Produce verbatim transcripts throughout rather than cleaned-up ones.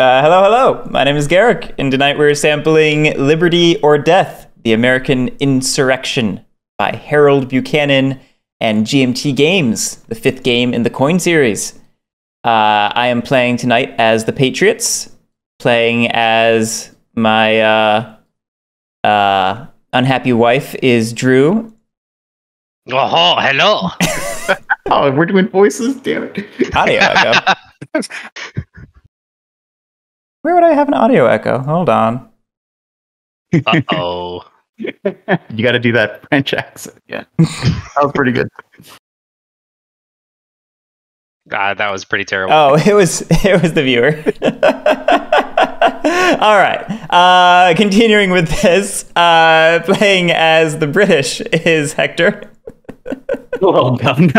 Uh, hello, hello. My name is Guerric, and tonight we're sampling Liberty or Death, The American Insurrection by Harold Buchanan and G M T Games, the fifth game in the coin series. Uh, I am playing tonight as the Patriots, playing as my uh, uh, unhappy wife is Drew. Oh, hello. Oh, we're doing voices, damn it. Audio echo. Where would I have an audio echo? Hold on. Uh-oh. You got to do that French accent. Yeah. That was pretty good. God, that was pretty terrible. Oh, it was it was the viewer. All right. Uh, continuing with this, uh, playing as the British is Hector. Well done.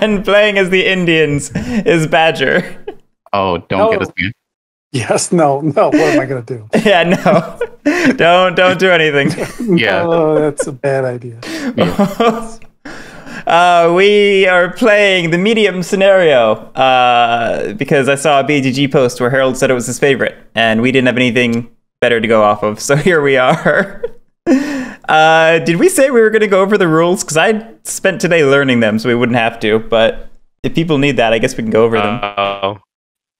And playing as the Indians is Badger. Oh, don't no. get us good. Yes, no, no. What am I going to do? Yeah, no. don't, don't do anything. Yeah, oh, that's a bad idea. Yeah. uh, we are playing the medium scenario uh, because I saw a B G G post where Harold said it was his favorite, and we didn't have anything better to go off of. So here we are. Uh, did we say we were going to go over the rules? Because I spent today learning them, so we wouldn't have to. But if people need that, I guess we can go over uh, them.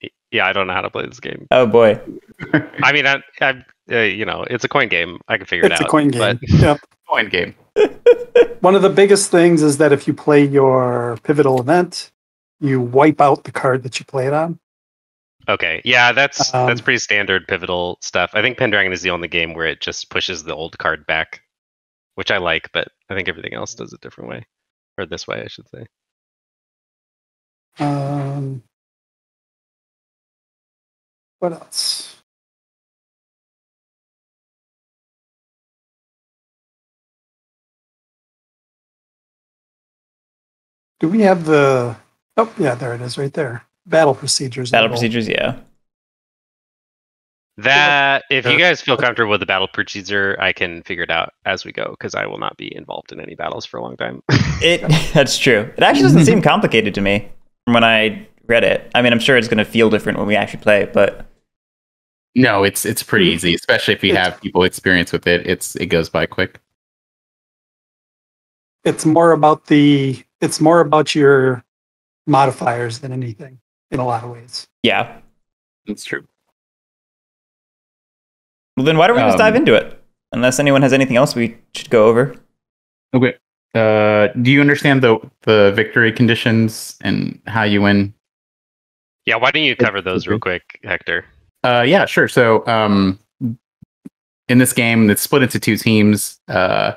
Oh. Yeah, I don't know how to play this game. Oh boy! I mean, I, I uh, you know, it's a coin game. I can figure it's it out. It's a coin game. Yep. Coin game. One of the biggest things is that if you play your pivotal event, you wipe out the card that you play it on. Okay. Yeah, that's um, that's pretty standard pivotal stuff. I think Pendragon is the only game where it just pushes the old card back, which I like, but I think everything else does it different way, or this way, I should say. Um. What else? Do we have the... Oh, yeah, there it is right there. Battle procedures. Battle procedures, yeah. That, if you guys feel comfortable with the battle procedure, I can figure it out as we go, because I will not be involved in any battles for a long time. It That's true. It actually doesn't seem complicated to me from when I read it. I mean, I'm sure it's going to feel different when we actually play, but... No, it's it's pretty easy, especially if you it's, have people experience with it. It's it goes by quick. It's more about the it's more about your modifiers than anything in a lot of ways. Yeah, that's true. Well, then why don't we just um, dive into it? Unless anyone has anything else we should go over. Okay. Uh, do you understand the the victory conditions and how you win? Yeah, why don't you cover those real quick, Hector? Uh, yeah, sure. So um, in this game, it's split into two teams. Uh,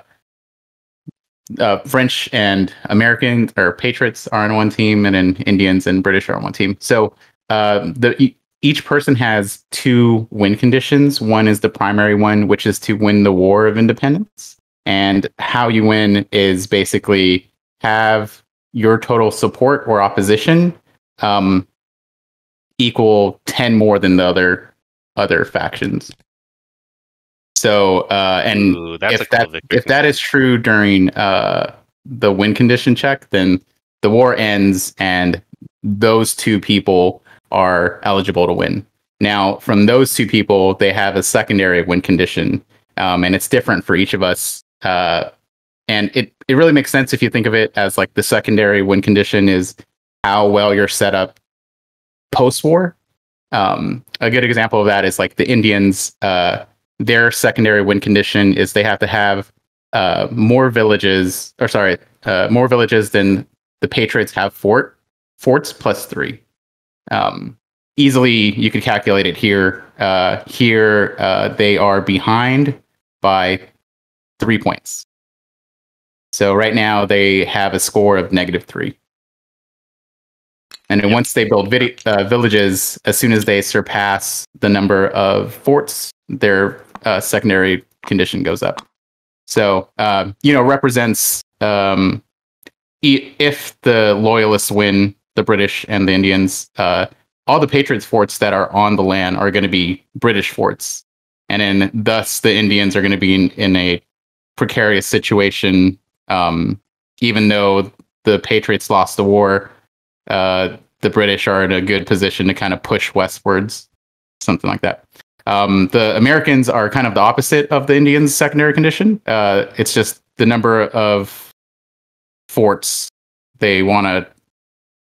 uh, French and American, or Patriots, are on one team, and then Indians and British are on one team. So uh, the e each person has two win conditions. One is the primary one, which is to win the War of Independence. And how you win is basically have your total support or opposition um, equal ten more than the other other factions. So, uh, and Ooh, that's if, that, if that is true during uh, the win condition check, then the war ends and those two people are eligible to win. Now, from those two people, they have a secondary win condition, um, and it's different for each of us. Uh, and it, it really makes sense if you think of it as like the secondary win condition is how well you're set up post-war. Um, a good example of that is like the Indians, uh, their secondary win condition is they have to have uh, more villages, or sorry, uh, more villages than the Patriots have fort, forts plus three. Um, easily, you could calculate it here. Uh, here, uh, they are behind by three points. So right now, they have a score of negative three. And then once they build uh, villages, as soon as they surpass the number of forts, their uh, secondary condition goes up. So, uh, you know, represents um, e if the loyalists win, the British and the Indians, uh, all the Patriots forts that are on the land are going to be British forts. And then thus the Indians are going to be in, in a precarious situation, um, even though the Patriots lost the war. uh, the British are in a good position to kind of push westwards, something like that. Um, the Americans are kind of the opposite of the Indians' secondary condition. Uh, it's just the number of forts they want to.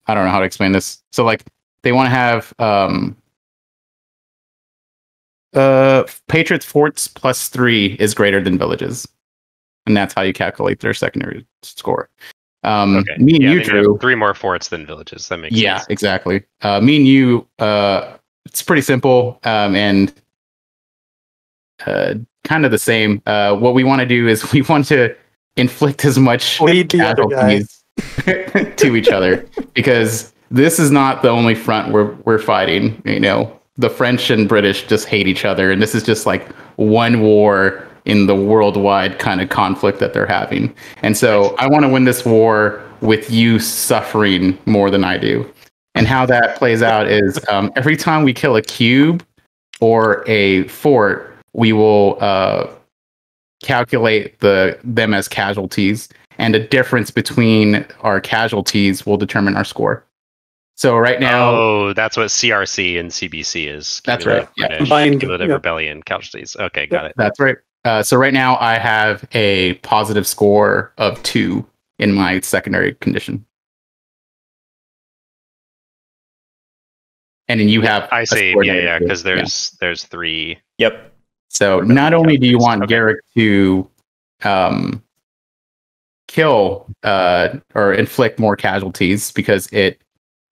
I don't know how to explain this. So, like, they want to have um, uh, Patriots forts plus three is greater than villages, and that's how you calculate their secondary score. Um, okay. Me and yeah, you, Drew, three more forts than villages. That makes yeah, sense. Yeah, exactly. Uh, me and you. Uh, it's pretty simple um, and uh, kind of the same. Uh, what we want to do is we want to inflict as much casualties to each other, because this is not the only front we're we're fighting. You know, the French and British just hate each other, and this is just like one war in the worldwide kind of conflict that they're having. And so I want to win this war with you suffering more than I do. And how that plays out is um, every time we kill a cube or a fort, we will uh, calculate the them as casualties, and a difference between our casualties will determine our score. So right now, oh, that's what C R C and C B C is. That's right. Yeah. Combined yeah. rebellion casualties. Okay, got yeah, it. That's right. Uh, so right now, I have a positive score of two in my secondary condition. And then you have I see, yeah, yeah, because there's yeah. there's three. Yep. So not only do you want okay. Guerric to um, kill uh, or inflict more casualties because it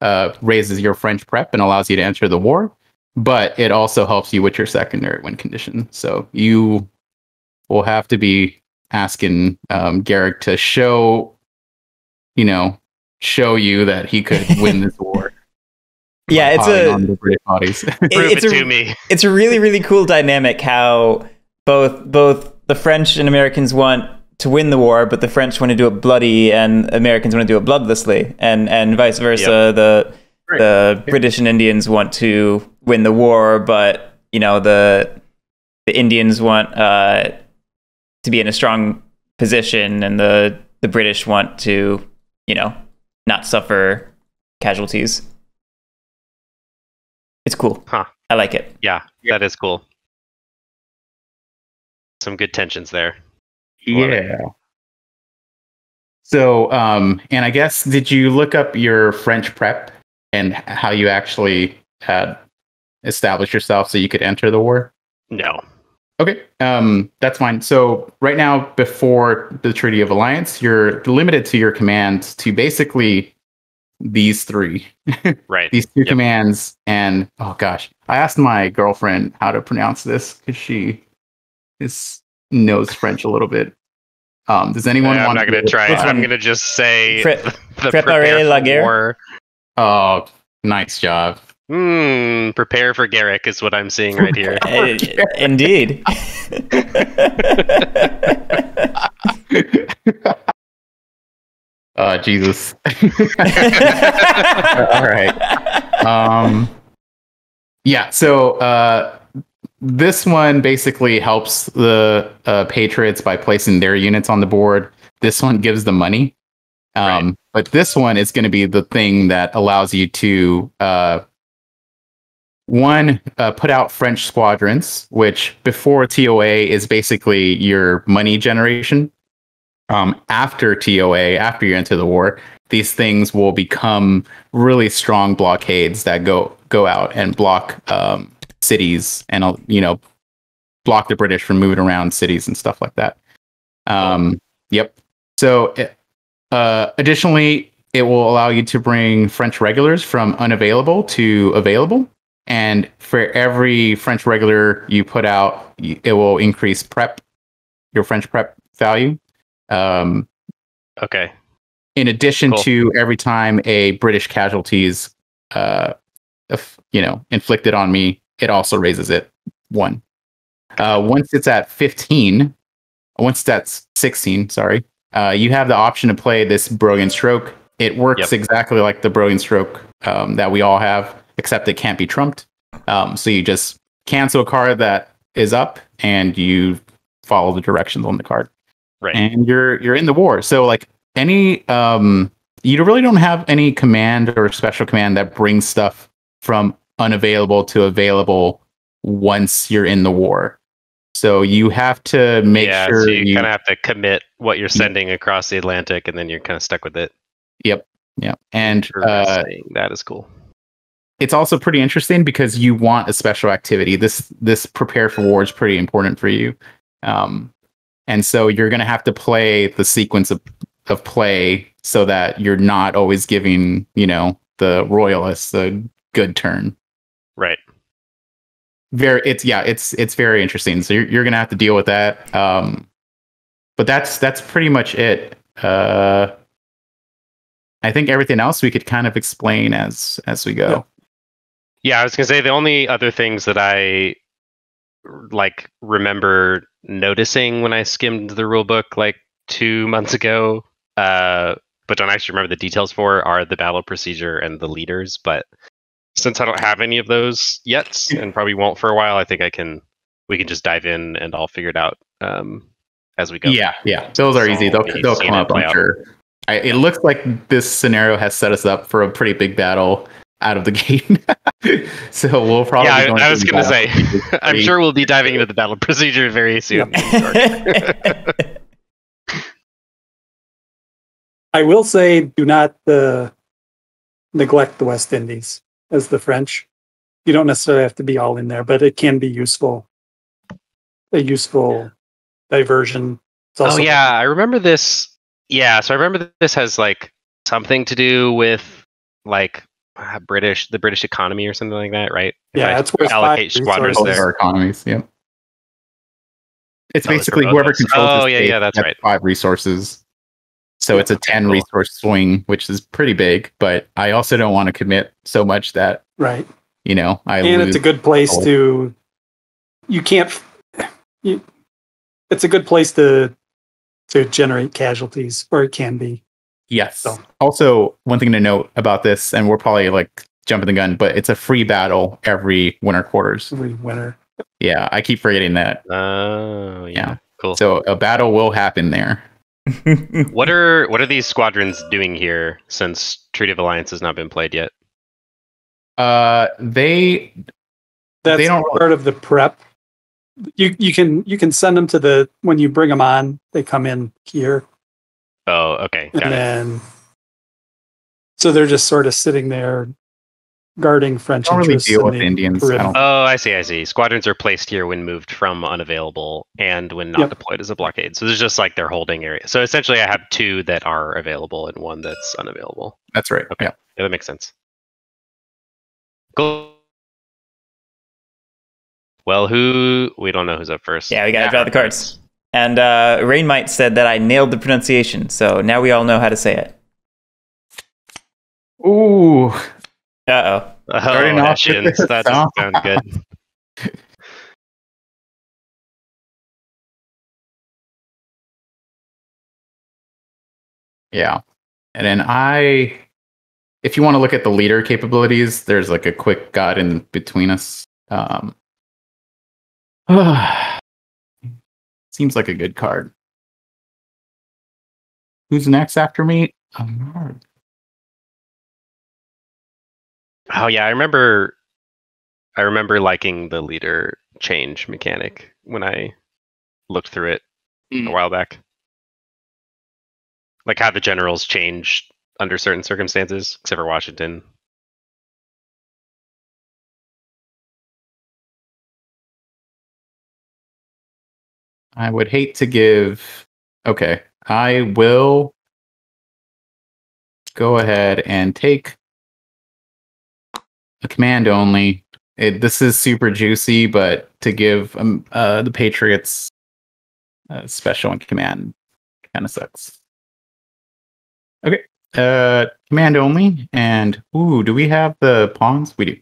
uh, raises your French prep and allows you to enter the war, but it also helps you with your secondary win condition. So you will have to be asking um, Guerric to show, you know, show you that he could win this war. Yeah, it's a British bodies. It, it's it a, to me. It's a really, really cool dynamic how both both the French and Americans want to win the war, but the French want to do it bloody and Americans want to do it bloodlessly, and and vice versa. Yep. The right. the yeah. British and Indians want to win the war, but you know the the Indians want uh, to be in a strong position, and the the British want to you know not suffer casualties. It's cool. Huh. I like it. Yeah, yeah, that is cool. Some good tensions there. Love yeah. It. So, um, and I guess, did you look up your French prep and how you actually had established yourself so you could enter the war? No. Okay, um, that's fine. So right now, before the Treaty of Alliance, you're limited to your commands to basically... these three right these two yep. commands. And oh gosh, I asked my girlfriend how to pronounce this because she is knows French a little bit. Um does anyone yeah, want I'm not to gonna try it? I'm gonna just say Pre the prepare la guerre. Oh, nice job. Mm, prepare for Guerric is what I'm seeing right here. Indeed. Uh, Jesus. All right. Um, yeah, so uh, this one basically helps the uh, Patriots by placing their units on the board. This one gives them money. Um, right. But this one is going to be the thing that allows you to, uh, one, uh, put out French squadrons, which before T O A is basically your money generation. Um, after T O A, after you enter the war, these things will become really strong blockades that go go out and block um, cities and, you know, block the British from moving around cities and stuff like that. Um, yep. So uh, additionally, it will allow you to bring French regulars from unavailable to available. And for every French regular you put out, it will increase prep, your French prep value. Um, okay. In addition cool. to every time a British casualties, uh, if, you know, inflicted on me, it also raises it one. Uh, once it's at fifteen, once that's sixteen, sorry, uh, you have the option to play this Brilliant Stroke. It works yep. exactly like the Brilliant Stroke um, that we all have, except it can't be trumped. Um, so you just cancel a card that is up, and you follow the directions on the card. Right. And you're you're in the war. So like any um you really don't have any command or special command that brings stuff from unavailable to available once you're in the war. So you have to make yeah, sure so you, you kind of have to commit what you're sending across the Atlantic, and then you're kind of stuck with it. Yep. Yeah. And uh, that is cool. It's also pretty interesting because you want a special activity. This this prepare for war is pretty important for you. Um, and so you're going to have to play the sequence of, of play so that you're not always giving, you know, the royalists a good turn. Right. Very. It's yeah, it's it's very interesting. So you're, you're going to have to deal with that. Um, but that's that's pretty much it. Uh, I think everything else we could kind of explain as as we go. Yeah. Yeah, I was gonna say the only other things that I like remember noticing when I skimmed the rule book like two months ago, uh, but don't actually remember the details for, are the battle procedure and the leaders. But since I don't have any of those yet, and probably won't for a while, I think I can we can just dive in and I'll figure it out um, as we go. Yeah, yeah, those are so easy. They'll they'll come up. I'm sure. I, it looks like this scenario has set us up for a pretty big battle out of the gate. So we'll probably yeah, I, I was gonna say I'm sure we'll be diving into the battle procedure very soon. Yeah. I will say do not uh, neglect the West Indies as the French. You don't necessarily have to be all in there, but it can be useful. A useful yeah. diversion. It's also oh yeah, I remember this yeah, so I remember this has like something to do with like British, the British economy or something like that, right? If yeah, I that's where allocate squadrons there. Our economies, yeah. It's no, basically whoever controls. Oh yeah, yeah, that's right. Five resources, so it's a ten cool. resource swing, which is pretty big. But I also don't want to commit so much that right. You know, I and lose it's a good place gold. to. You can't. You, it's a good place to to generate casualties, or it can be. Yes. So. Also, one thing to note about this, and we're probably like jumping the gun, but it's a free battle every winter quarters. Every winter. Yeah, I keep forgetting that. Oh, yeah. yeah. Cool. So a battle will happen there. What are what are these squadrons doing here since Treaty of Alliance has not been played yet? Uh, they That's they don't part of the prep. You you can you can send them to the when you bring them on, they come in here. Oh, okay. Got and it. then, so they're just sort of sitting there guarding French don't interests. Don't really deal in with Indians. I oh, I see, I see. Squadrons are placed here when moved from unavailable and when not yep. deployed as a blockade. So there's just like their holding area. So essentially I have two that are available and one that's unavailable. That's right. Okay. Yeah, yeah that makes sense. Cool. Well, who... We don't know who's up first. Yeah, we got to yeah. draw the cards. And uh, Rainmite said that I nailed the pronunciation, so now we all know how to say it. Ooh. Uh-oh. Oh, starting off with that doesn't sound good. Yeah. And then I... If you want to look at the leader capabilities, there's like a quick guide in between us. Um... Seems like a good card. Who's next after me? Um, oh yeah, I remember. I remember liking the leader change mechanic when I looked through it mm. a while back. Like how the generals change under certain circumstances, except for Washington. I would hate to give... Okay, I will go ahead and take a command only. It, this is super juicy, but to give um, uh, the Patriots uh, special and command kind of sucks. Okay, uh, command only. And, ooh, do we have the pawns? We do.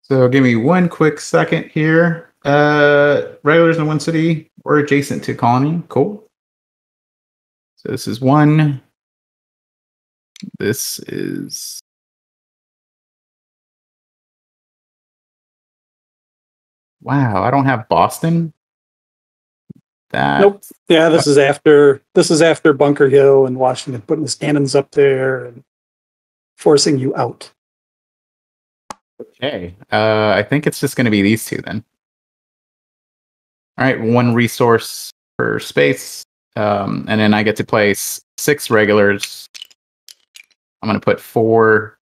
So give me one quick second here. Uh, regulars in one city or adjacent to colony. Cool. So this is one. This is Wow, I don't have Boston. That... Nope. Yeah, this is after this is after Bunker Hill and Washington putting his cannons up there and forcing you out. Okay, uh, I think it's just going to be these two then. All right, one resource per space, um, and then I get to place six regulars. I'm going to put four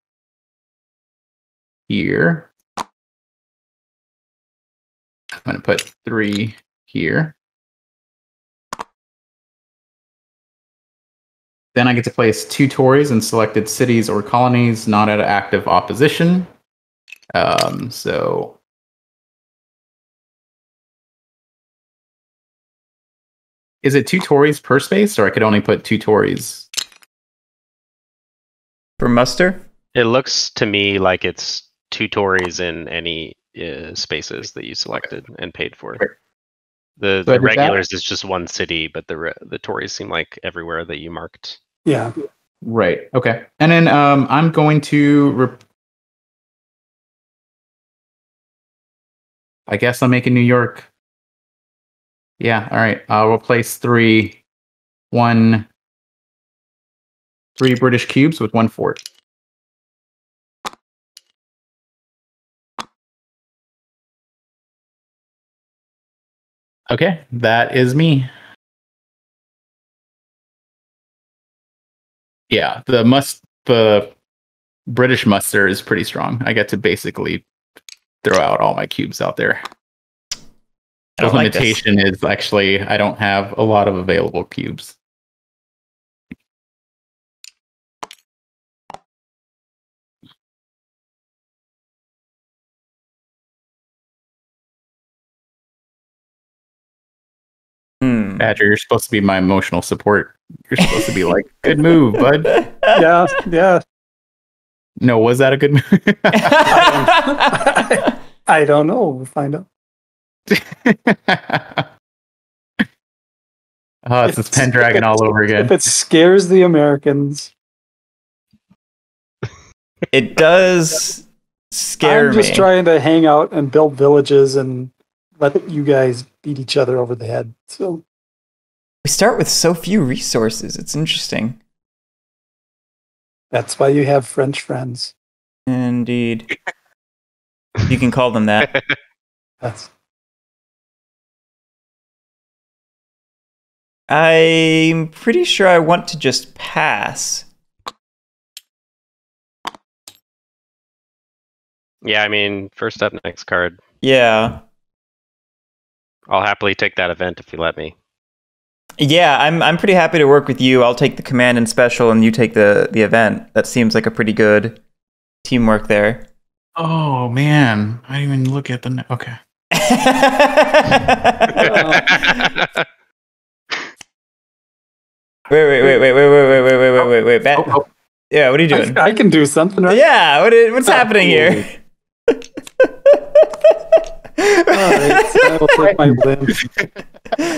here. I'm going to put three here. Then I get to place two Tories in selected cities or colonies not at active opposition. Um, so is it two Tories per space, or I could only put two Tories per muster? It looks to me like it's two Tories in any uh, spaces that you selected and paid for. Right. The, so the regulars that... is just one city, but the the Tories seem like everywhere that you marked. Yeah. Right. Okay. And then um, I'm going to. Rep I guess I'm making New York. Yeah. All right. I'll replace three, one, three British cubes with one fort. Okay, that is me. Yeah, the must the British muster is pretty strong. I get to basically throw out all my cubes out there. The limitation is actually I don't have a lot of available cubes. Hmm. Badger, you're supposed to be my emotional support. You're supposed to be like, good move, bud. Yeah, yeah. No, was that a good move? I, don't, I, I don't know. We'll find out. Oh, it's, it's Pendragon all over again. If it scares the Americans. It does scare me. I'm just me. trying to hang out and build villages and let you guys beat each other over the head. So we start with so few resources. It's interesting. That's why you have French friends. Indeed. You can call them that. That's... I'm pretty sure I want to just pass. Yeah, I mean, first up, next card. Yeah. I'll happily take that event if you let me. Yeah, I'm I'm pretty happy to work with you. I'll take the command and special, and you take the the event. That seems like a pretty good teamwork there. Oh man, I didn't even look at the okay. Wait, wait, wait, wait, wait, wait, wait, wait, wait, wait, wait, wait. Oh, oh. Yeah, what are you doing? I, I can do something. Right? Yeah, what is, what's oh, happening cool. here? I will take my lim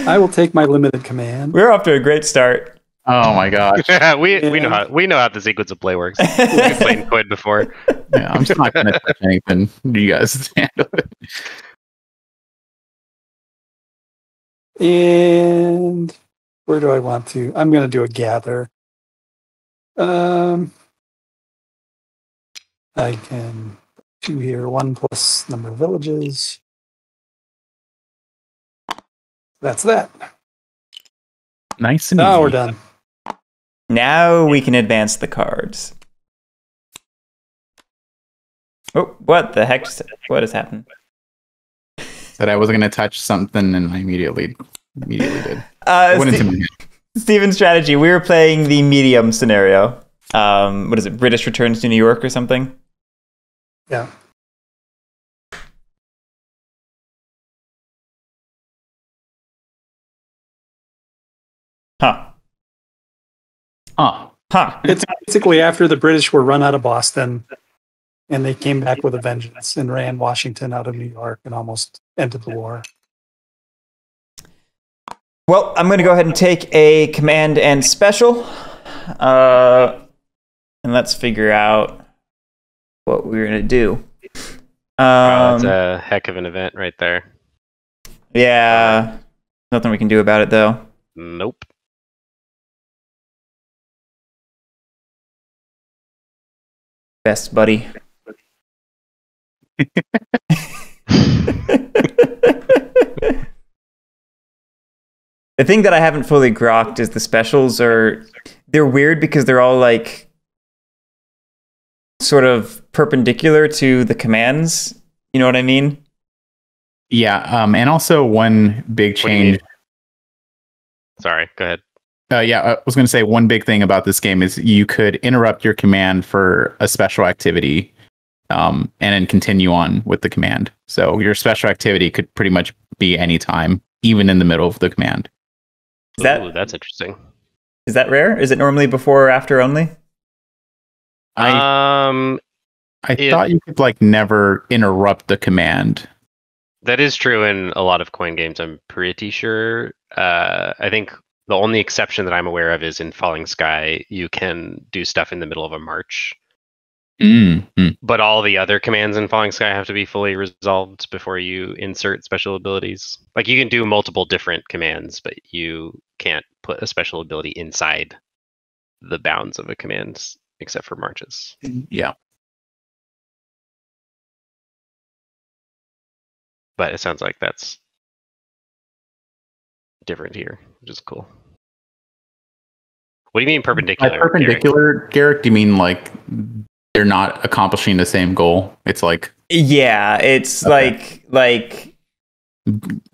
I will take my limited command. We're off to a great start. Oh my gosh. Yeah, we yeah. we know how we know how the sequence of play works. We've played Quid before. Yeah, I'm just not gonna touch anything. You guys handle it. And where do I want to? I'm gonna do a gather. Um I can two here, one plus number of villages. That's that. Nice and easy. Now we're done. Now we can advance the cards. Oh, what the heck? What has happened? Said I wasn't going to touch something, and I immediately, immediately did. Uh, Ste Steven's strategy. We were playing the medium scenario. Um, what is it? British returns to New York or something? Yeah. Huh. Huh. Huh. It's basically after the British were run out of Boston and they came back with a vengeance and ran Washington out of New York and almost ended the war. Well, I'm going to go ahead and take a command and special. Uh, and let's figure out what we're going to do. Um, wow, that's a heck of an event right there. Yeah. Nothing we can do about it, though. Nope. Best buddy. The thing that I haven't fully grokked is the specials are... They're weird because they're all, like, sort of perpendicular to the commands. You know what I mean? Yeah, um, and also one big change... Sorry, go ahead. Uh, yeah, I was going to say one big thing about this game is you could interrupt your command for a special activity um, and then continue on with the command. So your special activity could pretty much be any time, even in the middle of the command. Is that, Ooh, that's interesting. Is that rare? Is it normally before or after only? I, um, I it, thought you could like never interrupt the command. That is true in a lot of coin games, I'm pretty sure. Uh, I think the only exception that I'm aware of is in Falling Sky. You can do stuff in the middle of a march. Mm-hmm. But all the other commands in Falling Sky have to be fully resolved before you insert special abilities. Like, you can do multiple different commands, but you can't put a special ability inside the bounds of a command, except for marches. Yeah. But it sounds like that's different here, which is cool. What do you mean perpendicular? By perpendicular, Guerric, do you mean like they're not accomplishing the same goal? It's like, yeah, it's okay. like like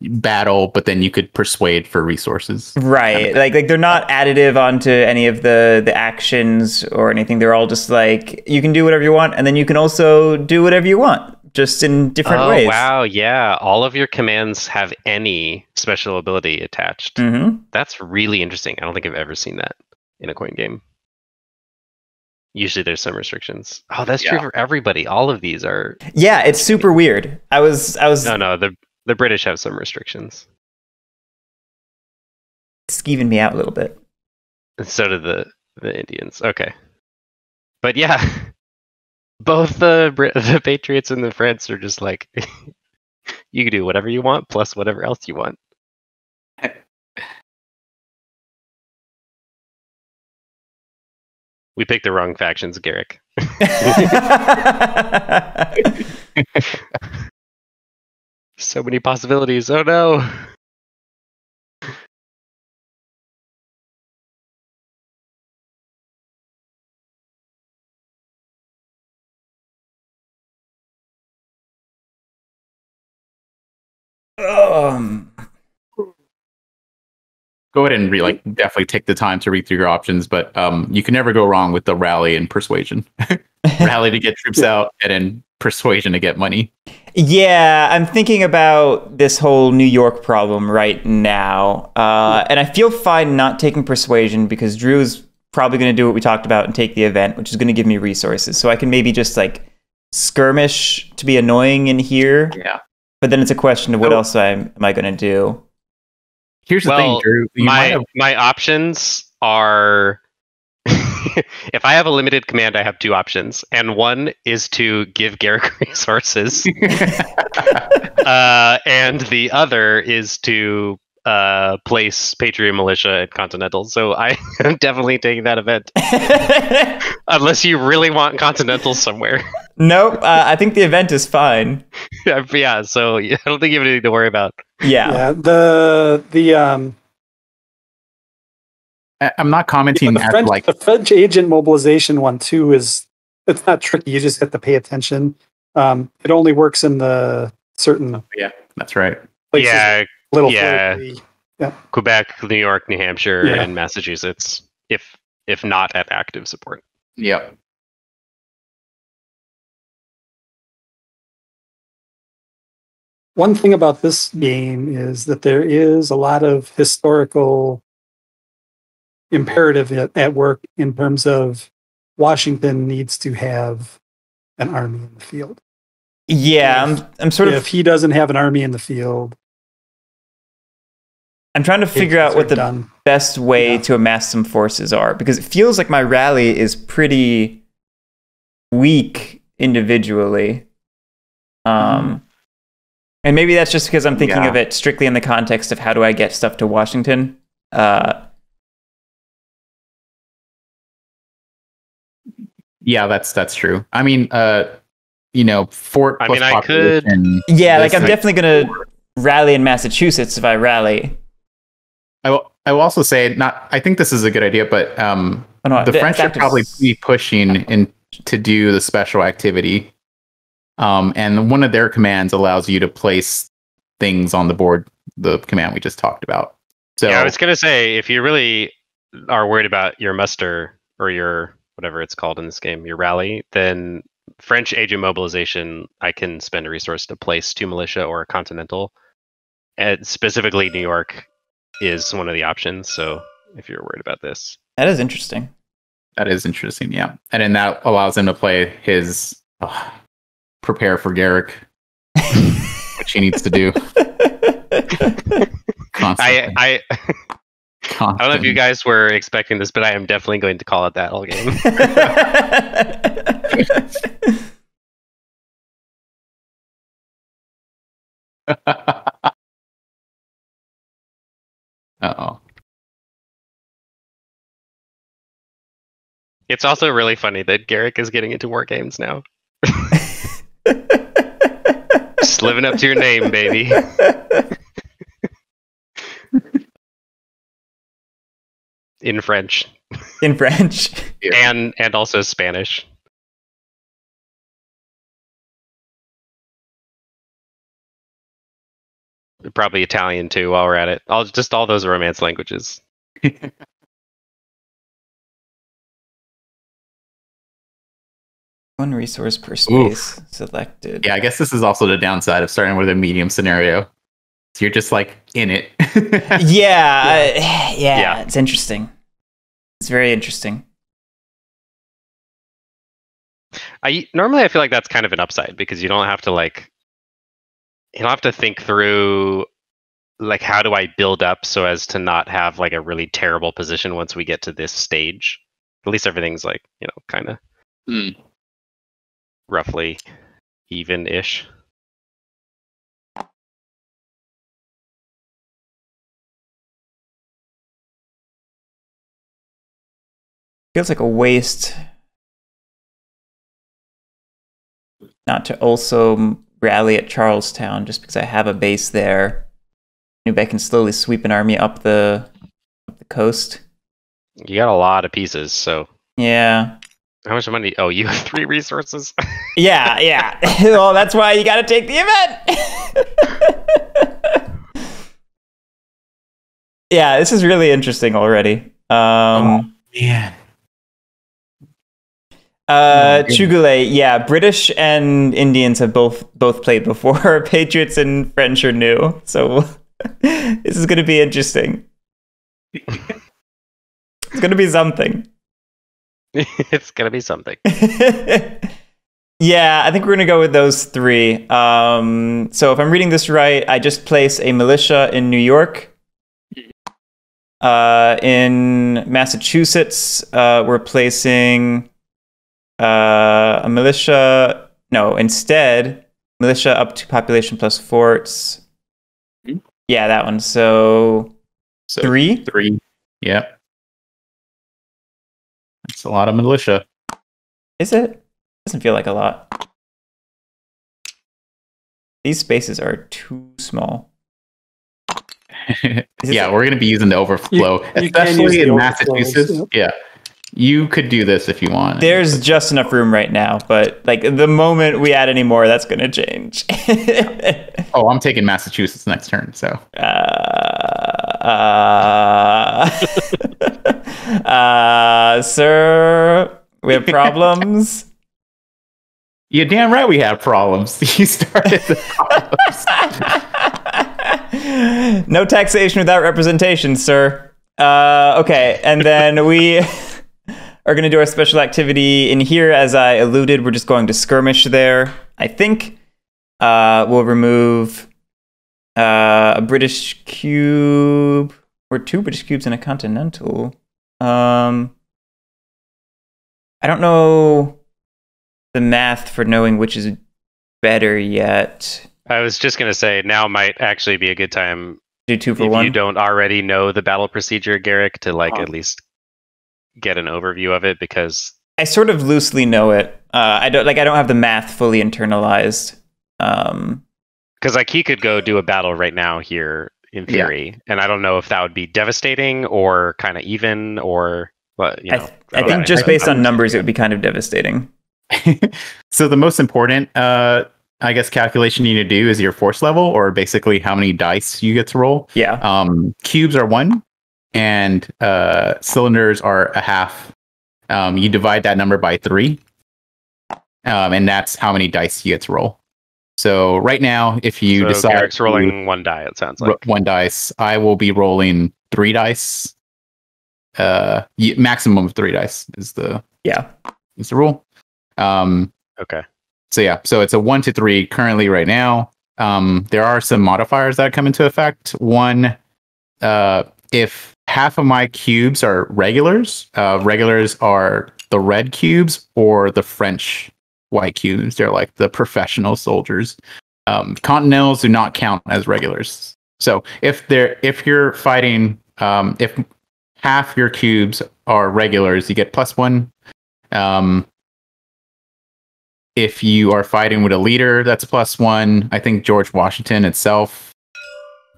battle, but then you could persuade for resources, right? Kind of like like they're not additive onto any of the the actions or anything. They're all just like, you can do whatever you want, and then you can also do whatever you want. Just in different oh, ways. Oh, wow, yeah. All of your commands have any special ability attached. Mm-hmm. That's really interesting. I don't think I've ever seen that in a coin game. Usually there's some restrictions. Oh, that's yeah. true for everybody. All of these are... Yeah, it's super weird. I was... I was. No, no, the, the British have some restrictions. It's skeeving me out a little bit. And so do the, the Indians. Okay. But yeah... Both the the Patriots and the French are just like, you can do whatever you want, plus whatever else you want. We picked the wrong factions, Guerric. So many possibilities. Oh no. Um, go ahead and re like definitely take the time to read through your options, but um, you can never go wrong with the rally and persuasion. Rally to get troops out, and then persuasion to get money. Yeah, I'm thinking about this whole New York problem right now, uh, and I feel fine not taking persuasion because Drew's probably going to do what we talked about and take the event, which is going to give me resources, so I can maybe just like skirmish to be annoying in here. Yeah. But then it's a question of what oh. else I'm, am I going to do? Here's the well, thing, Drew. You my, have... my options are... If I have a limited command, I have two options. And one is to give Guerric resources. uh, and the other is to uh, place Patriot Militia at Continental. So I am definitely taking that event. Unless you really want Continental somewhere. Nope, uh, I think the event is fine. Yeah, so I don't think you have anything to worry about. Yeah, yeah the the um, I, I'm not commenting. Yeah, the, French, like... the French agent mobilization one too is it's not tricky. You just have to pay attention. Um, it only works in the certain. Yeah, that's right. Yeah, little yeah. yeah, Quebec, New York, New Hampshire, yeah. and Massachusetts. If if not at active support. Yep. One thing about this game is that there is a lot of historical imperative at, at work in terms of Washington needs to have an army in the field. Yeah, if, I'm, I'm sort if of... If he doesn't have an army in the field... I'm trying to figure out what the done. best way yeah. to amass some forces are, because it feels like my rally is pretty weak individually. Um, and maybe that's just because I'm thinking yeah. of it strictly in the context of how do I get stuff to Washington. Uh, yeah, that's that's true. I mean, uh, you know, Fort. I mean, I could. Yeah, like I'm like definitely gonna Fort. rally in Massachusetts if I rally. I will. I will also say, not. I think this is a good idea, but um, oh, no, the, the French are probably be pushing in to do the special activity. Um, and one of their commands allows you to place things on the board, the command we just talked about. So yeah, I was going to say, if you really are worried about your muster or your whatever it's called in this game, your rally, then French agent mobilization, I can spend a resource to place two militia or a continental. And specifically, New York is one of the options. So if you're worried about this, that is interesting. That is interesting. Yeah. And then that allows him to play his... Oh, prepare for Guerric, which he needs to do. I, I, I don't know if you guys were expecting this, but I am definitely going to call it that all game. Uh-oh. It's also really funny that Guerric is getting into war games now. Just living up to your name, baby. In French. In French. And and also Spanish. Probably Italian too while we're at it. All just all those Romance languages. One resource per space. Oof. Selected. Yeah, I guess this is also the downside of starting with a medium scenario. So you're just like in it. yeah, yeah. Uh, yeah, yeah, it's interesting. It's very interesting. I normally I feel like that's kind of an upside because you don't have to like you don't have to think through like how do I build up so as to not have like a really terrible position once we get to this stage. At least everything's like, you know, kind of. Mm. Roughly even-ish. Feels like a waste not to also rally at Charlestown just because I have a base there. Maybe I can slowly sweep an army up the up the coast. You got a lot of pieces, so yeah. How much money? Oh, you have three resources? yeah, yeah. Well, that's why you got to take the event. Yeah, this is really interesting already. Um, oh, man. Uh, oh, Chugule, yeah. British and Indians have both both played before. Patriots and French are new. So this is going to be interesting. It's going to be something. It's gonna be something. Yeah, I think we're gonna go with those three. Um, so if I'm reading this right, I just place a militia in New York. Uh, in Massachusetts, uh, we're placing uh, a militia. No, instead, militia up to population plus forts. Yeah, that one. So, so three? Three, yeah. It's a lot of militia. Is it? Doesn't feel like a lot. These spaces are too small. Yeah, we're going to be using the overflow, you, especially you in Massachusetts. Overflow. Yeah, you could do this if you want. There's just enough room right now, but like the moment we add any more, that's going to change. Oh, I'm taking Massachusetts next turn, so. Uh, uh... Uh, sir, we have problems. You're damn right we have problems. You started the problems. No taxation without representation, sir. Uh, okay, and then we are going to do our special activity in here. As I alluded, we're just going to skirmish there, I think. Uh, we'll remove uh, a British cube, or two British cubes and a continental. Um, I don't know the math for knowing which is better yet. I was just going to say, now might actually be a good time. Do two for if one. You don't already know the battle procedure, Guerric, to like oh. at least get an overview of it, because I sort of loosely know it. Uh, I don't like I don't have the math fully internalized. Um, because like he could go do a battle right now here in theory, yeah. and I don't know if that would be devastating or kind of even or. But, you know, I, th I think I, just I, based I, on numbers, it would be kind of devastating. So the most important, uh, I guess, calculation you need to do is your force level, or basically how many dice you get to roll. Yeah. Um, cubes are one, and uh, cylinders are a half. Um, you divide that number by three, um, and that's how many dice you get to roll. So right now, if you so decide... Garrick's rolling one die, it sounds like. One dice. I will be rolling three dice. Uh, maximum of three dice is the yeah is the rule. Um, okay. So yeah, so it's a one to three currently right now. Um, there are some modifiers that come into effect. One, uh, if half of my cubes are regulars, uh, regulars are the red cubes or the French white cubes. They're like the professional soldiers. Um, Continentals do not count as regulars. So if they're if you're fighting, um, if half your cubes are regulars, you get plus one. Um, if you are fighting with a leader, that's plus one. I think George Washington itself.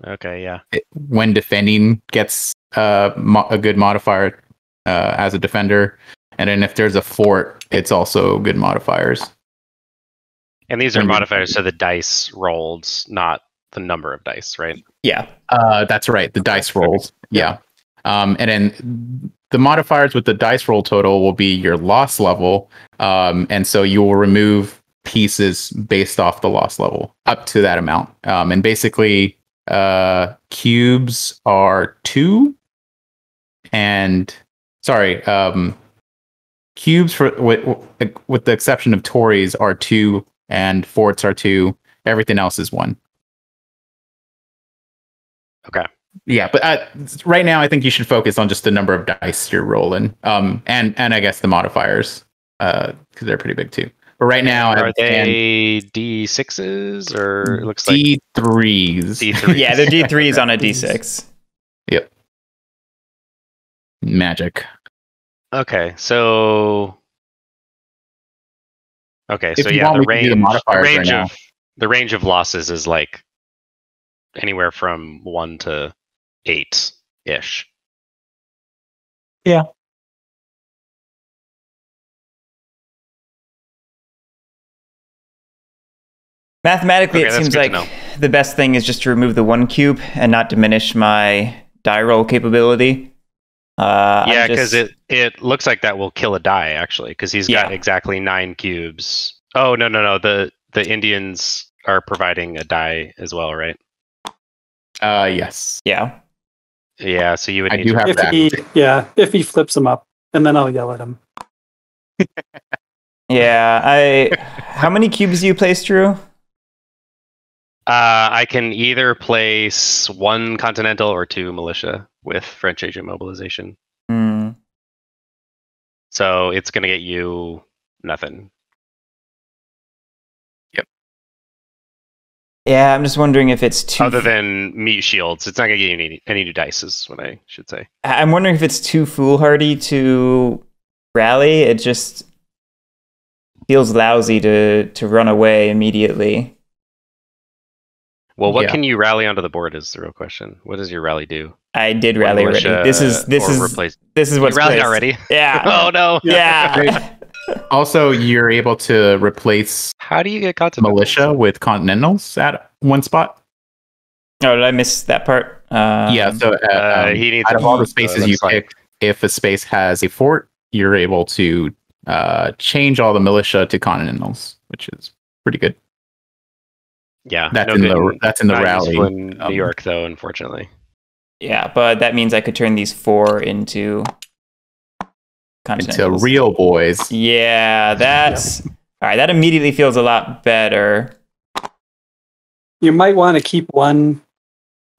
Okay, yeah. It, when defending, gets uh, mo a good modifier uh, as a defender. And then if there's a fort, it's also good modifiers. And these are modifiers to the dice rolls, not the number of dice, right? Yeah, uh, that's right. The dice rolls, yeah. Um, and then the modifiers with the dice roll total will be your loss level. Um, and so you will remove pieces based off the loss level up to that amount. Um, and basically, uh, cubes are two. And sorry, um, cubes, for with, with the exception of Tories, are two, and forts are two. Everything else is one. Okay. Yeah, but uh, right now I think you should focus on just the number of dice you're rolling, um, and and I guess the modifiers, because uh, they're pretty big too. But right now, are they D sixes or it looks D threes. Like D threes? Yeah, they're D threes on a D six. Yep. Magic. Okay, so okay, if so yeah, the range, the, the range right of the range of losses is like anywhere from one to. Eight ish. Yeah. Mathematically, okay, it seems like the best thing is just to remove the one cube and not diminish my die roll capability. Uh, yeah, because just... it it looks like that will kill a die actually, because he's yeah. got exactly nine cubes. Oh no no no the the Indians are providing a die as well, right? Uh yes. Yeah. Yeah, so you would need to have that. He, yeah, if he flips them up, and then I'll yell at him. Yeah, I... How many cubes do you place, Drew? Uh, I can either place one Continental or two Militia with French agent mobilization. Mm. So it's going to get you nothing. Yep. Yeah, I'm just wondering if it's two... Other than meat shields, it's not going to get you any, any new dice, is what I should say. I'm wondering if it's too foolhardy to rally. It just feels lousy to, to run away immediately. Well, what yeah. can you rally onto the board is the real question. What does your rally do? I did rally already. This is, this is, replace. This is what's you rallied placed. Already? Yeah. Oh, no. Yeah. Also, you're able to replace. How do you get Continentals? Militia with Continentals at one spot. Oh, did I miss that part? Um, yeah, so uh, uh, um, he needs out of all the spaces uh, you like... pick, if a space has a fort, you're able to uh, change all the Militia to Continentals, which is pretty good. Yeah, that's no in good. the that's in the Not rally in um, New York, though, unfortunately. Yeah, but that means I could turn these four into. Into real boys. Yeah, that's all right. That immediately feels a lot better. You might want to keep one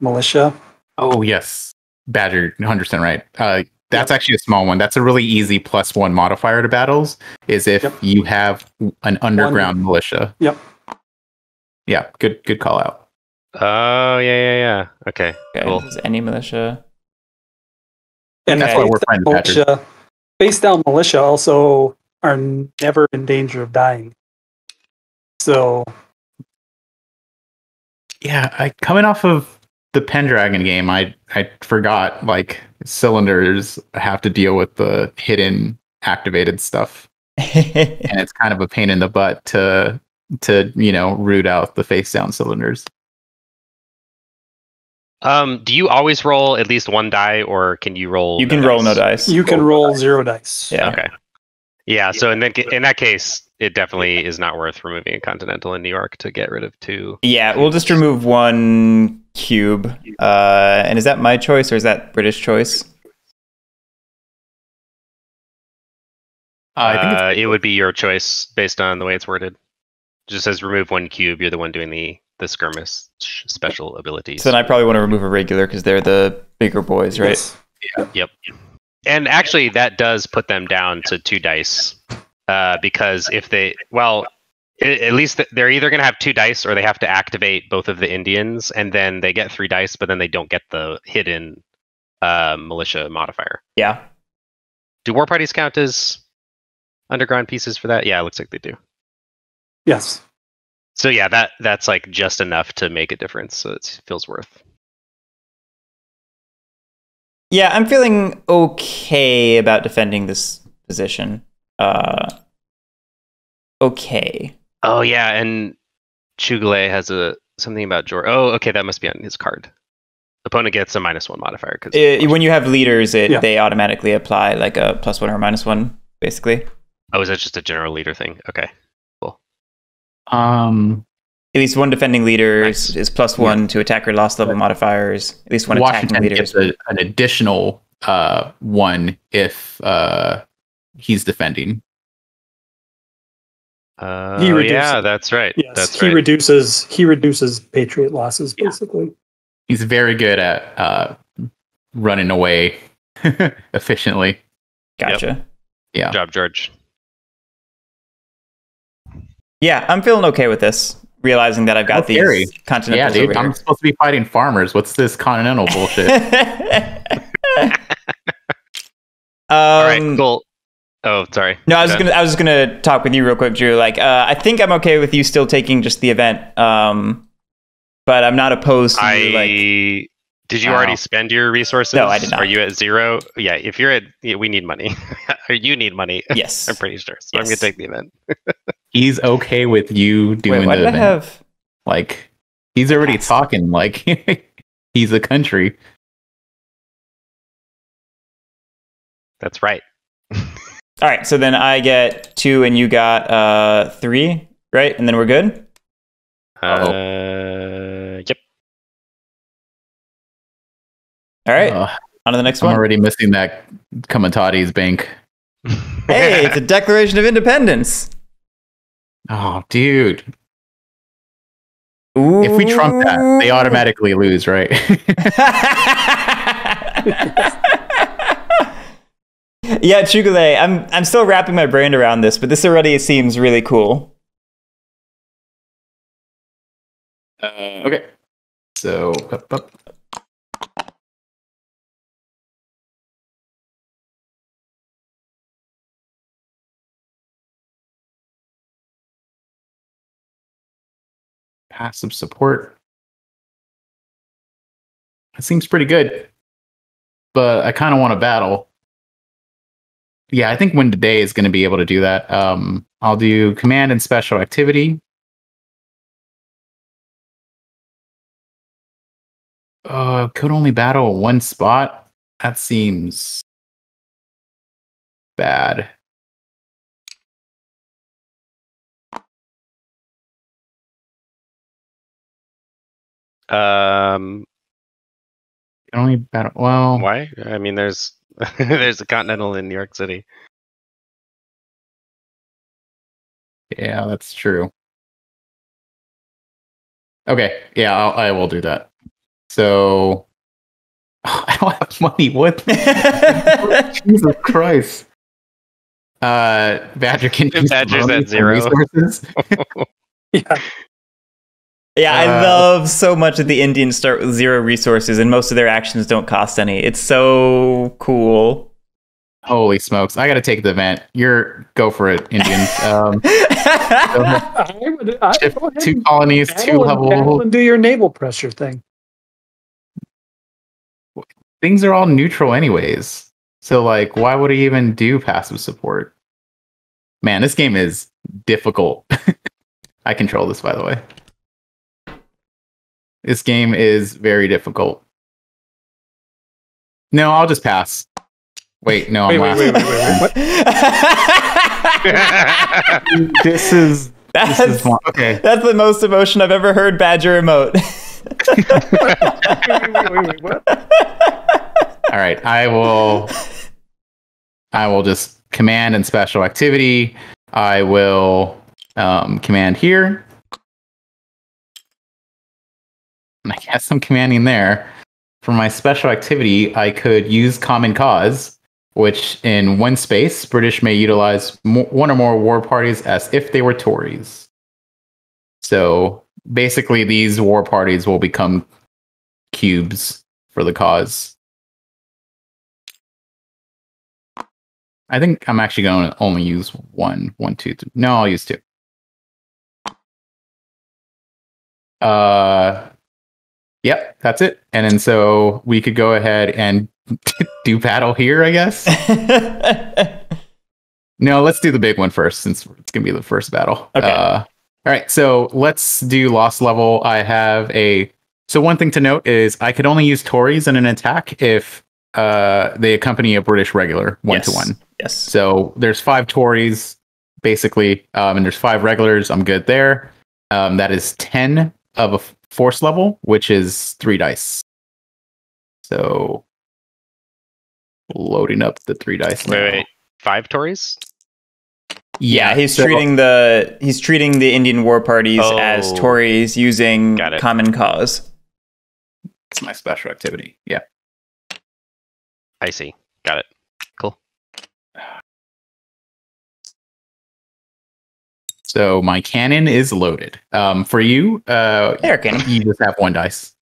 Militia. Oh yes, Badger, one hundred percent right. Uh, that's yep. actually a small one. That's a really easy plus one modifier to battles. Is if yep. you have an underground one. Militia. Yep. Yeah, good good call out. Oh, yeah, yeah, yeah. Okay, okay cool. This is any militia. And okay. That's why we're friends, militia, Based down militia also are never in danger of dying. So... Yeah, I coming off of the Pendragon game, I, I forgot, like, cylinders have to deal with the hidden activated stuff. And it's kind of a pain in the butt to... to, you know, root out the face down cylinders. Um, do you always roll at least one die, or can you roll? You can roll no dice. You can roll zero dice. Yeah. Okay. Yeah. So in that in that case, it definitely is not worth removing a Continental in New York to get rid of two. Yeah, we'll just remove one cube. Uh, and is that my choice, or is that British choice? Uh, I think it would be your choice based on the way it's worded. Just says remove one cube. You're the one doing the the skirmish special abilities. So then I probably want to remove a regular because they're the bigger boys, right? Yes. Yeah. Yep. And actually, that does put them down to two dice uh, because if they well, it, at least they're either going to have two dice or they have to activate both of the Indians, and then they get three dice, but then they don't get the hidden uh, militia modifier. Yeah. Do war parties count as underground pieces for that? Yeah, it looks like they do. Yes. So yeah, that that's like just enough to make a difference. So it feels worth. Yeah, I'm feeling okay about defending this position. Uh, okay. Oh yeah, and Chugale has a something about George. Oh, okay, that must be on his card. Opponent gets a minus one modifier because when you have leaders, it yeah. they automatically apply like a plus one or a minus one, basically. Oh, is that just a general leader thing? Okay. Um, at least one defending leader nice. is plus one yeah. to attack or loss level modifiers. At least one Washington attacking leader gets a, an additional uh, one if uh, he's defending. Uh, he reduces, yeah, that's right. Yes, that's he right. reduces he reduces Patriot losses yeah. basically. He's very good at uh, running away efficiently. Gotcha. Yep. Yeah. Good job, George. Yeah, I'm feeling okay with this, realizing that I've got oh, these scary. Continentals Yeah, dude, over I'm here. Supposed to be fighting farmers. What's this continental bullshit? um, All right, cool. Oh, sorry. No, I was going I was gonna talk with you real quick, Drew. Like, uh, I think I'm okay with you still taking just the event, um, but I'm not opposed to I... you, like... Did you wow. already spend your resources? No, I did not. Are you at zero? Yeah, if you're at... We need money. Or you need money. Yes. I'm pretty sure. So yes. I'm going to take the event. He's okay with you doing Wait, why the did event. I have... Like, he's already yes. talking like he's a country. That's right. All right, so then I get two and you got uh, three, right? And then we're good? Uh-oh. Uh, yep. All right, uh, on to the next I'm one. I'm already missing that Comitatus bank. Hey, it's a Declaration of Independence. Oh, dude. Ooh. If we trump that, they automatically lose, right? Yeah, Chugale, I'm, I'm still wrapping my brain around this, but this already seems really cool. Uh, okay. So... Up, up. Passive support. It seems pretty good, but I kind of want to battle. Yeah, I think Win Today is going to be able to do that. Um, I'll do command and special activity. Uh, could only battle one spot. That seems bad. Um, only battle. Well, why? I mean, there's there's a Continental in New York City. Yeah, that's true. Okay, yeah, I'll, I will do that. So oh, I don't have money. What? Jesus Christ! Uh, Badger can. Badger's at zero. Yeah. Yeah, uh, I love so much that the Indians start with zero resources and most of their actions don't cost any. It's so cool. Holy smokes. I got to take the event. You're go for it, Indians. Um, so I would, I would go ahead two colonies, two level. And do your naval pressure thing. Things are all neutral anyways. So like, why would I even do passive support? Man, this game is difficult. I control this, by the way. This game is very difficult. No, I'll just pass. Wait, no, wait, I'm wait, last. Wait, wait, wait, wait. This is... That's, this is okay. That's the most emotion I've ever heard Badger emote. wait, wait, wait, wait, what? All right, I will... I will just command and special activity. I will um, command here. And I guess I'm commanding there. For my special activity, I could use Common Cause, which in one space, British may utilize mo one or more war parties as if they were Tories. So basically, these war parties will become cubes for the cause. I think I'm actually going to only use one, one, two, three. No, I'll use two. Uh, yep, that's it. And then so we could go ahead and do battle here, I guess. No, let's do the big one first, since it's going to be the first battle. Okay. Uh, all right, so let's do lost level. I have a... So one thing to note is I could only use Tories in an attack if uh, they accompany a British regular one-to-one. Yes. Yes. So there's five Tories, basically, um, and there's five regulars. I'm good there. Um, that is ten of a force level, which is three dice. So loading up the three dice. Wait, wait, wait. Five Tories? Yeah, yeah he's so, treating the he's treating the Indian war parties oh, as Tories using Common Cause. It's my special activity. Yeah. I see. Got it. Cool. So my cannon is loaded. Um, for you, uh, there, cannon. You just have one dice.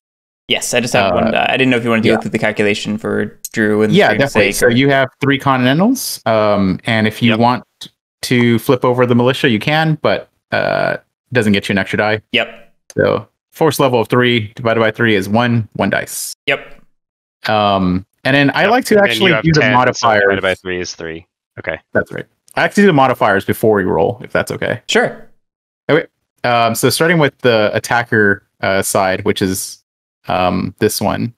Yes, I just have uh, one die. I didn't know if you wanted to yeah. look at the calculation for Drew and yeah, definitely. Sake or... So you have three Continentals, um, and if you yep. want to flip over the Militia, you can, but uh, doesn't get you an extra die. Yep. So force level of three divided by three is one, one dice. Yep. Um. And then I yep. like to and actually do the modifiers. Divided by three is three. Okay, that's right. I actually do the modifiers before we roll, if that's okay. Sure. Okay. Um, so starting with the attacker uh, side, which is um, this one,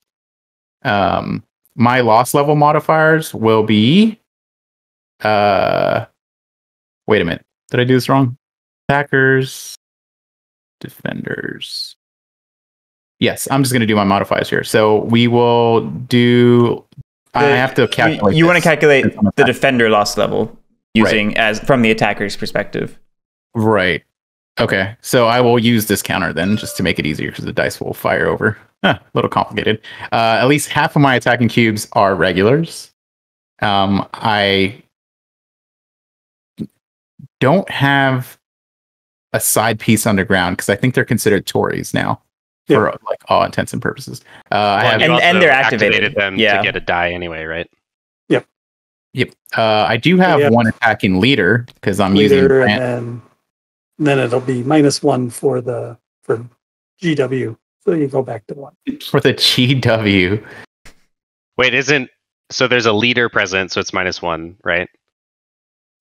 um, my loss level modifiers will be. Uh, wait a minute. Did I do this wrong? Attackers, defenders. Yes, I'm just going to do my modifiers here. So we will do... The, I have to calculate... You, you want to calculate the defender loss level using right. as from the attacker's perspective. Right. Okay. So I will use this counter then just to make it easier because the dice will fire over. Huh, a little complicated. Uh, at least half of my attacking cubes are regulars. Um, I don't have a side piece underground because I think they're considered Tories now. Yeah. For like all intents and purposes, uh, well, I have and, and they're activated, activated them yeah. to get a die anyway, right? Yep, yep. Uh, I do have yep. one attacking leader because I'm leader using Grant. And then, then it'll be minus one for the for G W, so you go back to one for the G W. Wait, isn't so? There's a leader present, so it's minus one, right?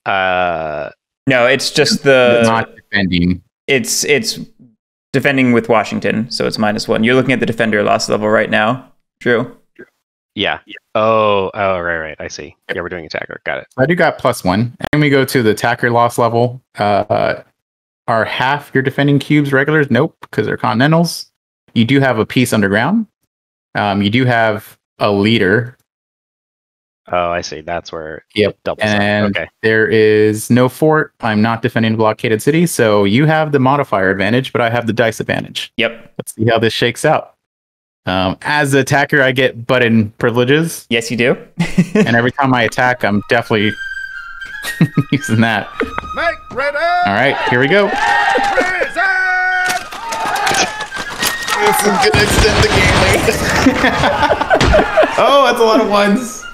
Uh, no, it's just the not defending. It's it's. Defending with Washington, so it's minus one. You're looking at the defender loss level right now, Drew. Yeah. Oh, oh, right, right. I see. Yeah, we're doing attacker. Got it. I do got plus one. And we go to the attacker loss level. Uh, are half your defending cubes regulars? Nope, because they're Continentals. You do have a piece underground. Um, you do have a leader. Oh, I see. That's where yep. double and okay. There is no fort. I'm not defending a blockaded city, so you have the modifier advantage, but I have the dice advantage. Yep. Let's see how this shakes out. Um, as the attacker, I get button privileges. Yes, you do. And every time I attack, I'm definitely using that. Make ready! All right, here we go. This is gonna extend the game. Oh, that's a lot of ones.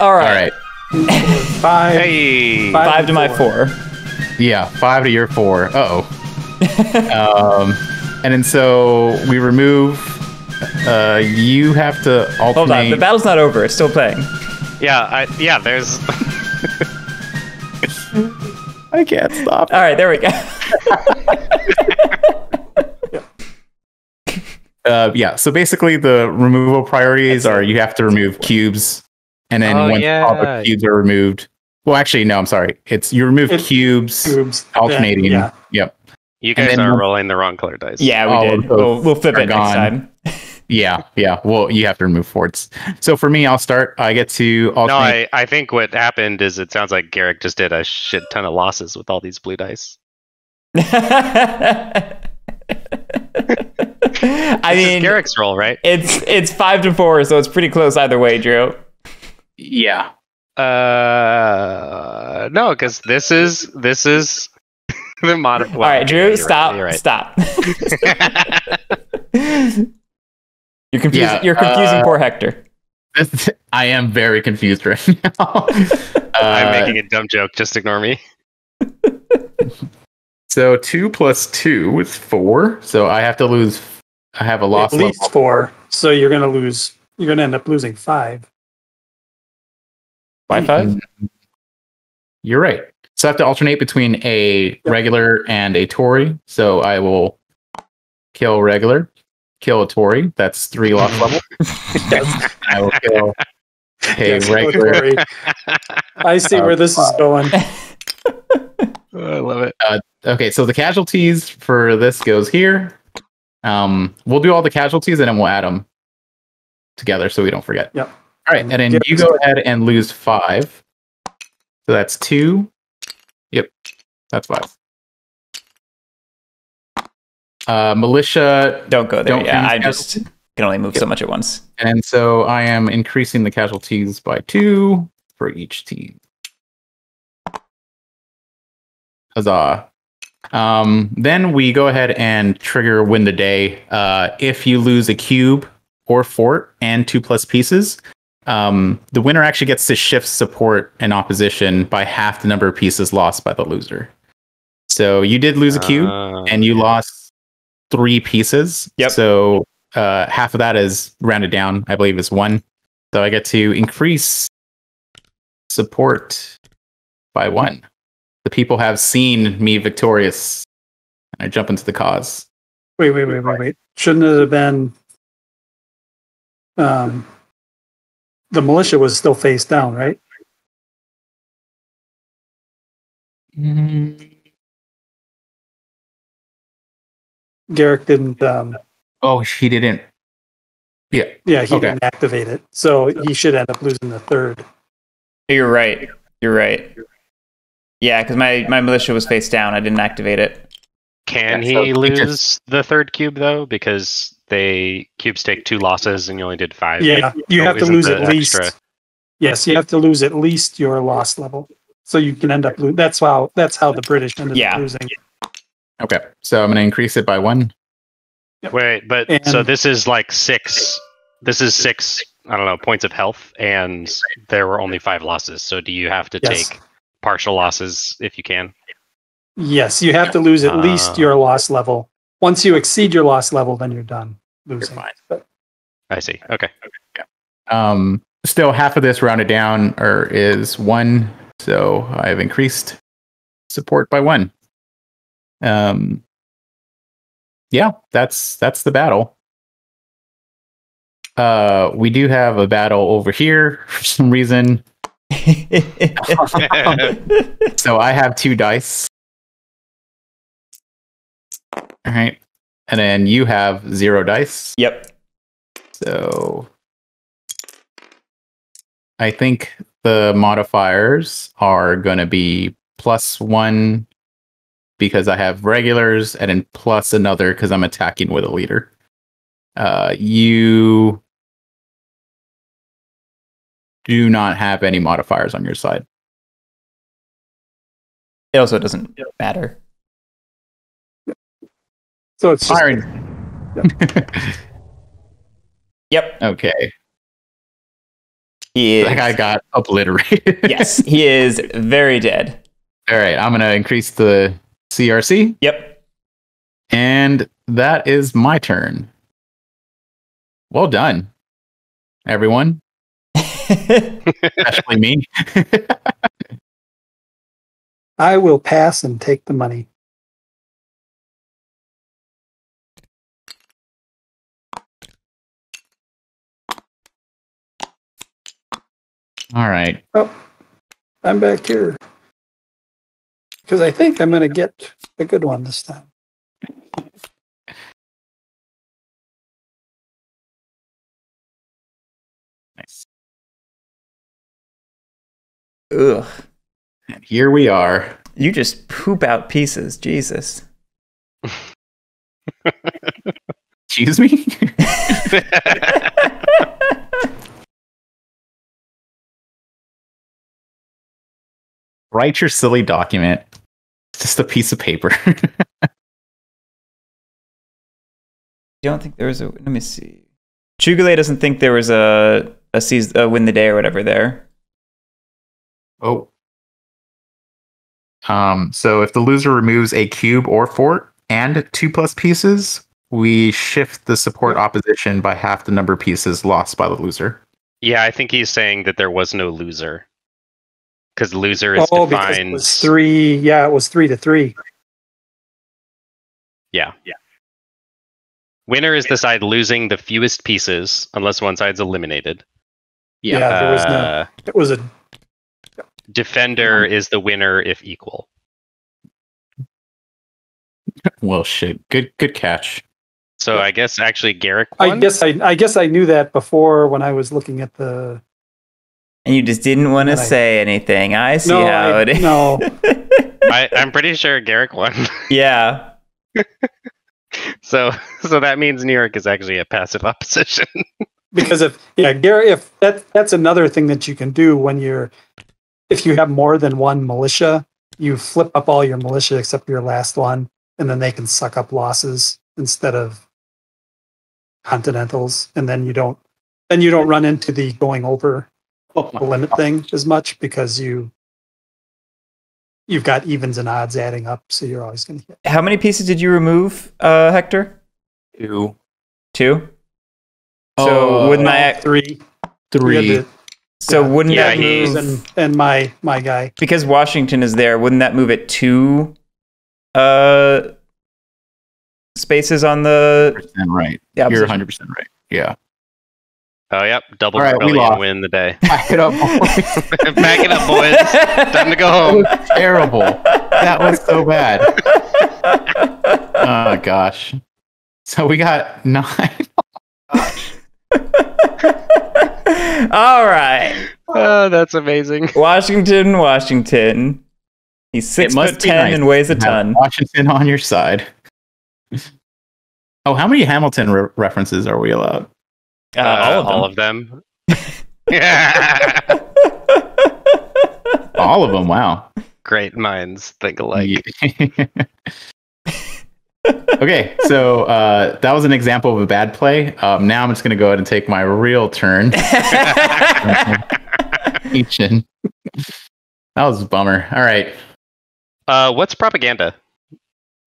All right. All right. Five. Hey. Five, five to four. My four. Yeah, five to your four. Uh oh. um, and then so we remove. Uh, you have to alternate. Hold on, the battle's not over. It's still playing. Yeah, I, yeah. There's. I can't stop. All right, there we go. Uh, yeah, so basically the removal priorities are you have to remove cubes, and then oh, once yeah. all the cubes are removed... Well, actually, no, I'm sorry. It's you remove it, cubes, cubes alternating. Yeah. Yep. You guys then, are rolling the wrong color dice. Yeah, we did. We'll, we'll flip it gone. next time. Yeah, yeah. Well, you have to remove forts. So for me, I'll start. I get to... alternate. No, I, I think what happened is it sounds like Guerric just did a shit ton of losses with all these blue dice. I this mean, Garrick's roll, right? It's it's five to four, so it's pretty close either way, Drew. Yeah. Uh, no, because this is this is the modern. Well, all right, Drew, yeah, stop, right, right. stop. You're confusing. Yeah, you're confusing uh, poor Hector. I am very confused right now. uh, I'm making a dumb joke. Just ignore me. So two plus two is four. So I have to lose. I have a loss. At least level. four. So you're gonna lose. You're gonna end up losing five. By five? You're right. So I have to alternate between a regular and a Tory. So I will kill regular, kill a Tory. That's three loss level. Yes. I will kill a yes, regular. I see where this is going. I love it. Uh, okay, so the casualties for this goes here. Um, we'll do all the casualties and then we'll add them together so we don't forget. Yep. All right, and then yep. you go ahead and lose five. So that's two. Yep, that's five. Uh, militia. Don't go there. Don't yeah, I casualties. just can only move yep. so much at once. And so I am increasing the casualties by two for each team. Huzzah. Um, then we go ahead and trigger win the day. Uh, if you lose a cube or fort and two plus pieces, um, the winner actually gets to shift support and opposition by half the number of pieces lost by the loser. So you did lose a cube uh, and you yeah. lost three pieces. Yep. So uh, half of that is rounded down, I believe is one. So I get to increase support by one. The people have seen me victorious, and I jump into the cause. Wait, wait, wait, wait, wait. Shouldn't it have been... Um, the militia was still face down, right? Mm-hmm. Guerric didn't... Um, oh, he didn't... Yeah, yeah, he okay. didn't activate it. So he should end up losing the third. You're right. You're right. Yeah, because my, my militia was face down. I didn't activate it. Can yeah, so he lose just... the third cube, though? Because they cubes take two losses and you only did five. Yeah, like, you have to lose at least... Extra... Yes, you have to lose at least your loss level. So you can end up losing. That's how, that's how the British ended yeah. up losing. Okay, so I'm going to increase it by one. Yep. Wait, but and... so this is like six... This is six, I don't know, points of health, and there were only five losses. So do you have to yes. take... partial losses if you can? Yes, you have to lose at uh, least your loss level. Once you exceed your loss level, then you're done losing. You're fine. But, I see. Okay. okay. Yeah. Um, still, half of this rounded down or is one, so I've increased support by one. Um, yeah, that's that's the battle. Uh, we do have a battle over here for some reason. So I have two dice. All right. And then you have zero dice. Yep. So I think the modifiers are going to be plus one because I have regulars and then plus another because I'm attacking with a leader. Uh, you... do not have any modifiers on your side. It also doesn't matter. So it's just, Yep. Okay. He is, that guy got obliterated. Yes, he is very dead. All right, I'm going to increase the C R C. Yep. And that is my turn. Well done, everyone. Especially me. I will pass and take the money. All right. Oh, I'm back here. Because I think I'm going to get a good one this time. Nice. Ugh. And here we are. You just poop out pieces. Jesus. Excuse me? Write your silly document. It's just a piece of paper. I don't think there was a... Let me see. Chugale doesn't think there was a, a, seize, a win the day or whatever there. Oh. Um, so if the loser removes a cube or fort and two plus pieces, we shift the support opposition by half the number of pieces lost by the loser. Yeah, I think he's saying that there was no loser. Because loser is oh, defined. Because it was three. Yeah, it was three to three. Yeah, yeah. Winner is the side losing the fewest pieces, unless one side's eliminated. Yeah, yeah there was no. It was a defender um, is the winner if equal. Well, shit. Good, good catch. So yeah. I guess actually, Guerric. Won? I guess I, I guess I knew that before when I was looking at the. And you just didn't want to say I, anything. I see no, how I, it is. No. I, I'm pretty sure Guerric won. Yeah. so so that means New York is actually a passive opposition. because if yeah, Guerric if that that's another thing that you can do when you're if you have more than one militia, you flip up all your militia except your last one, and then they can suck up losses instead of Continentals, and then you don't then you don't run into the going over. The limit thing as much because you you've got evens and odds adding up, so you're always going to hit. How many pieces did you remove, uh, Hector? Two. Two. Oh, so wouldn't I act three? Three. To, so yeah, wouldn't yeah, that move? And, and my my guy because Washington is there. Wouldn't that move it two uh, spaces on the? Right. Yeah, you're one hundred percent right. Yeah. Oh, yep. Double right, Brilliant win the day. Back it up, boys. Back it up, boys. Time to go home. That was terrible. That was so bad. Oh, gosh. So we got nine. All right. Oh, that's amazing. Washington, Washington. He's six foot ten nice and weighs a ton. Washington on your side. Oh, how many Hamilton re references are we allowed? Uh, uh, all of them. All of them. All of them. Wow. Great minds think alike. Okay, so uh, that was an example of a bad play. Um, now I'm just going to go ahead and take my real turn. That was a bummer. All right. Uh, what's propaganda?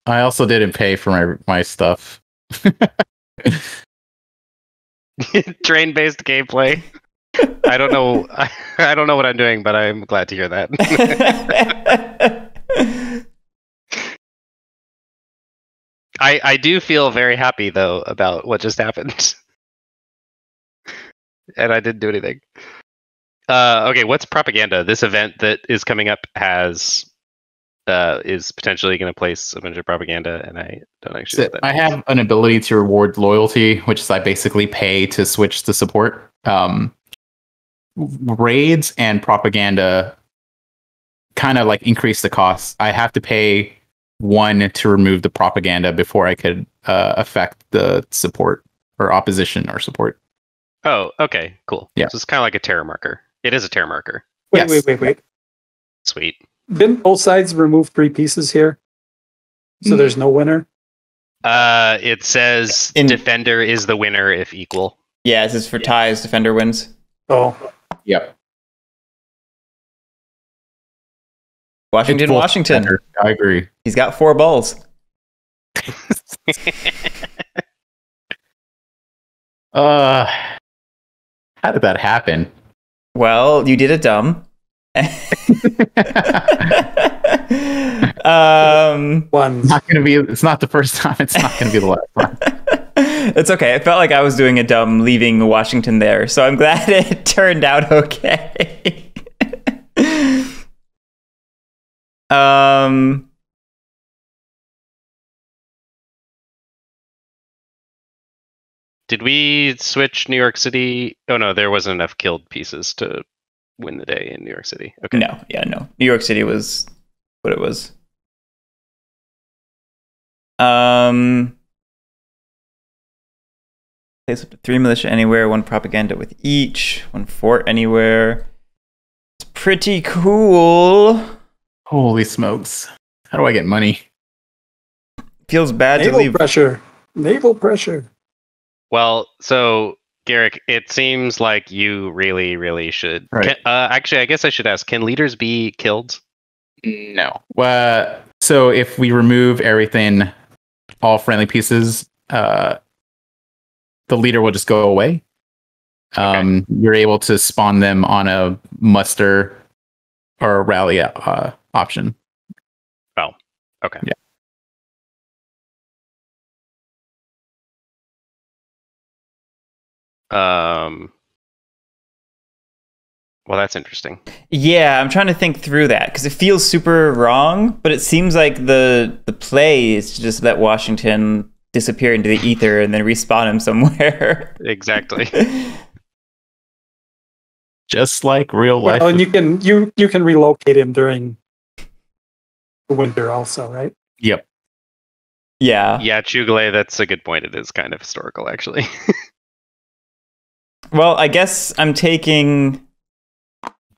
I also didn't pay for my my stuff. Train based gameplay. I don't know. I, I don't know what I'm doing, but I'm glad to hear that. I I do feel very happy though about what just happened, and I didn't do anything. Uh, okay, what's propaganda? This event that is coming up has uh, is potentially going to place a bunch of propaganda, and I. Don't actually so I have an ability to reward loyalty, which is I basically pay to switch to support. Um, raids and propaganda kind of like increase the cost. I have to pay one to remove the propaganda before I could uh, affect the support or opposition or support. Oh, okay, cool. Yeah. So it's kind of like a terror marker. It is a terror marker. Wait, yes. wait, wait, wait. Sweet. Didn't both sides remove three pieces here? So mm. there's no winner? Uh, it says In defender is the winner if equal. Yeah, this is for ties. Defender wins. Oh, yep. Washington, Washington. Defender. I agree. He's got four balls. uh, how did that happen? Well, you did it dumb. um, one. It's not gonna be. It's not the first time. It's not gonna be the last time. It's okay. It felt like I was doing a dumb leaving Washington there, so I'm glad it turned out okay. um. Did we switch New York City? Oh no, there wasn't enough killed pieces to win the day in New York City. Okay. No, yeah, no. New York City was what it was. Um, place up to three militia anywhere, one propaganda with each, one fort anywhere. It's pretty cool. Holy smokes! How do I get money? Feels bad to leave. Naval pressure. Naval pressure. Well, so, Guerric, it seems like you really, really should. Right. Can, uh, actually, I guess I should ask, can leaders be killed? No. Uh, so if we remove everything, all friendly pieces, uh, the leader will just go away. Um, okay. You're able to spawn them on a muster or a rally uh, option. Oh, okay. Yeah. Um, well, that's interesting. Yeah, I'm trying to think through that because it feels super wrong, but it seems like the the play is to just let Washington disappear into the ether and then respawn him somewhere. Exactly. Just like real life. Well, and you can you you can relocate him during the winter also, right? Yep. Yeah. Yeah, Chugale, that's a good point. It is kind of historical, actually. Well, I guess I'm taking...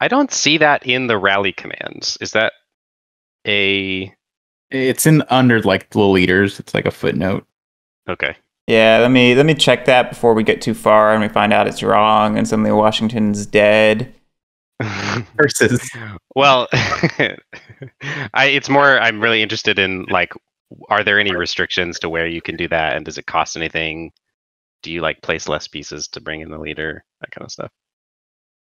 I don't see that in the rally commands. Is that a... It's in under, like, the leaders. It's like a footnote. Okay. Yeah, let me let me check that before we get too far and we find out it's wrong and suddenly Washington's dead. Versus... Well, I, it's more... I'm really interested in, like, are there any restrictions to where you can do that and does it cost anything? Do you like place less pieces to bring in the leader? That kind of stuff.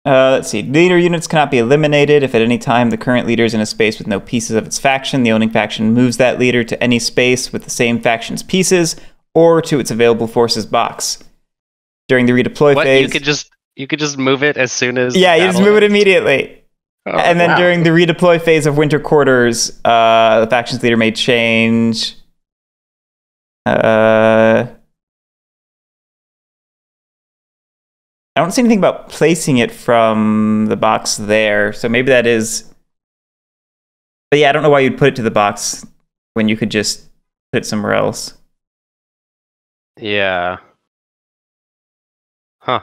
Uh, let's see. Leader units cannot be eliminated if at any time the current leader is in a space with no pieces of its faction. The owning faction moves that leader to any space with the same faction's pieces or to its available forces box. During the redeploy what? phase, you could just you could just move it as soon as. Yeah, you just move it immediately. Oh, and then wow. During the redeploy phase of winter quarters, uh, the faction's leader may change. Uh. I don't see anything about placing it from the box there, so maybe that is... But yeah, I don't know why you'd put it to the box when you could just put it somewhere else. Yeah. Huh.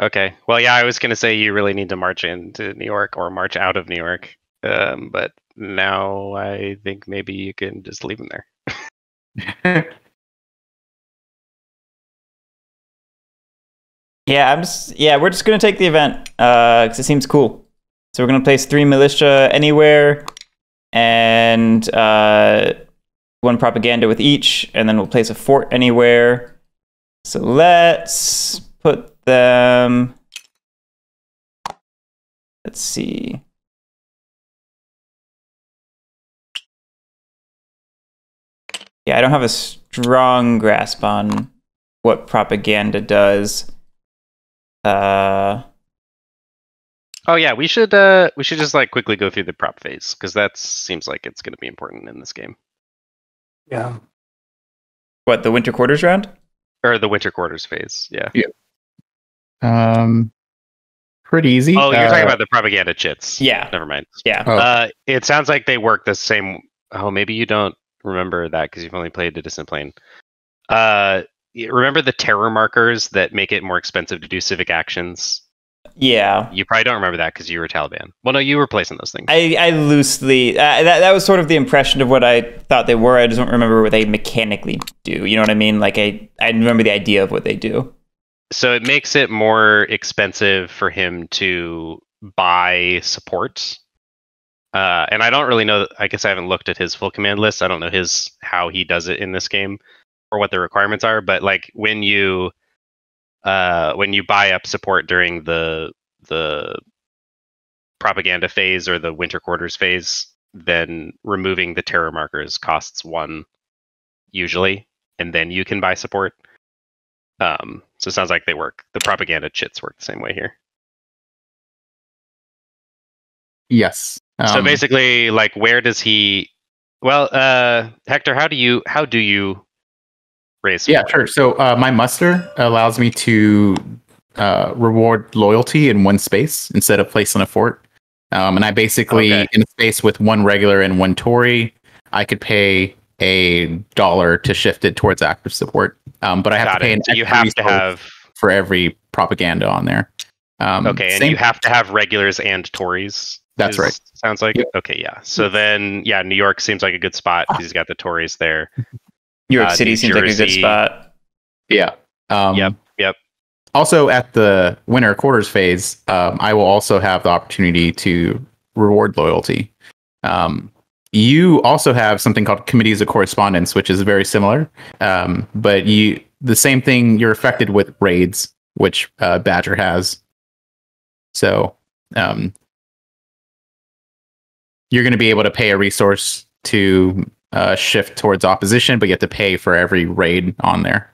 Okay. Well, yeah, I was going to say you really need to march into New York or march out of New York, um, but now I think maybe you can just leave them there. Yeah, I'm just, yeah, we're just going to take the event uh, because it seems cool. So we're going to place three militia anywhere and uh, one propaganda with each, and then we'll place a fort anywhere. So let's put them... Let's see. Yeah, I don't have a strong grasp on what propaganda does. Uh oh yeah, we should uh we should just like quickly go through the prop phase because that seems like it's going to be important in this game. Yeah. What, the winter quarters round? Or the winter quarters phase? Yeah. Yeah. Um, pretty easy. Oh, you're uh, talking about the propaganda chits. Yeah. Never mind. Yeah. Oh. Uh, it sounds like they work the same. Oh, maybe you don't remember that because you've only played a distant plane. Uh. Remember the terror markers that make it more expensive to do civic actions? Yeah. You probably don't remember that because you were Taliban. Well, no, you were placing those things. I, I loosely... Uh, that, that was sort of the impression of what I thought they were. I just don't remember what they mechanically do. You know what I mean? Like, I, I remember the idea of what they do. So it makes it more expensive for him to buy supports. Uh, and I don't really know... I guess I haven't looked at his full command list. I don't know his how he does it in this game or what the requirements are. But, like, when you... Uh, when you buy up support during the the propaganda phase or the winter quarters phase, then removing the terror markers costs one usually, and then you can buy support. Um, so it sounds like they work. The propaganda chits work the same way here. Yes. Um, so basically, like, where does he? Well, uh, Hector, how do you how do you? Race. Yeah, sure. So uh, my muster allows me to uh, reward loyalty in one space instead of place on a fort. Um, and I basically, okay. in a space with one regular and one Tory, I could pay a dollar to shift it towards active support. Um, but I have Got to pay it. An so you have to have for every propaganda on there. Um, okay, and you have to have regulars and Tories. That's right. Sounds like yep. okay, yeah. So then, yeah, New York seems like a good spot because he's got the Tories there. New York uh, City New seems Jersey. Like a good spot. Yeah. Um, yep. Yep. Also, at the winter quarters phase, um, I will also have the opportunity to reward loyalty. Um, you also have something called committees of correspondence, which is very similar. Um, but you, the same thing, you're affected with raids, which uh, Badger has. So um, you're going to be able to pay a resource to... Uh, shift towards opposition, but you have to pay for every raid on there.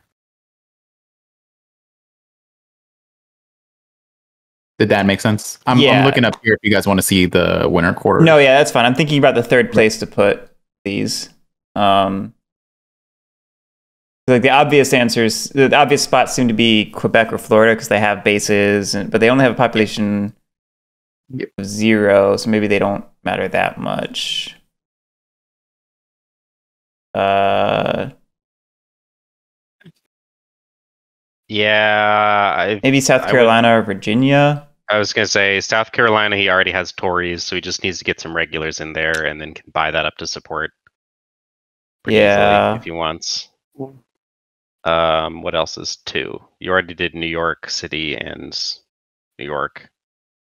Did that make sense? I'm, yeah. I'm looking up here if you guys want to see the winter quarters. No, yeah, that's fine. I'm thinking about the third place to put these. Um, like the obvious answers, the obvious spots seem to be Quebec or Florida because they have bases, and, but they only have a population yep. of zero, so maybe they don't matter that much. Uh, yeah, I, maybe South Carolina I would, or Virginia. I was gonna say South Carolina. He already has Tories, so he just needs to get some regulars in there, and then can buy that up to support. Yeah, if he wants. Um, what else is two? You already did New York City and New York.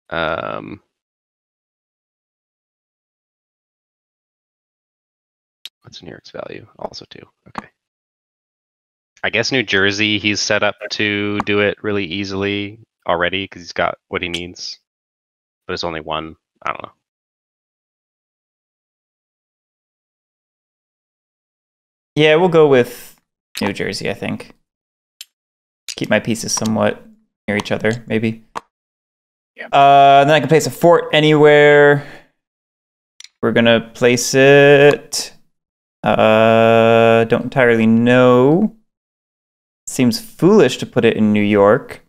Um. What's New York's value? Also two. Okay. I guess New Jersey, he's set up to do it really easily already because he's got what he needs. But it's only one. I don't know. Yeah, we'll go with New Jersey, I think. Keep my pieces somewhat near each other, maybe. Yeah. Uh, then I can place a fort anywhere. We're going to place it... Uh, don't entirely know. Seems foolish to put it in New York.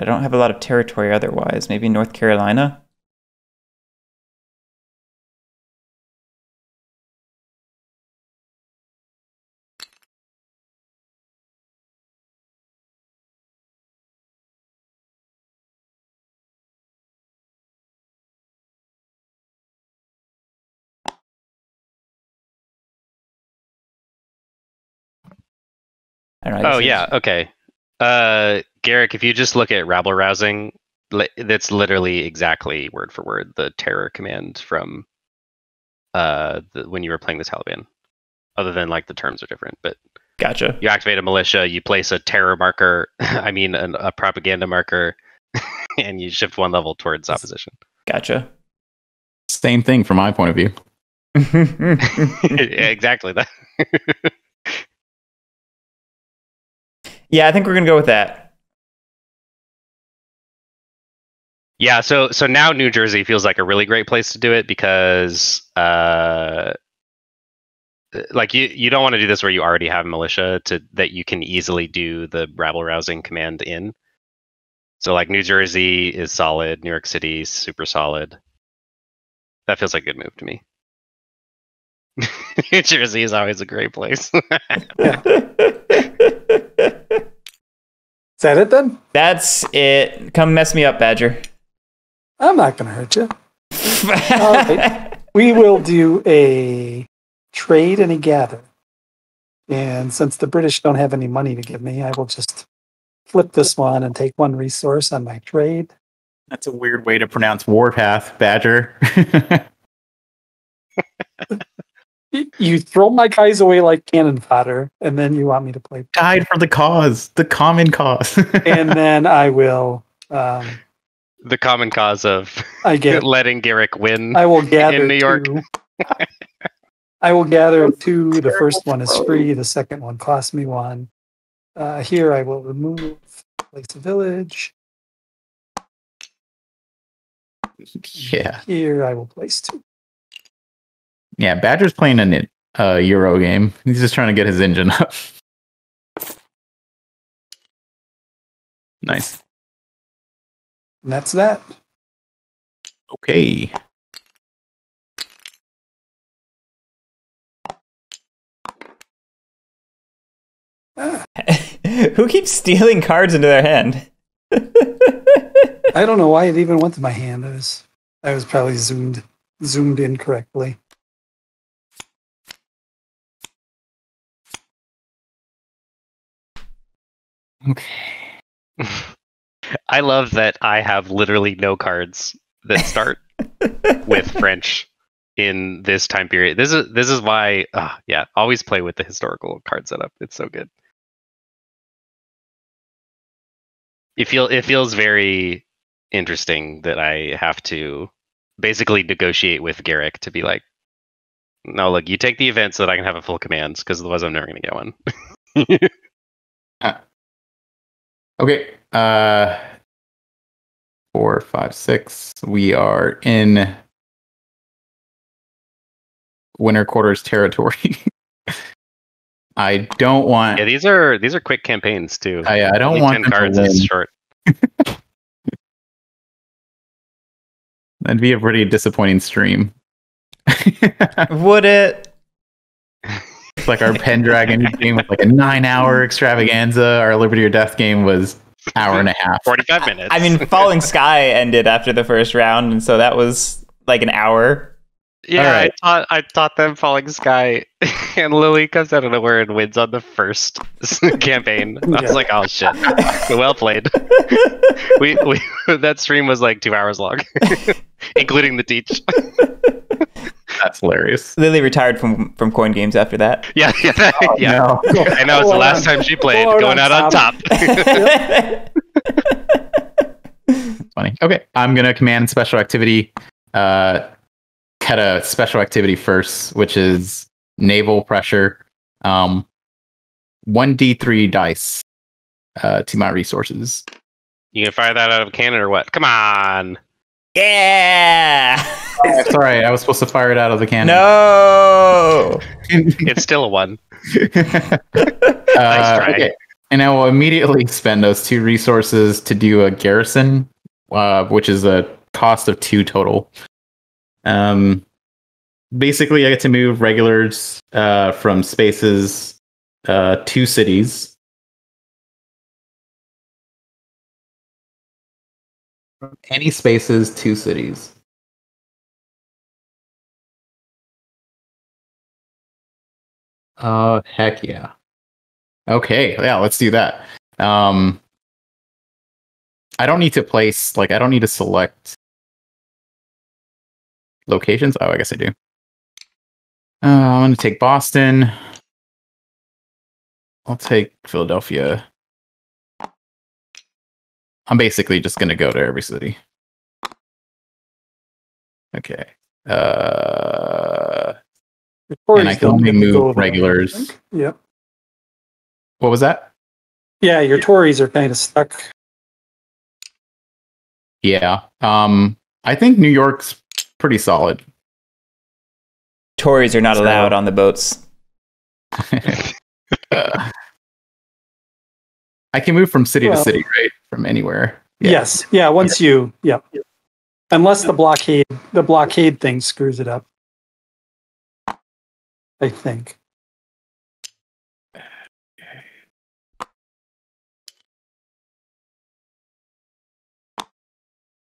I don't have a lot of territory otherwise. Maybe North Carolina? I don't know, oh yeah, it's... okay. Uh, Guerric, if you just look at rabble rousing, li that's literally exactly word for word the terror command from uh, the, when you were playing the Taliban. Other than like the terms are different, but gotcha. You activate a militia, you place a terror marker, I mean an, a propaganda marker, and you shift one level towards opposition. Gotcha. Same thing from my point of view. Yeah, exactly that. Yeah, I think we're gonna go with that. Yeah, so so now New Jersey feels like a really great place to do it because, uh, like you you don't want to do this where you already have militia to that you can easily do the rabble rousing command in. So like New Jersey is solid, New York City super solid. That feels like a good move to me. New Jersey is always a great place. Is that it then? That's it. Come mess me up, Badger. I'm not going to hurt you. All right. We will do a trade and a gather. And since the British don't have any money to give me, I will just flip this one and take one resource on my trade. That's a weird way to pronounce warpath, Badger. You throw my guys away like cannon fodder, and then you want me to play. Died for the cause, the common cause. And then I will. Um, the common cause of I get, letting Guerric win. I will gather in New York. Two. I will gather two. The first one is free. The second one costs me one. Uh, here I will remove place a village. Yeah. Here I will place two. Yeah, Badger's playing a uh, Euro game. He's just trying to get his engine up. Nice. And that's that. Okay. Ah. Who keeps stealing cards into their hand? I don't know why it even went to my hand. I was, I was probably zoomed, zoomed in correctly. Okay. I love that I have literally no cards that start with French in this time period. This is this is why, uh, yeah, always play with the historical card setup. It's so good. It feel it feels very interesting that I have to basically negotiate with Guerric to be like, no, look, you take the event so that I can have a full command, because otherwise I'm never going to get one. uh. Okay, uh, four, five, six. We are in winter quarters territory. I don't want. Yeah, these are these are quick campaigns too. I, I don't Only want ten cards to win. Is short. That'd be a pretty disappointing stream. Would it? It's like our Pendragon game with like a nine-hour extravaganza. Our Liberty or Death game was an hour and a half. forty-five minutes. I mean, Falling Sky ended after the first round, and so that was like an hour. Yeah, right. I, taught, I taught them Falling Sky, and Lily comes out of nowhere and wins on the first campaign. I was like, oh, shit. Well played. we, we That stream was like two hours long, including the teach. That's hilarious. Lily retired from from coin games after that. Yeah, yeah, oh, yeah. No. I know it's the last time she played. Lord going out on top. Funny. Okay, I'm gonna command special activity. Uh, had a special activity first, which is naval pressure. Um, one d three dice uh, to my resources. You gonna fire that out of a cannon or what? Come on. Yeah. Oh, sorry, I was supposed to fire it out of the cannon. No. It's still a one. uh, nice okay. And I will immediately spend those two resources to do a garrison, uh, which is a cost of two total. Um, basically, I get to move regulars uh, from spaces uh, to cities. From any spaces to cities. Oh, uh, heck yeah. Okay, yeah, let's do that. Um, I don't need to place, like, I don't need to select locations. Oh, I guess I do. Uh, I'm going to take Boston. I'll take Philadelphia. I'm basically just going to go to every city. Okay. Uh... And I can only move regulars. Yep. What was that? Yeah, your Tories are kind of stuck. Yeah. Um, I think New York's pretty solid. Tories are not so, allowed on the boats. uh, I can move from city well, to city, right? From anywhere. Yeah. Yes. Yeah, once yeah. you... Yeah. Unless the blockade, the blockade thing screws it up. I think.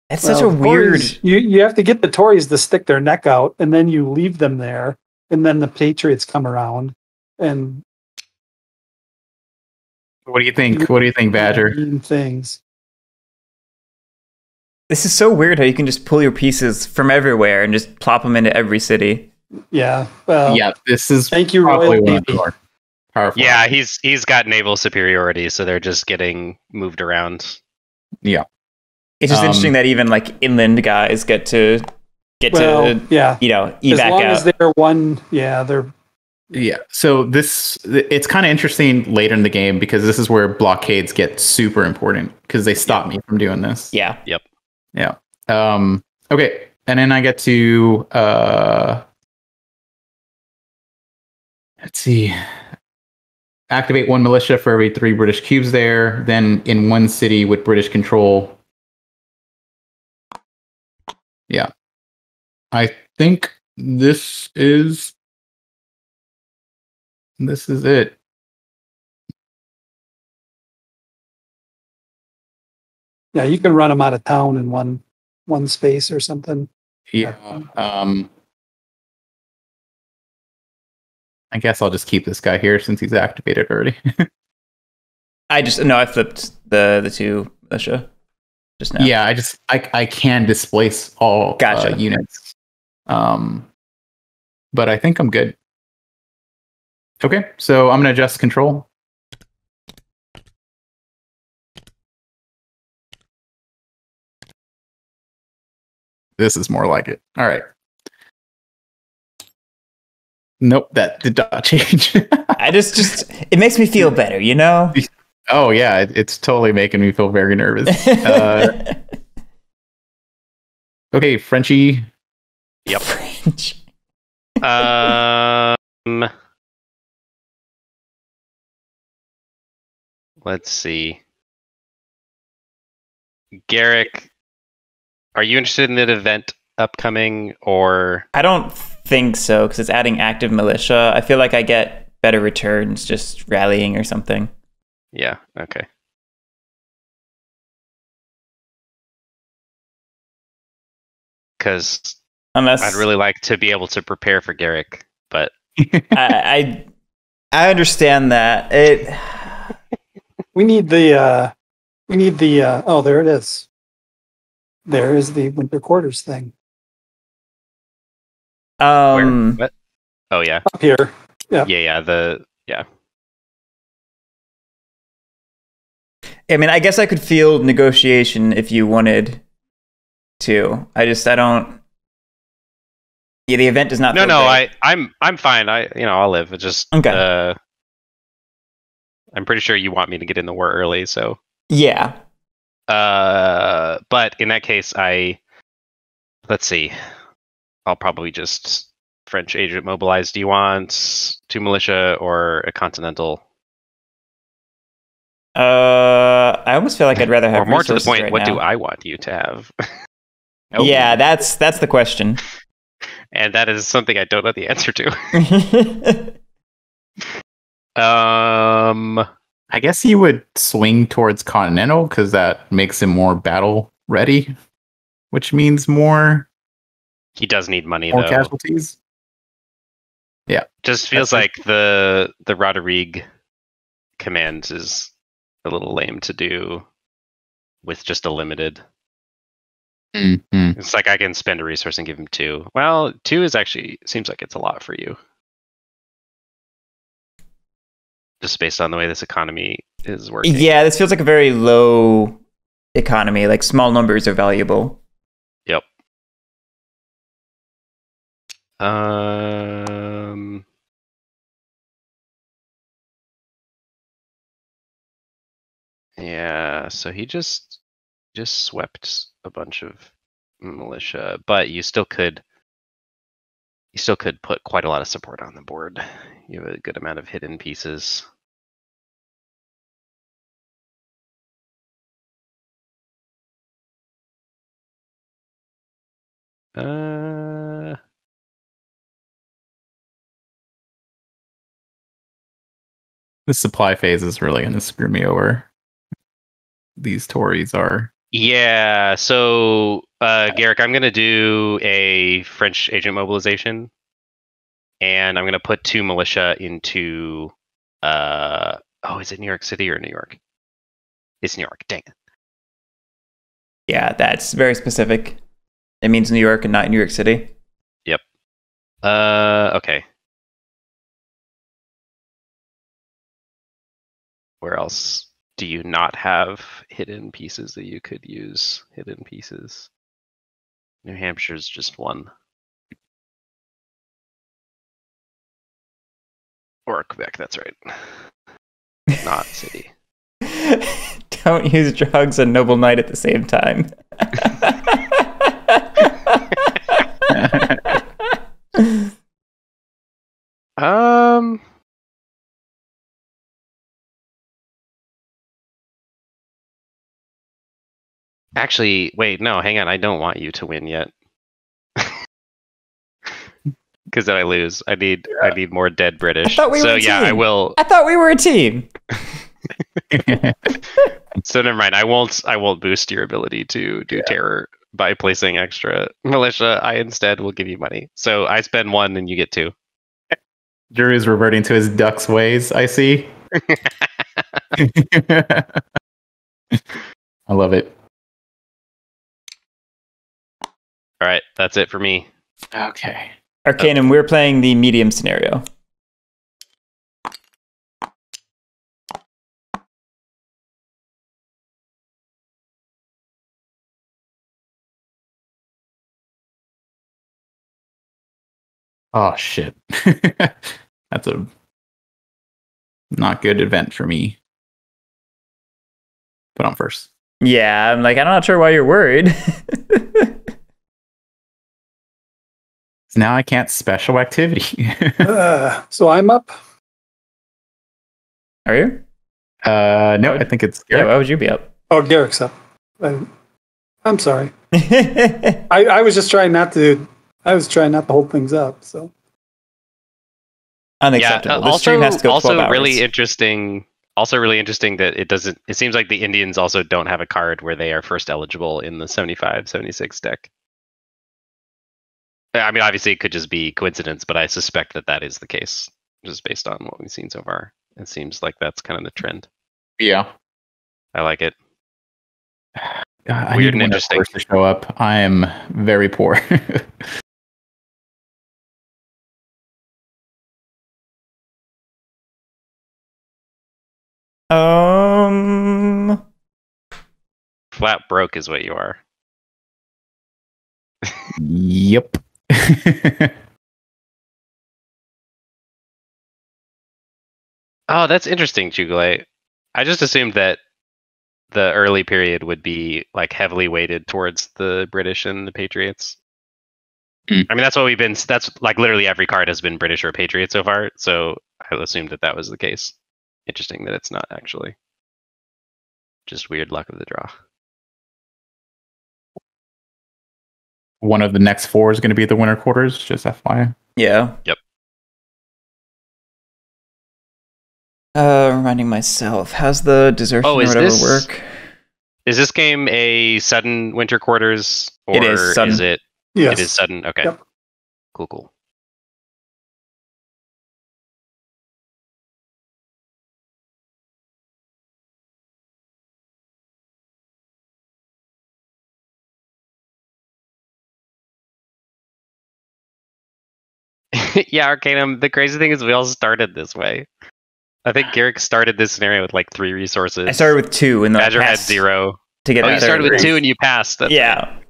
That's well, such a weird... Tories, you, you have to get the Tories to stick their neck out, and then you leave them there, and then the Patriots come around, and... What do you think? What do you think, Badger? Things. This is so weird how you can just pull your pieces from everywhere and just plop them into every city. Yeah. Well, yeah, this is thank you, probably one of the more powerful. Yeah, he's, he's got naval superiority, so they're just getting moved around. Yeah. It's just um, interesting that even like inland guys get to get well, to yeah. you know evac as long out. As they're one yeah they're yeah. So this it's kind of interesting later in the game because this is where blockades get super important because they stop yeah. me from doing this. Yeah. Yep. Yeah. Um, okay, and then I get to uh, let's see. Activate one militia for every three British cubes there. Then in one city with British control. Yeah, I think this is this is it. Yeah, you can run them out of town in one one space or something. Yeah. Um, I guess I'll just keep this guy here since he's activated already. I just no, I flipped the the two militia. Just now. Yeah, I just I I can displace all gotcha. uh, units, um, but I think I'm good. Okay, so I'm gonna adjust control. This is more like it. All right. Nope, that did not change. I just just it makes me feel better, you know. Oh, yeah, it's totally making me feel very nervous. Uh, okay, Frenchie. Yep. French. Um, let's see. Guerric, are you interested in that event upcoming, or...? I don't think so, because it's adding active militia. I feel like I get better returns just rallying or something. Yeah, okay. Because I'd really like to be able to prepare for Guerric, but... I, I I understand that. It. We need the... Uh, we need the... Uh, oh, there it is. There is the winter quarters thing. Um. Where, what? Oh, yeah. Up here. Yeah, yeah, yeah the... Yeah. I mean, I guess I could field negotiation if you wanted to. I just, I don't. Yeah, the event does not. No, no, I, I'm, I'm fine. I, you know, I'll live. It's just, okay. Uh, I'm pretty sure you want me to get in the war early, so. Yeah. Uh, but in that case, I, let's see. I'll probably just French agent mobilize. Do you want two militia or a continental? Uh, I almost feel like I'd rather have. Or more to the point, right what now. do I want you to have? Nope. Yeah, that's that's the question, and that is something I don't know the answer to. um, I guess he would swing towards continental because that makes him more battle ready, which means more. He does need money more though. Casualties. Yeah, just feels that's like the the Roderigue command is a little lame to do with just a limited. Mm-hmm. It's like I can spend a resource and give him two. Well, two is actually seems like it's a lot for you. Just based on the way this economy is working. Yeah, this feels like a very low economy. Like small numbers are valuable. Yep. Um. Yeah, so he just just swept a bunch of militia, but you still could you still could put quite a lot of support on the board. You have a good amount of hidden pieces. Uh The supply phase is really going to screw me over. These Tories are. Yeah, so uh, Guerric, I'm going to do a French agent mobilization, and I'm going to put two militia into. Uh, oh, is it New York City or New York? It's New York. Dang it. Yeah, that's very specific. It means New York and not New York City. Yep. Uh, okay. Where else do you not have hidden pieces that you could use? Hidden pieces. New Hampshire's just one. Or Quebec, that's right. Not city. Don't use drugs and noble knight at the same time. um... Actually, wait, no, hang on. I don't want you to win yet. Because then I lose. I need yeah. I need more dead British. I thought we so were a yeah, team. I will. I thought we were a team. So never mind. I won't I won't boost your ability to do yeah. terror by placing extra militia. I instead will give you money. So I spend one and you get two. Drew is reverting to his duck's ways, I see. I love it. All right, that's it for me. Okay. Arcanum, okay. We're playing the medium scenario. Oh, shit. That's a not good event for me. But I'm first. Yeah, I'm like, I'm not sure why you're worried. Now I can't special activity. uh, so I'm up. Are you? Uh, no, would, I think it's Guerric. Yeah, why would you be up? Oh, Guerric's up. I'm, I'm sorry. I, I was just trying not to. I was trying not to hold things up. So unacceptable. Yeah, uh, also, stream has to go also really interesting. Also really interesting that it doesn't. It seems like the Indians also don't have a card where they are first eligible in the seventy-five seventy-six deck. I mean, obviously, it could just be coincidence, but I suspect that that is the case, just based on what we've seen so far. It seems like that's kind of the trend. Yeah, I like it. Uh, I Weird need and interesting to show up. I am very poor. um, flat broke is what you are. Yep. Oh, that's interesting, Jugulay. I just assumed that the early period would be like heavily weighted towards the British and the Patriots. Mm. I mean, that's what we've been. That's like literally every card has been British or Patriot so far. So I assumed that that was the case. Interesting that it's not actually. Just weird luck of the draw. One of the next four is going to be the winter quarters, just F Y I. Yeah. Yep. Uh, reminding myself, how's the desertion oh, is or whatever this, work? Is this game a sudden winter quarters? Or it is sudden. Is it, yes. It is sudden? Okay. Yep. Cool, cool. Yeah, Arcanum, the crazy thing is we all started this way. I think Guerric started this scenario with like three resources. I started with two and then Badger had zero. To get oh, you started with two and you passed. That's yeah. Right.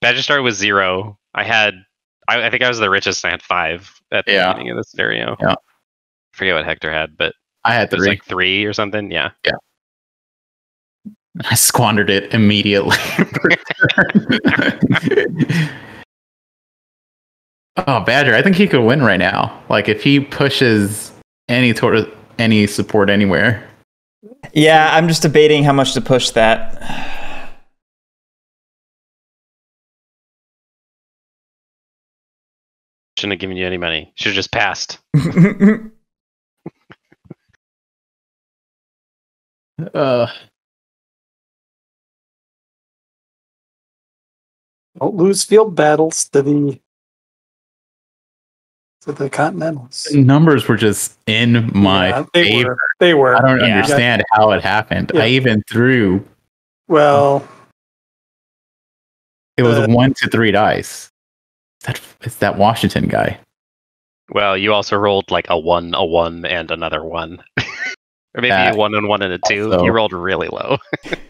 Badger started with zero. I had, I, I think I was the richest and I had five at the yeah. beginning of the scenario. Yeah. I forget what Hector had, but I had three. It was like three or something. Yeah. Yeah. I squandered it immediately. Oh, Badger, I think he could win right now. Like, if he pushes any toward any support anywhere. Yeah, I'm just debating how much to push that. Shouldn't have given you any money. Should have just passed. Uh, don't lose field battles to the to the Continentals. The numbers were just in my yeah, they favor. Were. They were. I don't yeah. understand yeah. how it happened. Yeah. I even threw. Well, it was uh, one to three dice. It's that, it's that Washington guy. Well, you also rolled like a one, a one, and another one. Or maybe that, a one and one and a two. Also, you rolled really low.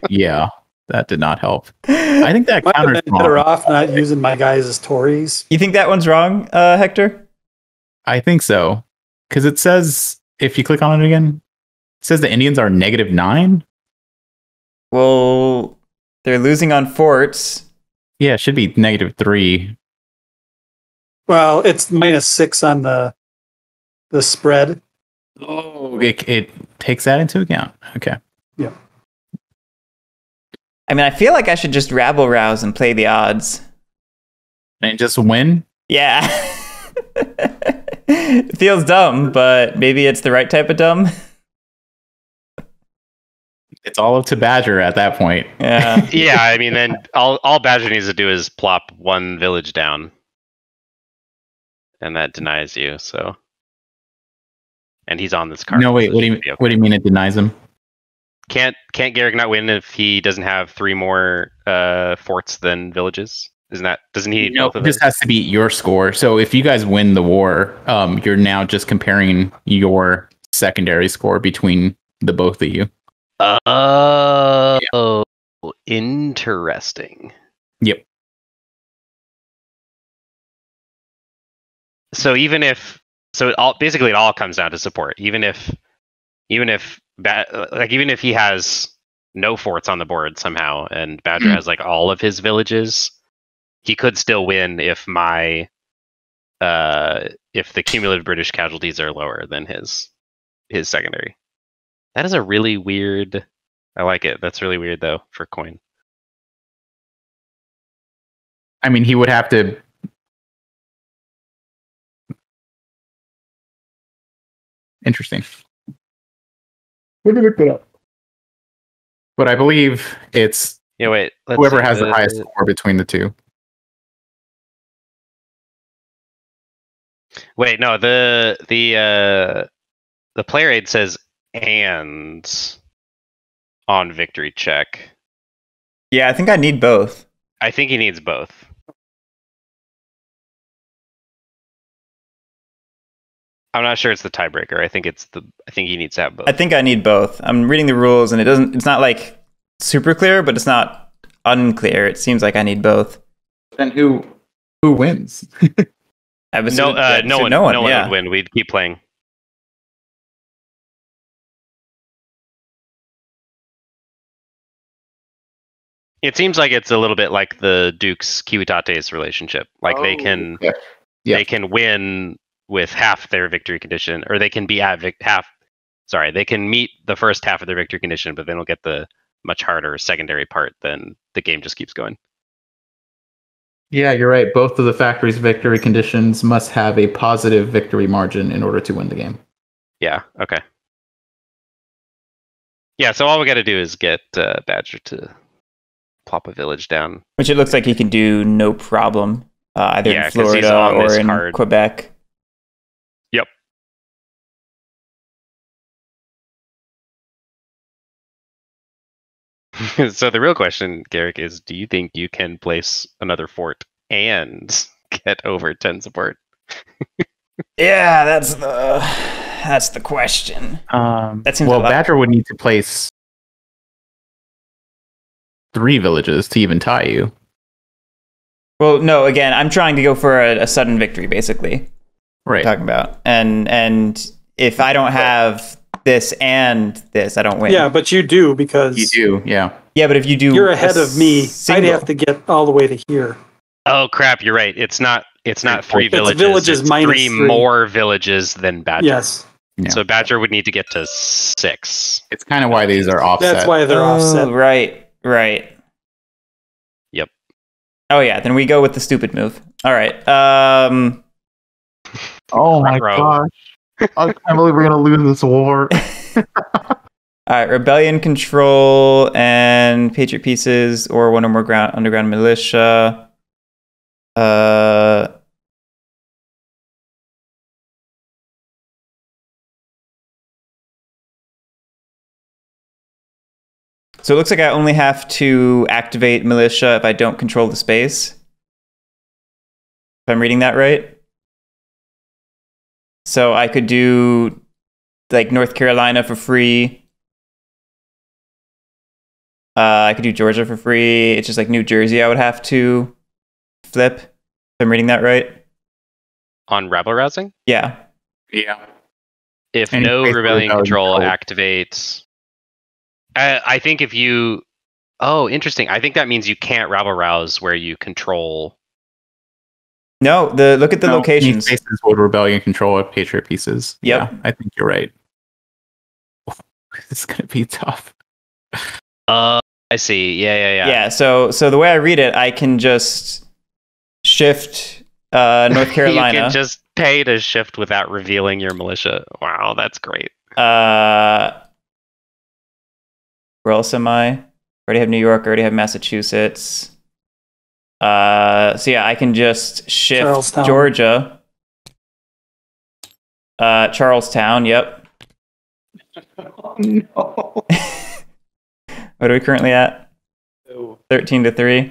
Yeah, that did not help. I think that counters. Better off not using my guys as Tories. You think that one's wrong, uh, Hector? I think so, because it says, if you click on it again, it says the Indians are negative nine. Well, they're losing on forts. Yeah, it should be negative three. Well, it's minus six on the the spread. Oh, it, it takes that into account. Okay. Yeah. I mean, I feel like I should just rabble rouse and play the odds. And just win? Yeah. It feels dumb, but maybe it's the right type of dumb. It's all up to Badger at that point. Yeah. Yeah, I mean, then all, all Badger needs to do is plop one village down. And that denies you, so. And he's on this card. No, wait, what do you, okay. what do you mean it denies him? Can't can't Guerric not win if he doesn't have three more uh, forts than villages? Isn't that, doesn't he? No, it just has to be your score. So if you guys win the war, um, you're now just comparing your secondary score between the both of you. Uh, yeah. Oh, interesting. Yep. So even if, so it all, basically it all comes down to support. Even if, even if, like, even if he has no forts on the board somehow, and Badger has like all of his villages, he could still win if my, uh, if the cumulative British casualties are lower than his, his secondary. That is a really weird. I like it. That's really weird though for coin. I mean, he would have to. Interesting. Let me look that up. But I believe it's yeah, wait, let's whoever has the, the highest score between the two. Wait, no, the the uh, the player aid says and on victory check. Yeah, I think I need both. I think he needs both. I'm not sure it's the tiebreaker. I think it's the. I think he needs to have both. I think I need both. I'm reading the rules, and it doesn't. It's not like super clear, but it's not unclear. It seems like I need both. Then who, who wins? I was no, uh, no one. No one, no one yeah. would win. We'd keep playing. It seems like it's a little bit like the Duke's Kiwitate's relationship. Like oh, they can, okay. yeah. they can win with half their victory condition, or they can be at vic half, sorry, they can meet the first half of their victory condition, but they don't get the much harder secondary part, then the game just keeps going. Yeah, you're right. Both of the factories' victory conditions must have a positive victory margin in order to win the game. Yeah, okay. Yeah, so all we got to do is get uh, Badger to plop a village down. Which it looks like he can do no problem, uh, either yeah, in Florida or in card. Quebec. So the real question, Guerric, is do you think you can place another fort and get over ten support? Yeah, that's the that's the question. Um, that seems well, Badger would need to place three villages to even tie you. Well, no, again, I'm trying to go for a, a sudden victory, basically. Right. Talking about and and if I don't have this and this, I don't win. Yeah, but you do because you do. Yeah, yeah, but if you do, you're ahead of me. Single. I'd have to get all the way to here. Oh crap! You're right. It's not. It's not three it's villages. villages it's minus three, three more villages than Badger. Yes. Yeah. So Badger would need to get to six. It's kind of why these are offset. That's why they're oh, offset. Right. Right. Yep. Oh yeah. Then we go with the stupid move. All right. Um. Oh my gosh. I can't believe we're gonna lose this war. All right, rebellion control and patriot pieces or one or more ground, underground militia. Uh, so it looks like I only have to activate militia if I don't control the space. If I'm reading that right. So I could do like North Carolina for free. Uh, I could do Georgia for free. It's just like New Jersey I would have to flip, if I'm reading that right. On rebel rousing? Yeah. Yeah. If and no rebellion control activates... I, I think if you... Oh, interesting. I think that means you can't rebel rouse where you control... No, the look at the no, locations. Spaces would rebellion control of patriot pieces. Yep. Yeah, I think you're right. This is going to be tough. Uh, I see. Yeah, yeah, yeah. Yeah. So, so the way I read it, I can just shift uh, North Carolina. You can just pay to shift without revealing your militia. Wow, that's great. Uh, where else am I? I already have New York. I already have Massachusetts. Uh, so yeah, I can just shift Charlestown. Georgia. Uh, Charlestown. Yep. Oh, no. What are we currently at? Ew. thirteen to three.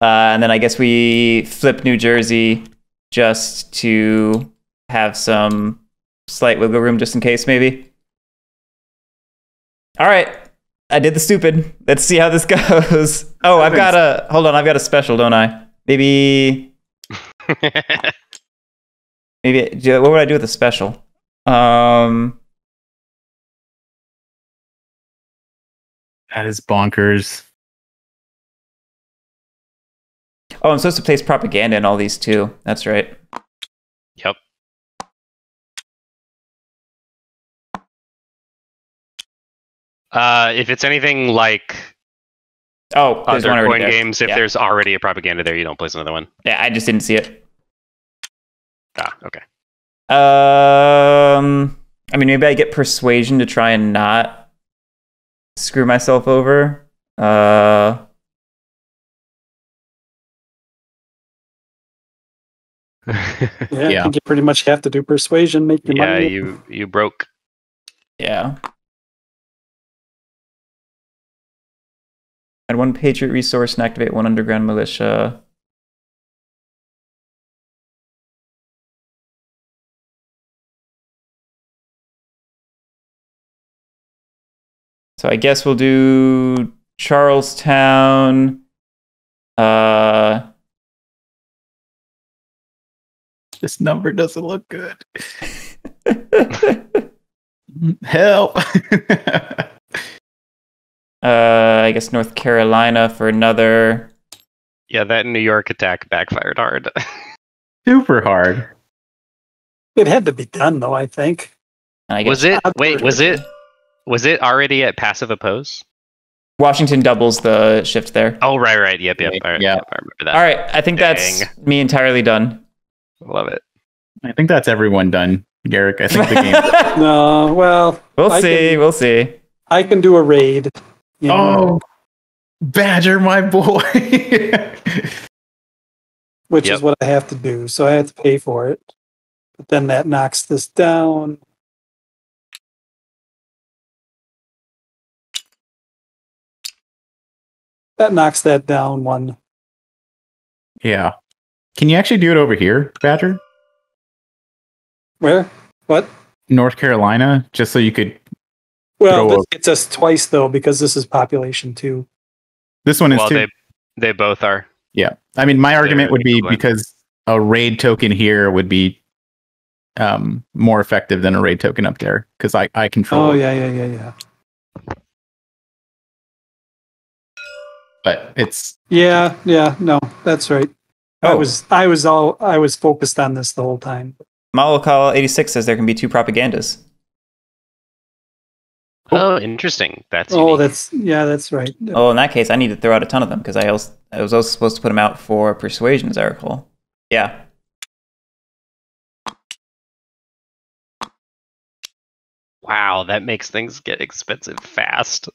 Uh, and then I guess we flip New Jersey just to have some slight wiggle room just in case, maybe. All right. I did the stupid. Let's see how this goes. Oh, I've got a... Hold on. I've got a special, don't I? Maybe... maybe... What would I do with a special? Um... That is bonkers. Oh, I'm supposed to place propaganda in all these too. That's right. Yep. Uh, if it's anything like oh, other one coin there. games, if yeah. there's already a propaganda there, you don't place another one. Yeah, I just didn't see it. Ah, okay. Um, I mean, maybe I get persuasion to try and not screw myself over. Uh, yeah, yeah. I think you pretty much have to do persuasion. Make your yeah, money. Yeah, you you broke. Yeah. Add one patriot resource and activate one underground militia. So I guess we'll do Charlestown. Uh, this number doesn't look good. Help. uh, I guess North Carolina for another. Yeah, that New York attack backfired hard. Super hard. It had to be done, though, I think. I guess was it? Wait, was it? Was it already at passive oppose? Washington doubles the shift there. Oh, right, right. Yep, yep. All right, yeah. Yep, I remember that. All right, I think Dang. that's me entirely done. Love it. I think that's everyone done, Guerric. I think the game... No, well... We'll I see, can, we'll see. I can do a raid. You know? Oh, Badger, my boy! Which yep. is what I have to do, so I have to pay for it. But then that knocks this down... That knocks that down one. Yeah. Can you actually do it over here, Badger? Where? What? North Carolina, just so you could... Well, this gets us twice, though, because this is population two. This one is well, two. They, they both are. Yeah. I mean, my They're argument would be because a raid token here would be um, more effective than a raid token up there, because I, I control... Oh, yeah, yeah, yeah, yeah. But it's yeah, yeah, no, that's right. Oh. I was, I was all, I was focused on this the whole time. Malakal eighty-six says there can be two propagandas. Oh, interesting. That's oh, unique. that's yeah, that's right. Oh, in that case, I need to throw out a ton of them because I also, I was also supposed to put them out for persuasion, as I recall. Yeah. Wow, that makes things get expensive fast.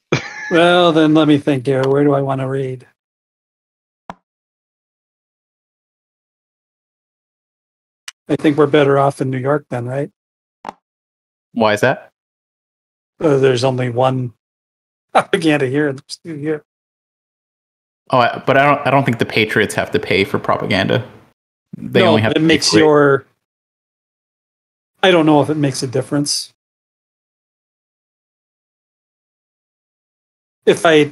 Well, then let me think here. Where do I want to raid? I think we're better off in New York then, right? Why is that? Uh, there's only one propaganda here in the studio. Oh, but I don't. I don't think the Patriots have to pay for propaganda. They no, only have. It to makes your. It. I don't know if it makes a difference. If I,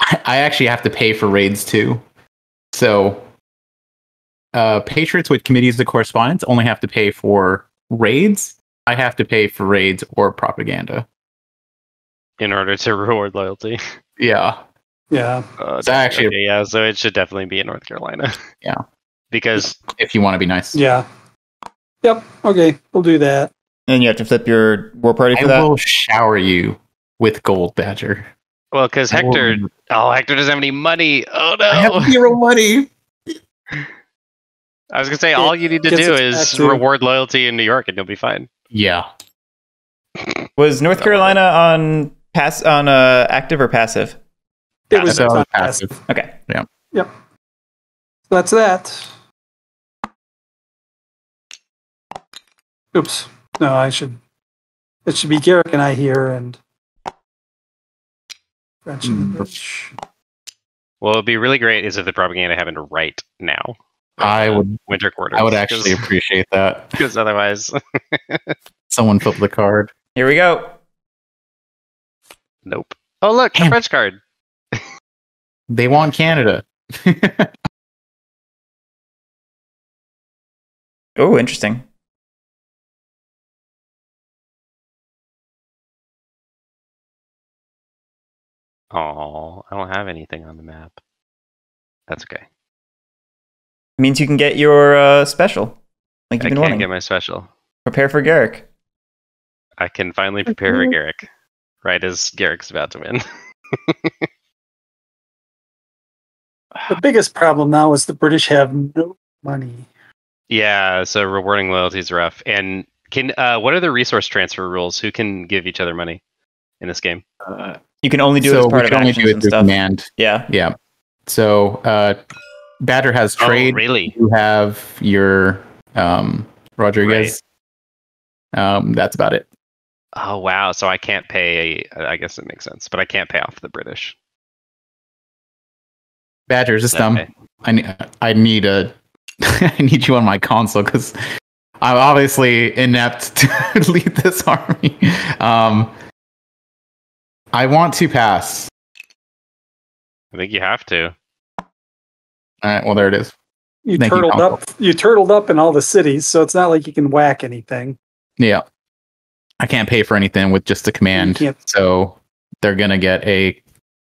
I actually have to pay for raids too, so. Uh, Patriots with committees of correspondence only have to pay for raids. I have to pay for raids or propaganda in order to reward loyalty. Yeah, yeah. Uh, so actually, okay, yeah. So it should definitely be in North Carolina. Yeah, because if you want to be nice, yeah. Yep. Okay, we'll do that. And you have to flip your war party for I that. I will shower you with gold, Badger. Well, because Hector. Will... Oh, Hector doesn't have any money. Oh no, I have zero money. I was going to say, all you need to do is reward loyalty in New York and you'll be fine. Yeah. Was North Carolina on pass on uh, active or passive? It was on passive. passive. Okay. Yeah. Yep. That's that. Oops. No, I should... It should be Guerric and I here and... French and British. Well, it would be really great is if the propaganda happened right now. I would winter quarters. I would actually appreciate that because otherwise, someone flipped the card. Here we go. Nope. Oh look, the French card. They want Canada. Oh, interesting. Oh, I don't have anything on the map. That's okay. Means you can get your uh, special. Like you've been I can't wanting. Get my special. Prepare for Guerric. I can finally prepare for Guerric. Right as Guerric's about to win. The biggest problem now is the British have no money. Yeah, so rewarding loyalty is rough. And can uh, what are the resource transfer rules? Who can give each other money in this game? Uh, you can only do so it as part of actions only do it and stuff. Command. Yeah. Yeah. So... Uh, Badger has trade. Oh, really? You have your um, Rodriguez. Right. Um, that's about it. Oh, wow. So I can't pay. I guess it makes sense, but I can't pay off the British. Badger, just dumb. Okay. I, I need a. I need you on my console because I'm obviously inept to lead this army. Um, I want to pass. I think you have to. All right, well, there it is. You Thank turtled you, up. You turtled up in all the cities, so it's not like you can whack anything. Yeah, I can't pay for anything with just a command, so they're gonna get a.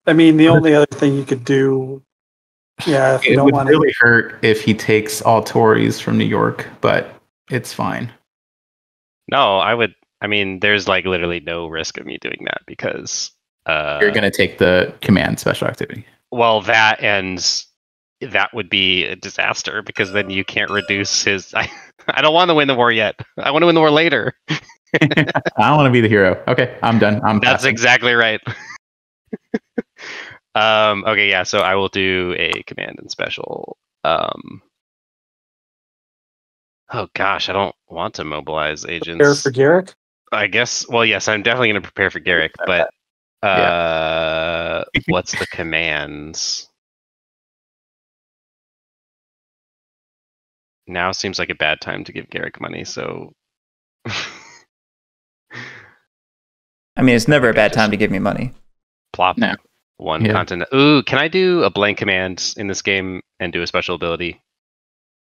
I mean, the only other thing you could do. Yeah, if it you don't would want really to... hurt if he takes all Tories from New York, but it's fine. No, I would. I mean, there's like literally no risk of me doing that because uh, you're gonna take the command special activity. Well, that ends. That would be a disaster because then you can't reduce his. I, I don't want to win the war yet. I want to win the war later. I want to be the hero. Okay, I'm done. I'm. That's passing. Exactly right. um. Okay. Yeah. So I will do a command and special. Um. Oh gosh, I don't want to mobilize agents. Prepare for Guerric? I guess. Well, yes, I'm definitely going to prepare for Guerric, but uh, yeah. What's the commands? Now seems like a bad time to give Guerric money, so... I mean, it's never a bad time to give me money. Plop. No. One yeah. Continent. Ooh, can I do a blank command in this game and do a special ability?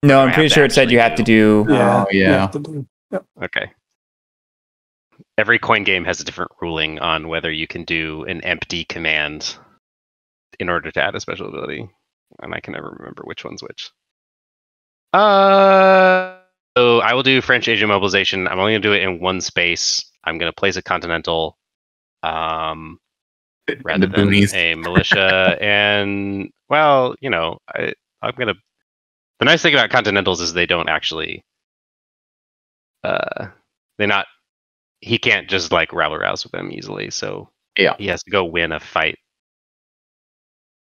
No, I'm pretty sure it said you have to do... Yeah, oh, yeah. Do, yep. Okay. Every coin game has a different ruling on whether you can do an empty command in order to add a special ability. And I can never remember which one's which. Uh, so I will do French agent mobilization. I'm only going to do it in one space. I'm going to place a continental um, rather the than boonies. A militia. And, well, you know, I, I'm going to... The nice thing about continentals is they don't actually... Uh, they're not he can't just like rabble rouse with them easily. So yeah, he has to go win a fight.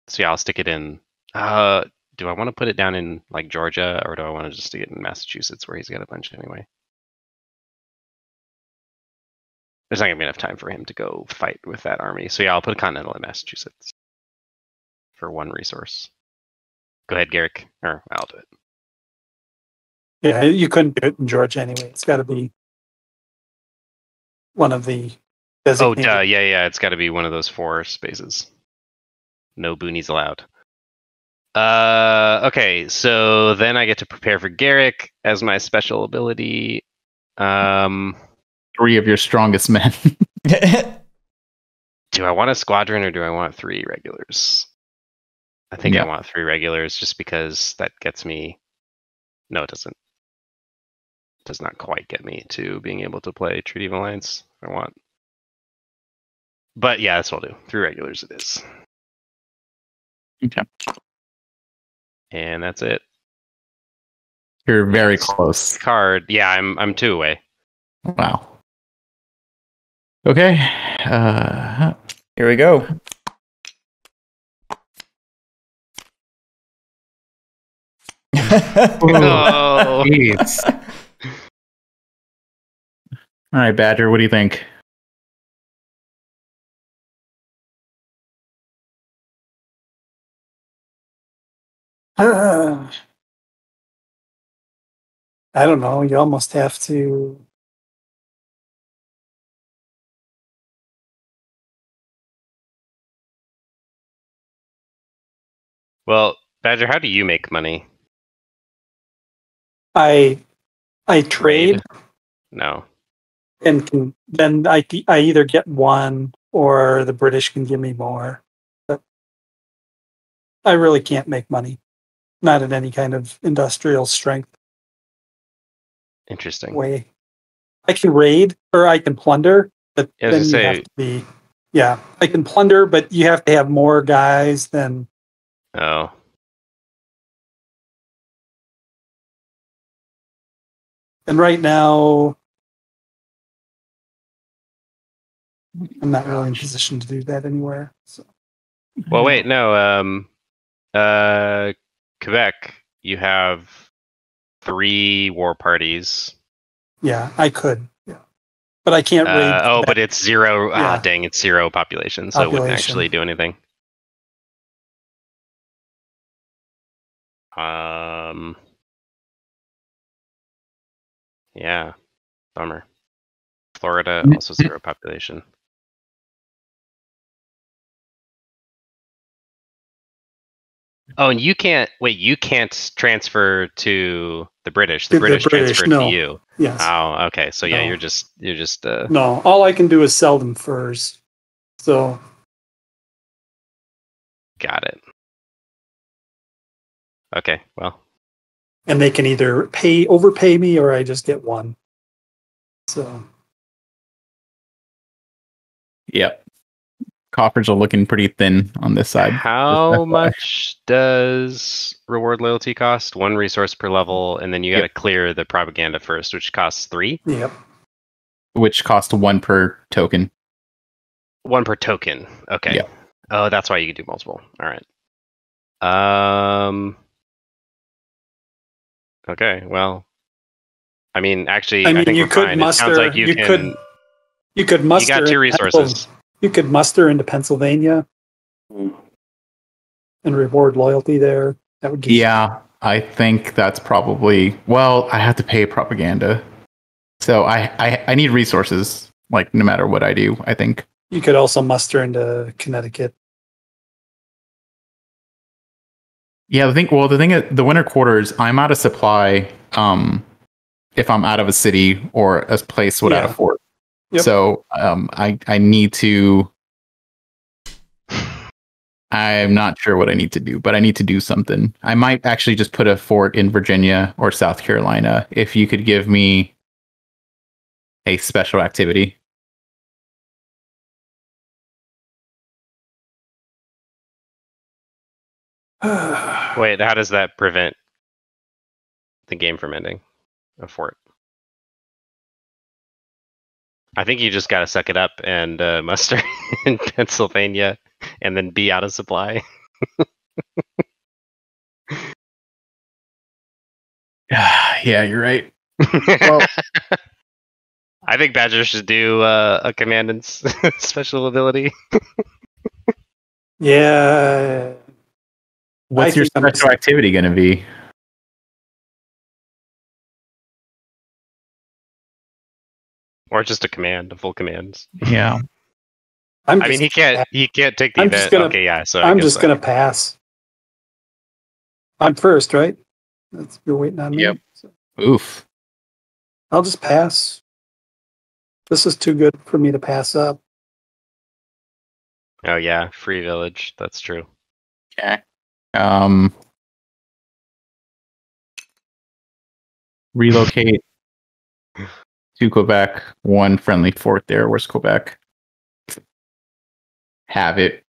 So yeah, I'll stick it in. Uh, do I want to put it down in like Georgia, or do I want to just stick it in Massachusetts where he's got a bunch anyway? There's not gonna be enough time for him to go fight with that army. So yeah, I'll put a Continental in Massachusetts for one resource. Go ahead, Guerric, or I'll do it. Yeah, you couldn't do it in Georgia anyway. It's got to be one of the designated... Oh, duh. yeah, yeah. It's got to be one of those four spaces. No boonies allowed. Uh, okay, so then I get to prepare for Guerric as my special ability. Um, three of your strongest men. Do I want a squadron or do I want three regulars? I think yeah. I want three regulars just because that gets me... No, it doesn't. It does not quite get me to being able to play Treaty of Alliance I want. But yeah, that's what I'll do. Three regulars it is. Okay. And that's it. You're very close. Card. Yeah, I'm I'm two away. Wow. Okay. Uh, here we go. Oh, all right, Badger, what do you think? Uh, I don't know. You almost have to. Well, Badger, how do you make money? I, I trade. No. And can, then I I either get one or the British can give me more. But I really can't make money, not in any kind of industrial strength. Interesting way. I can raid or I can plunder, but yeah, then you say, have to be. Yeah, I can plunder, but you have to have more guys than. Oh. And right now, I'm not really in position to do that anywhere. So. Well, wait, no. Um, uh, Quebec, you have three war parties. Yeah, I could. Yeah, but I can't. Raid uh, oh, Quebec. But it's zero. Yeah. Ah, dang, it's zero population, so population. It wouldn't actually do anything. Um. Yeah, bummer. Florida also zero population. Oh, and you can't wait. You can't transfer to the British. The, the British, British transfer no. to you. Yes. Oh, okay. So yeah, no. you're just you're just. Uh... No, all I can do is sell them furs. So. Got it. Okay. Well. And they can either pay overpay me, or I just get one. So, yep, coffers are looking pretty thin on this side. How much does reward loyalty cost? One resource per level, and then you got to yep. clear the propaganda first, which costs three. Yep, which costs one per token. One per token. Okay. Yep. Oh, that's why you can do multiple. All right. Um. Okay, well, I mean, actually, I mean, I think you could fine. muster. It sounds like you, you can, could, you could muster. You got two resources. You could muster into Pennsylvania, and reward loyalty there. That would. Give yeah, I think that's probably. Well, I have to pay propaganda, so I, I I need resources. Like no matter what I do, I think you could also muster into Connecticut. Yeah, the thing. Well, the thing is, the winter quarters. I'm out of supply. Um, if I'm out of a city or a place without yeah. a fort, yep. so um, I I need to. I'm not sure what I need to do, but I need to do something. I might actually just put a fort in Virginia or South Carolina if you could give me a special activity. Wait, how does that prevent the game from ending? A fort. I think you just got to suck it up and uh, muster in Pennsylvania and then be out of supply. Yeah, you're right. Well, I think Badger should do uh, a commandant's special ability. Yeah. What's I your special activity going to be? Or just a command, a full command. Yeah. I'm I mean, he can't. He can't take the I'm event. Gonna, okay, yeah. So I'm just going to pass. I'm first, right? That's you're waiting on me. Yep. So. Oof. I'll just pass. This is too good for me to pass up. Oh yeah, free village. That's true. Okay. Um. Relocate to Quebec. One friendly fort there. Where's Quebec? Have it.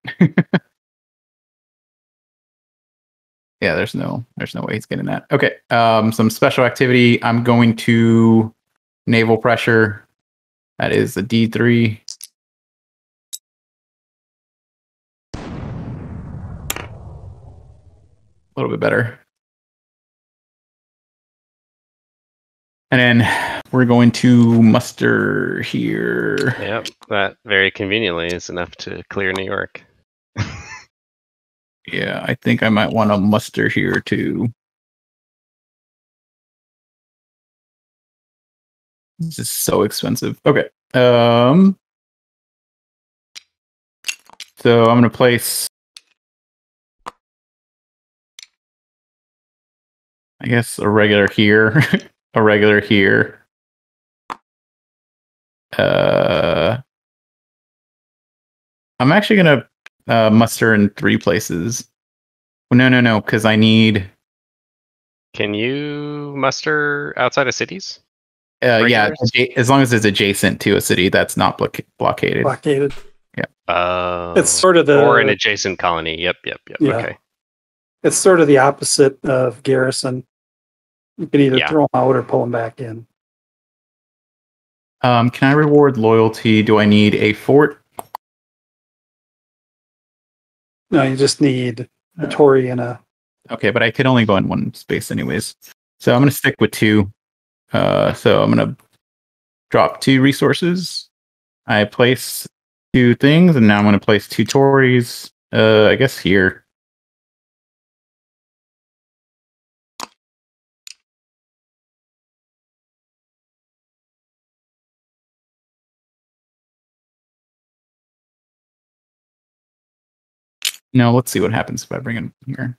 Yeah, there's no, there's no way he's getting that. Okay, um, some special activity. I'm going to naval pressure. That is a D three. A little bit better. And then we're going to muster here. Yep, that very conveniently is enough to clear New York. Yeah, I think I might want to muster here too. This is so expensive. Okay. Um, so I'm going to place, I guess, a regular here, a regular here. Uh, I'm actually going to Uh, muster in three places. Well, no, no, no, because I need... Can you muster outside of cities? Uh, yeah, as long as it's adjacent to a city that's not blo blockaded. Blockaded. Yeah. Uh, it's sort of the... Or an adjacent colony. Yep, yep, yep. Yeah. Okay. It's sort of the opposite of garrison. You can either yeah. throw them out or pull them back in. Um, can I reward loyalty? Do I need a fort? No, you just need a Tory and a... Okay, but I could only go in one space anyways. So I'm going to stick with two. Uh, so I'm going to drop two resources. I place two things, and now I'm going to place two Tories, uh, I guess, here. No, let's see what happens if I bring him here.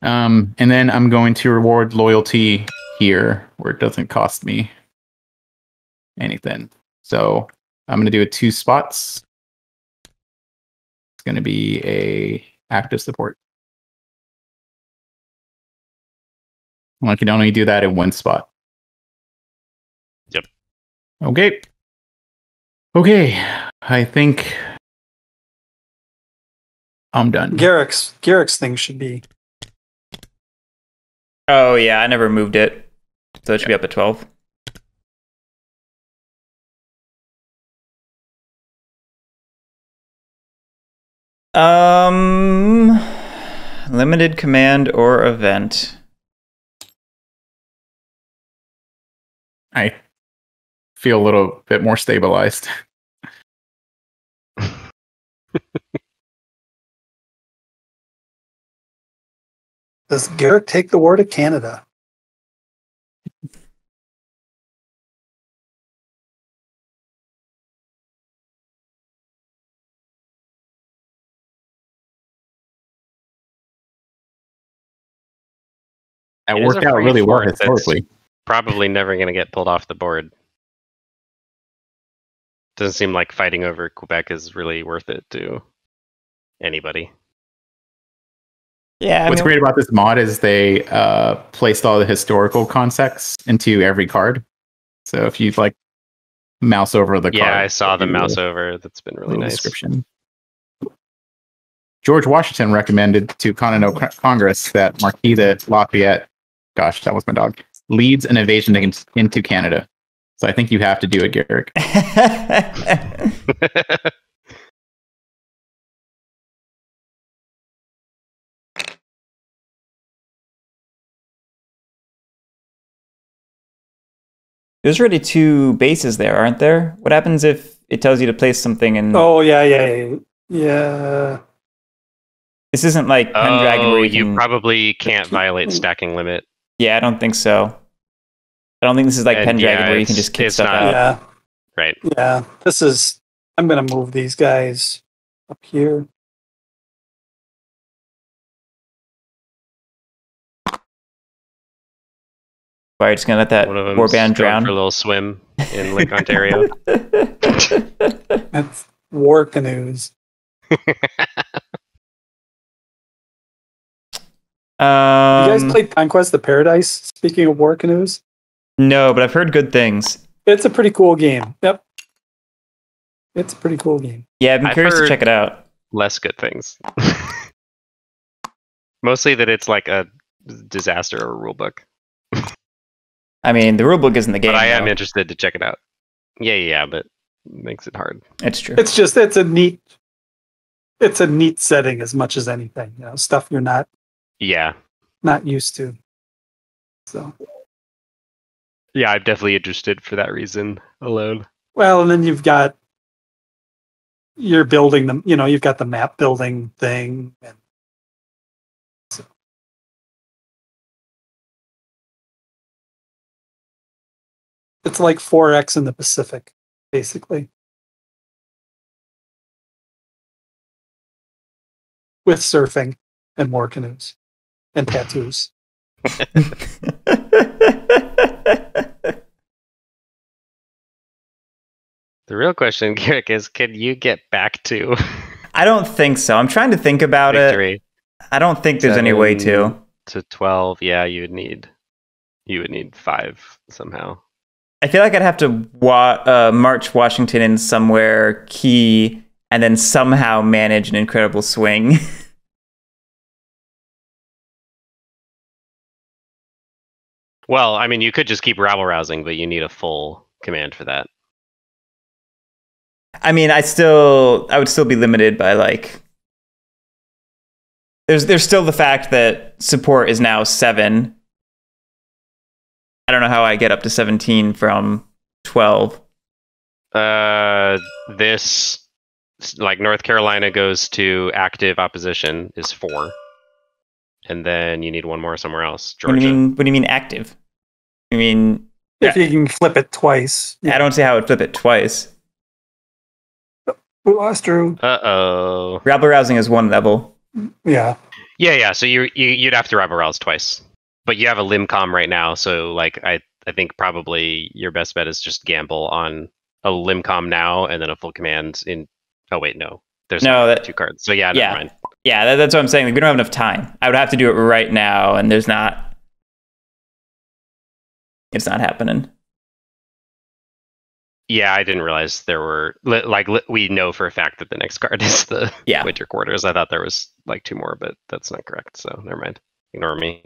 Um, and then I'm going to reward loyalty here, where it doesn't cost me anything. So I'm going to do it two spots. It's going to be a active support. Well, I can only do that in one spot. Yep. Okay. Okay. I think... I'm done. Guerric's Guerric's thing should be. Oh yeah, I never moved it, so it should yeah. be up at twelve. Um, limited command or event. I feel a little bit more stabilized. Does Guerric take the war to Canada? That worked out really well historically. Probably never going to get pulled off the board. Doesn't seem like fighting over Quebec is really worth it to anybody. Yeah. I What's mean, great about this mod is they uh, placed all the historical context into every card. So if you like mouse over the yeah, card. Yeah, I saw the mouse over. That's been really nice. Description. George Washington recommended to Continental Congress that Marquis de Lafayette, gosh, that was my dog, leads an invasion into Canada. So I think you have to do it, Guerric. There's really two bases there, aren't there? What happens if it tells you to place something and... Oh, yeah, yeah, yeah. yeah. This isn't like Pendragon. Oh, you, you probably can't violate stacking limit. Yeah, I don't think so. I don't think this is like and Pendragon yeah, where you can just kick stuff not, out. Yeah. Right. Yeah, this is... I'm going to move these guys up here. Why are you just going to let that warband drown? For a little swim in Lake Ontario. That's war canoes. Um, you guys played Conquest of Paradise, speaking of war canoes? No, but I've heard good things. It's a pretty cool game. Yep. It's a pretty cool game. Yeah, I've been I've curious to check it out. Less good things. Mostly that it's like a disaster or a rulebook. I mean, the rulebook isn't the game. But I am though. interested to check it out. Yeah, yeah, but it makes it hard. It's true. It's just, it's a neat, it's a neat setting as much as anything. You know, stuff you're not. Yeah. Not used to. So. Yeah, I'm definitely interested for that reason alone. Well, and then you've got you're building them, you know, you've got the map building thing and so. It's like four X in the Pacific, basically. With surfing and more canoes and tattoos. The real question, Guerric, is can you get back to... I don't think so. I'm trying to think about victory. it. I don't think there's Seven any way to. To twelve, yeah, you would need you would need five somehow. I feel like I'd have to wa uh, march Washington in somewhere key and then somehow manage an incredible swing. Well, I mean, you could just keep rabble-rousing, but you need a full command for that. I mean, I still, I would still be limited by, like, there's, there's still the fact that support is now seven. I don't know how I get up to seventeen from twelve. Uh, this, like, North Carolina goes to active opposition is four. And then you need one more somewhere else. Georgia. What do you mean, what do you mean active? I mean... If yeah. you can flip it twice. Yeah. I don't see how it flip it twice. We lost Drew. Uh-oh. Rabble-rousing is one level. Yeah. Yeah, yeah. So you, you, you'd have to rabble-rouse twice. But you have a limcom right now. So like, I, I think probably your best bet is just gamble on a limcom now and then a full command in... Oh, wait, no. There's no, that, two cards. So yeah, never yeah. mind. Yeah, that, that's what I'm saying. Like, we don't have enough time. I would have to do it right now, and there's not... It's not happening. Yeah, I didn't realize there were... Like, we know for a fact that the next card is the yeah. Winter Quarters. I thought there was, like, two more, but that's not correct, so never mind. Ignore me.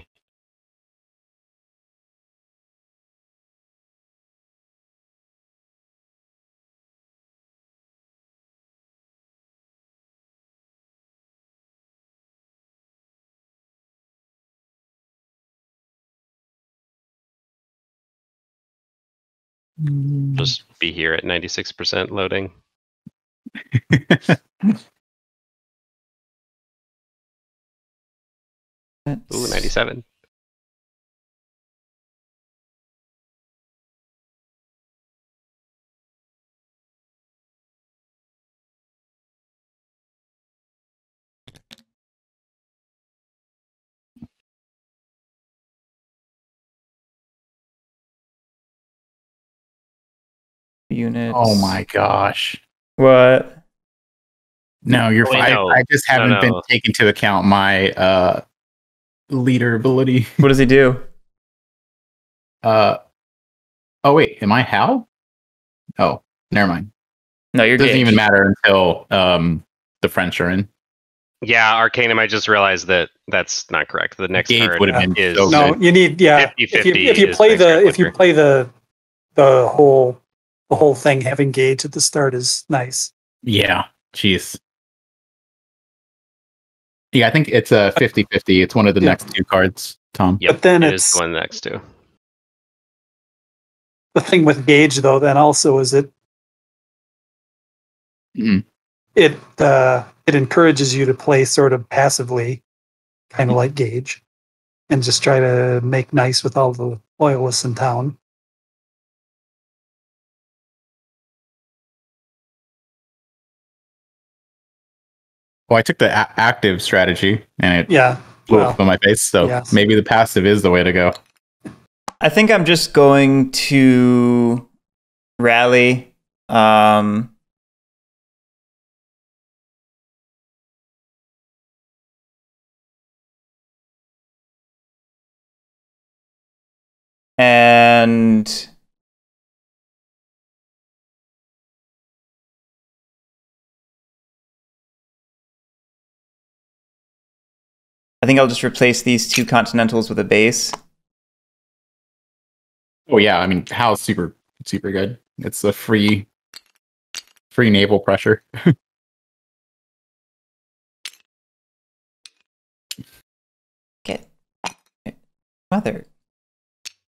Just be here at ninety-six percent loading. Ooh, ninety-seven. Units. Oh my gosh. What? No, you're oh, fine. No. I, I just haven't no, no. been taking into account my uh leader ability. What does he do? Uh oh wait, am I how? Oh, never mind. No, you're it doesn't gauge. even matter until um the French are in. Yeah, Arcanum, I just realized that that's not correct. The next gauge would have been is so no, you need yeah. fifty, fifty if you, if you play the if you play the the whole the whole thing having gauge at the start is nice. Yeah, jeez. Yeah, I think it's a fifty fifty. It's one of the yeah. next two cards, Tom. Yep, but then it it's is one next two. The thing with gauge, though, then also is it mm. it uh, it encourages you to play sort of passively, kind of mm. like gauge, and just try to make nice with all the loyalists in town. Well, I took the a active strategy, and it yeah, blew well, up in my face, so yes. maybe the passive is the way to go. I think I'm just going to rally. Um, and... I think I'll just replace these two Continentals with a base. Oh yeah, I mean, Hal's super, super good. It's a free, free naval pressure. Get mother.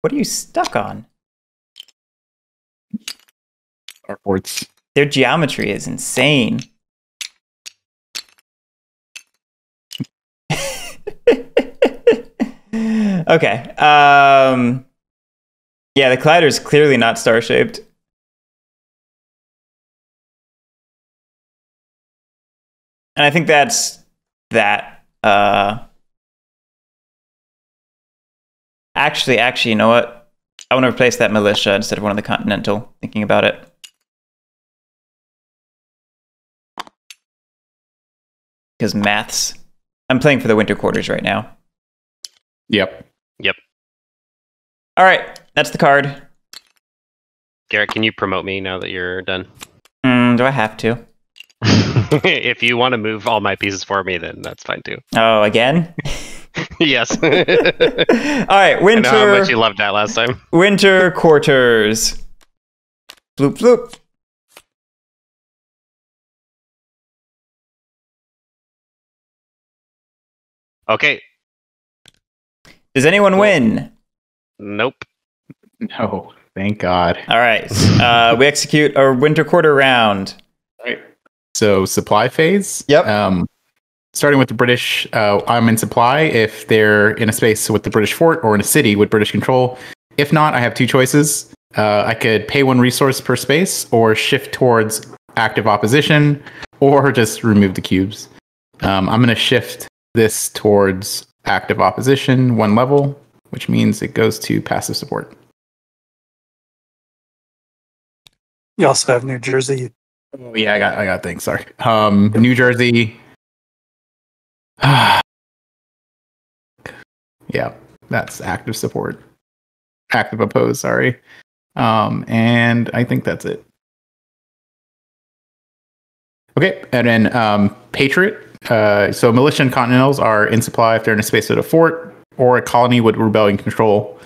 What are you stuck on? Our ports. Their geometry is insane. Okay. Um, yeah, the collider is clearly not star-shaped. And I think that's that. Uh, actually, actually, you know what? I want to replace that militia instead of one of the Continental, thinking about it. Because maths. I'm playing for the winter quarters right now. Yep. Yep. All right, that's the card. Guerric, can you promote me now that you're done? Mm, do I have to? If you want to move all my pieces for me, then that's fine too. Oh, again? Yes. All right, winter. I know how much you loved that last time. Winter quarters. Bloop, bloop. Okay. Does anyone win? Nope. No, thank God. All right. Uh, we execute our winter quarter round. All right. So supply phase. Yep. Um, starting with the British, uh, I'm in supply. If they're in a space with the British fort or in a city with British control. If not, I have two choices. Uh, I could pay one resource per space or shift towards active opposition or just remove the cubes. Um, I'm going to shift this towards active opposition, one level, which means it goes to passive support. You also have New Jersey. Oh yeah, I got I got things. Sorry, um, New Jersey. Yeah, that's active support, active oppose. Sorry, um, and I think that's it. Okay, and then um, Patriot. Uh, so militia and Continentals are in supply if they're in a space at a fort or a colony with rebellion control.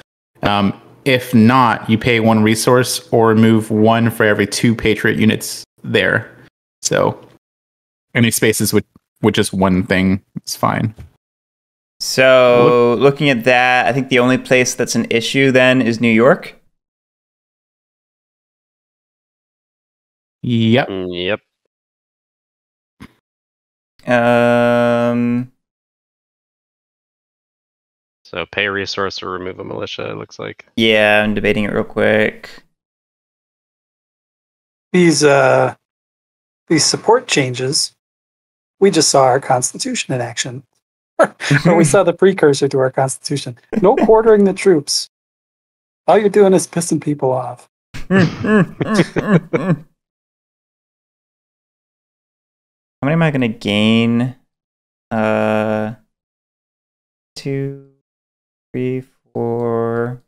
Um, if not, you pay one resource or remove one for every two Patriot units there. So any spaces with, with just one thing is fine. So looking at that, I think the only place that's an issue then is New York. Yep. Yep. Um. So pay a resource or remove a militia, it looks like. Yeah, I'm debating it real quick. These uh, these support changes, we just saw our constitution in action. Or we saw the precursor to our constitution. No quartering the troops. All you're doing is pissing people off. How many am I going to gain? Uh, two, three, four.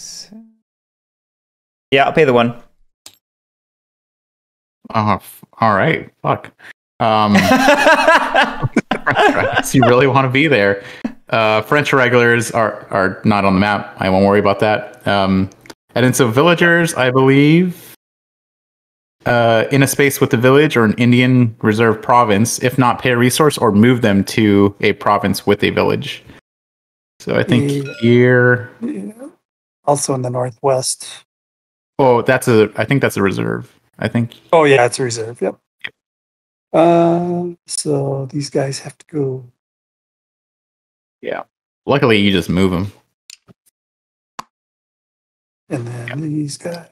Six. Yeah, I'll pay the one. Oh, all right. Fuck. Um, you really want to be there. Uh, French regulars are, are not on the map. I won't worry about that. Um, and then so villagers, I believe, uh, in a space with the village or an Indian reserve province, if not pay a resource or move them to a province with a village. So I think yeah. here... Yeah. Also in the northwest. Oh, that's a... I think that's a reserve, I think. Oh, yeah, it's a reserve, yep. yep. Uh, so these guys have to go... Yeah. Luckily, you just move them. And then yep. these guys...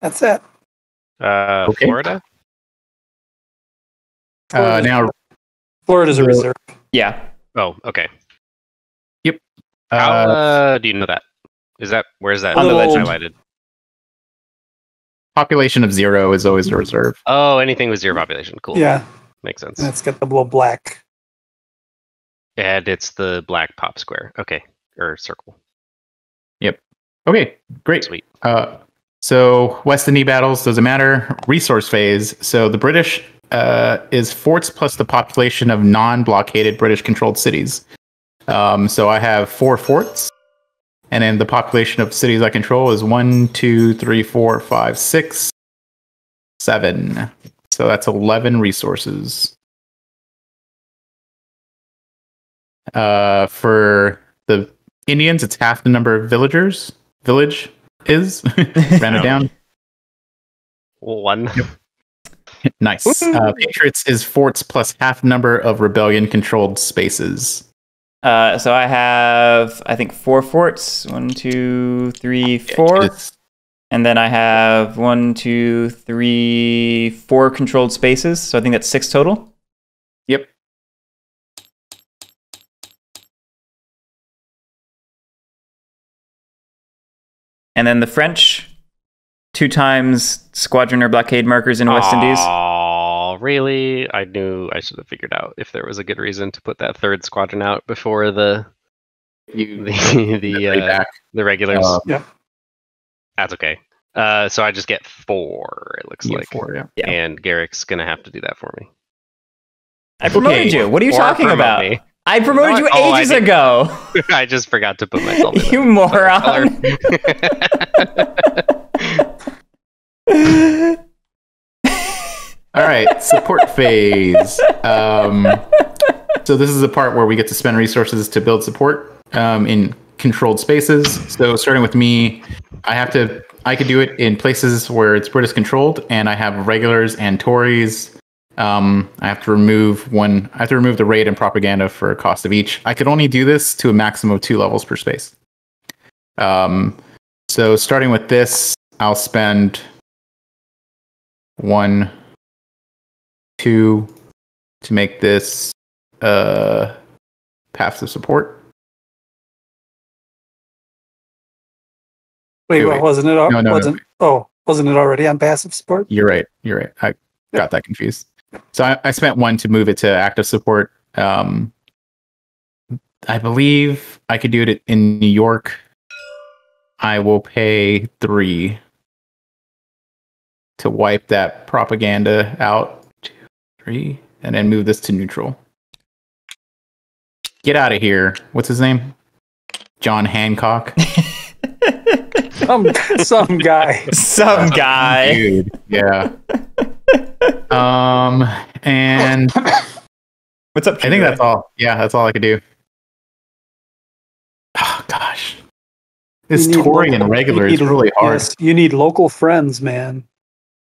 That's it. Uh, okay. Florida? Uh, now... Florida's a reserve. Yeah. Oh, okay. Yep. How uh, uh, do you know that? Is that where is that on the ledge highlighted? Population of zero is always a reserve. Oh, anything with zero population. Cool. Yeah, makes sense. Let's get the little black. And it's the black pop square. Okay, or circle. Yep. Okay. Great. Sweet. Uh, so West Indies battles doesn't matter. Resource phase. So the British. Uh, is forts plus the population of non-blockaded British-controlled cities. Um, so I have four forts, and then the population of cities I control is one, two, three, four, five, six, seven. So that's eleven resources. Uh, for the Indians, it's half the number of villagers. Village is. Ran it down. One. Yep. Nice. Uh, Patriots is forts plus half number of rebellion-controlled spaces. Uh, so I have, I think, four forts. One, two, three, four. And then I have one, two, three, four controlled spaces. So I think that's six total. Yep. And then the French... Two times squadron or blockade markers in West Aww, Indies. Oh, really? I knew I should have figured out if there was a good reason to put that third squadron out before the you, the the, uh, the regulars. Uh, yeah, that's okay. Uh, so I just get four. It looks you like four. Yeah. yeah. And Guerric's gonna have to do that for me. I promoted okay. you. What are you or talking about? Me. I promoted Not, you oh, ages I ago. I just forgot to put myself in. You moron. All right, support phase. Um, so this is the part where we get to spend resources to build support um, in controlled spaces. So starting with me, I have to. I could do it in places where it's British controlled, and I have regulars and Tories. Um, I have to remove one. I have to remove the raid and propaganda for a cost of each. I could only do this to a maximum of two levels per space. Um, so starting with this, I'll spend one. Two to make this uh, paths of support. Wait, wait, wait. wasn't it? Al no, no, wasn't, no. Oh, wasn't it already on passive support? You're right. You're right. I yeah. got that confused. So I, I spent one to move it to active support. Um, I believe I could do it in New York. I will pay three to wipe that propaganda out. Three, and then move this to neutral. Get out of here. What's his name? John Hancock. some, some guy. Some guy. Dude, yeah. um, and... What's up, Drew? I think that's all. Yeah, that's all I could do. Oh, gosh. This Tory and regular is really hard. Yes, you need local friends, man.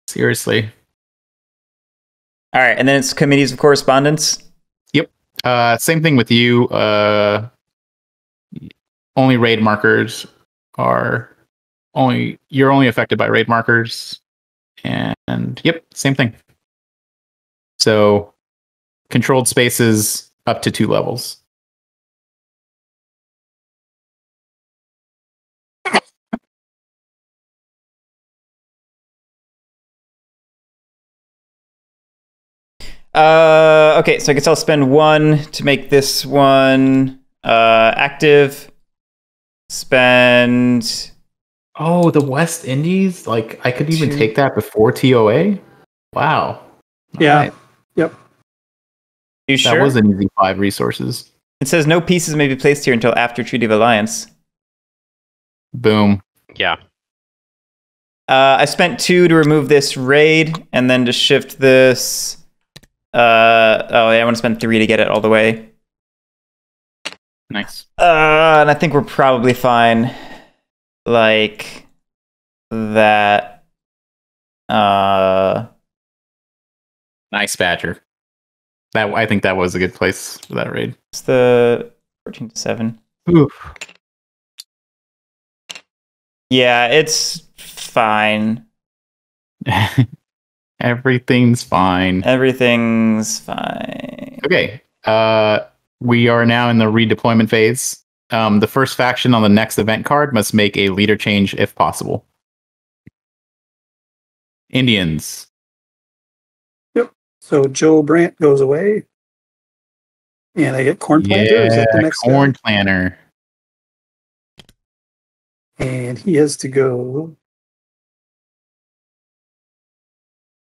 Seriously. All right, and then it's committees of correspondence. Yep. Uh, same thing with you. Uh, only raid markers are only you're only affected by raid markers, and, and yep, same thing. So controlled spaces up to two levels. Uh, okay, so I guess I'll spend one to make this one uh, active. Spend... Oh, the West Indies? Like, I could even two. take that before T O A? Wow. All yeah. Right. Yep. You sure? That was an easy five resources. It says no pieces may be placed here until after Treaty of Alliance. Boom. Yeah. Uh, I spent two to remove this raid, and then to shift this... Uh, oh, yeah, I want to spend three to get it all the way. Nice. Uh, and I think we're probably fine. Like... That... Uh... Nice, Badger. That, I think that was a good place for that raid. It's the fourteen to seven. Oof. Yeah, it's fine. Everything's fine. Everything's fine. Okay. Uh, we are now in the redeployment phase. Um, the first faction on the next event card must make a leader change if possible. Indians. So Joel Brandt goes away, and I get Corn Planter. Yeah, is that the next Corn guy? Planter. And he has to go.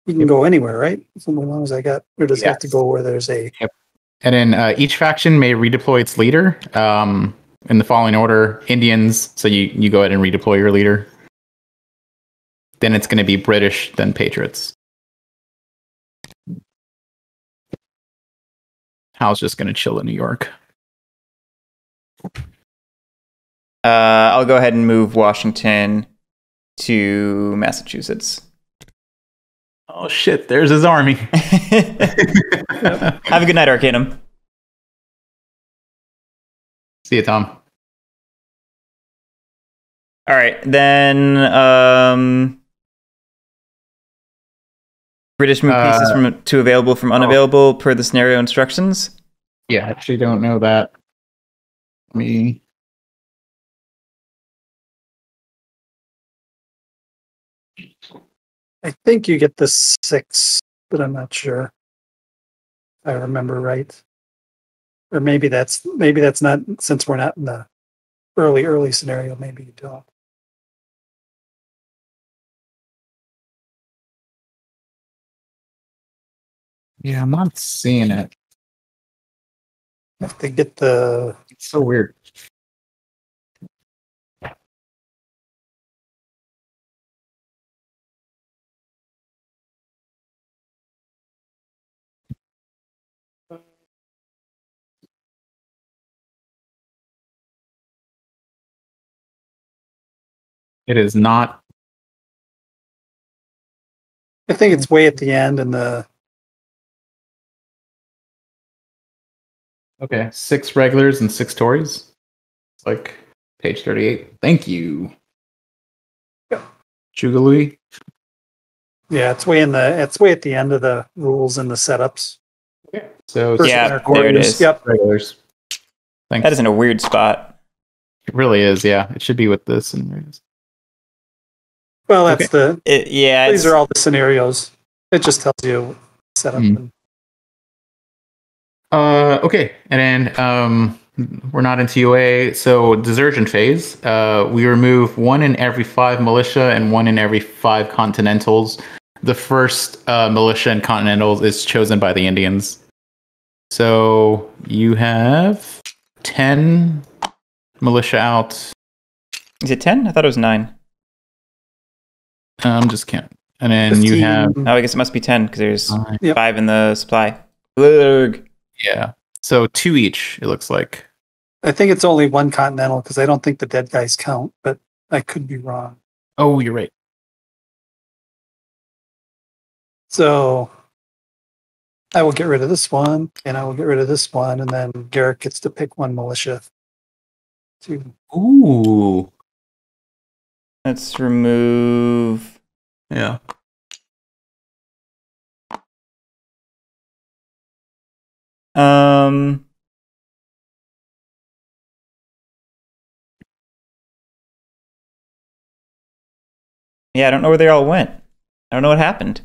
He can yep. go anywhere, right? So as long as I got, or does yes. have to go where there's a. Yep. And then uh, each faction may redeploy its leader um, in the following order: Indians. So you you go ahead and redeploy your leader. Then it's going to be British, then Patriots. Hal's just going to chill in New York. Uh, I'll go ahead and move Washington to Massachusetts. Oh, shit. There's his army. Have a good night, Arcanum. See you, Tom. All right. Then um, British move uh, pieces from to available from unavailable oh. per the scenario instructions. Yeah, I actually don't know that. Me. I think you get the six, but I'm not sure. If I remember right, or maybe that's maybe that's not since we're not in the early early scenario. Maybe you don't. Yeah, I'm not seeing it. I have to get the... It's so weird. It is not... I think it's way at the end in the... Okay, six regulars and six Tories. It's like page thirty-eight. Thank you. Yeah. Chugalui. Yeah, it's way in the it's way at the end of the rules and the setups. Yeah. So first yeah, there it is. Yep. Regulars. Thanks. That is in a weird spot. It really is. Yeah, it should be with this and. Well, that's okay. the. It, yeah, these are all the scenarios. It just tells you setup. Mm. And, Uh, okay, and then um, we're not in T O A, so desertion phase. Uh, we remove one in every five militia and one in every five Continentals. The first uh, militia and Continentals is chosen by the Indians. So you have ten militia out. Is it ten? I thought it was nine. I'm um, just kidding. And then fifteen. You have... Oh, I guess it must be ten, because there's uh, yep. five in the supply. Blurg. Yeah, so two each, it looks like. I think it's only one Continental, because I don't think the dead guys count, but I could be wrong. Oh, you're right. So, I will get rid of this one, and I will get rid of this one, and then Guerric gets to pick one militia. Two. Ooh. Let's remove... Yeah. Um, yeah, I don't know where they all went. I don't know what happened.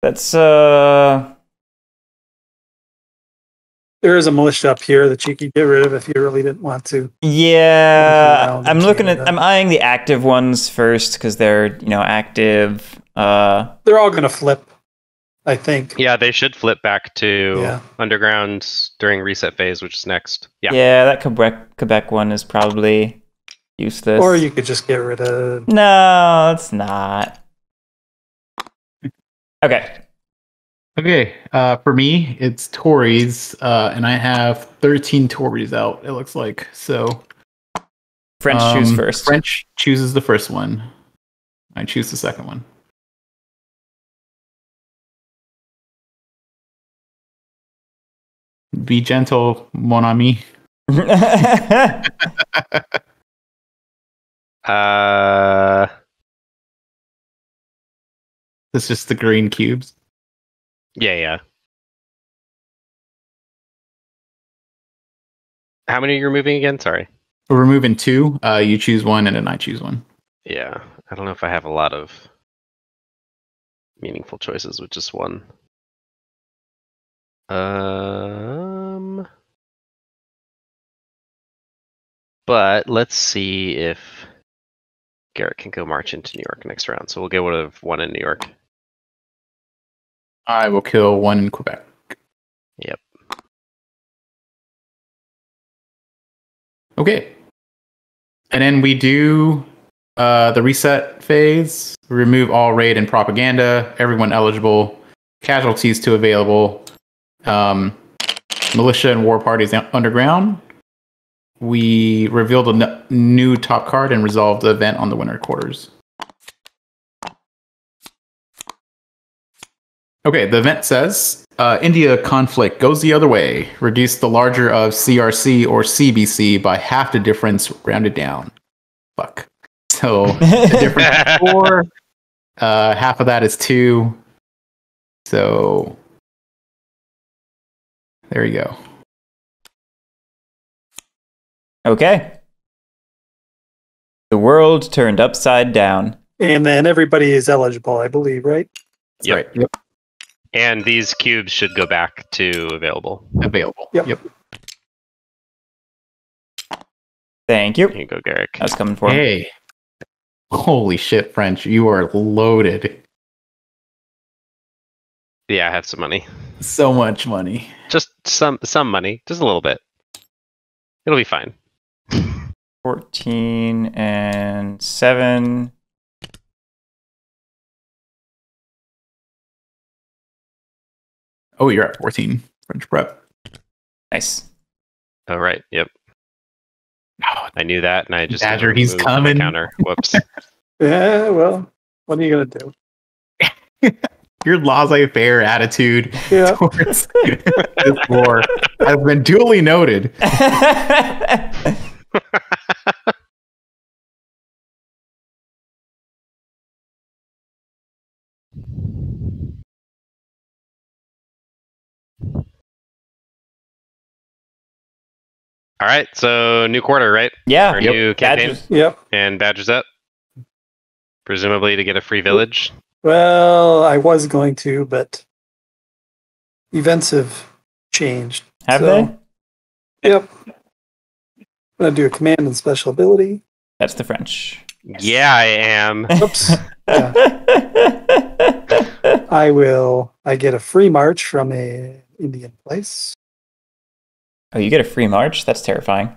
That's, uh... There is a militia up here that you could get rid of if you really didn't want to. Yeah, I'm looking at, I'm eyeing the active ones first, because they're, you know, active. Uh, they're all going to flip. I think. Yeah, they should flip back to yeah. undergrounds during reset phase, which is next. Yeah, yeah, that Quebec Quebec one is probably useless. Or you could just get rid of... No, it's not. Okay. Okay, uh, for me, it's Tories, uh, and I have thirteen Tories out, it looks like, so... French um, choose first. French chooses the first one. I choose the second one. Be gentle, mon ami. uh, it's just the green cubes. Yeah, yeah. How many are you removing again? Sorry. We're removing two. Uh, you choose one, and then I choose one. Yeah, I don't know if I have a lot of meaningful choices with just one. Um, but let's see if Guerric can go march into New York next round. So we'll get rid of one in New York. I will kill one in Quebec. Yep. Okay. And then we do uh, the reset phase. Remove all raid and propaganda. Everyone eligible. Casualties to available. Um, militia and war parties underground. We revealed a n new top card and resolved the event on the winter quarters. Okay, the event says, uh, India conflict goes the other way. Reduce the larger of C R C or C B C by half the difference rounded down. Fuck. So, the difference is four. Uh, half of that is two. So... There you go. Okay. The world turned upside down. And then everybody is eligible, I believe, right? Yep. Right. Yep. And these cubes should go back to available. Available. Yep. Yep. Thank you. Here you go, Guerric. I was coming for him. Hey. Holy shit, French. You are loaded. Yeah, I have some money. So much money. Just some some money. Just a little bit. It'll be fine. Fourteen and seven. Oh, you're at fourteen. French prep. Nice. All right. Yep. Oh, I knew that, and I just Badger, he's coming. Counter. Whoops. Yeah. Well, what are you gonna do? Your laissez-faire attitude yeah. towards this war has been duly noted. All right, so new quarter, right? Yeah. Or yep. New campaign. Badgers. Yep. And Badger's up, presumably to get a free village. Well, I was going to, but events have changed. Have so, they? Yep. I'm going to do a command and special ability. That's the French. Yes. Yeah, I am. Oops. Yeah. I will. I get a free march from an Indian place. Oh, you get a free march? That's terrifying.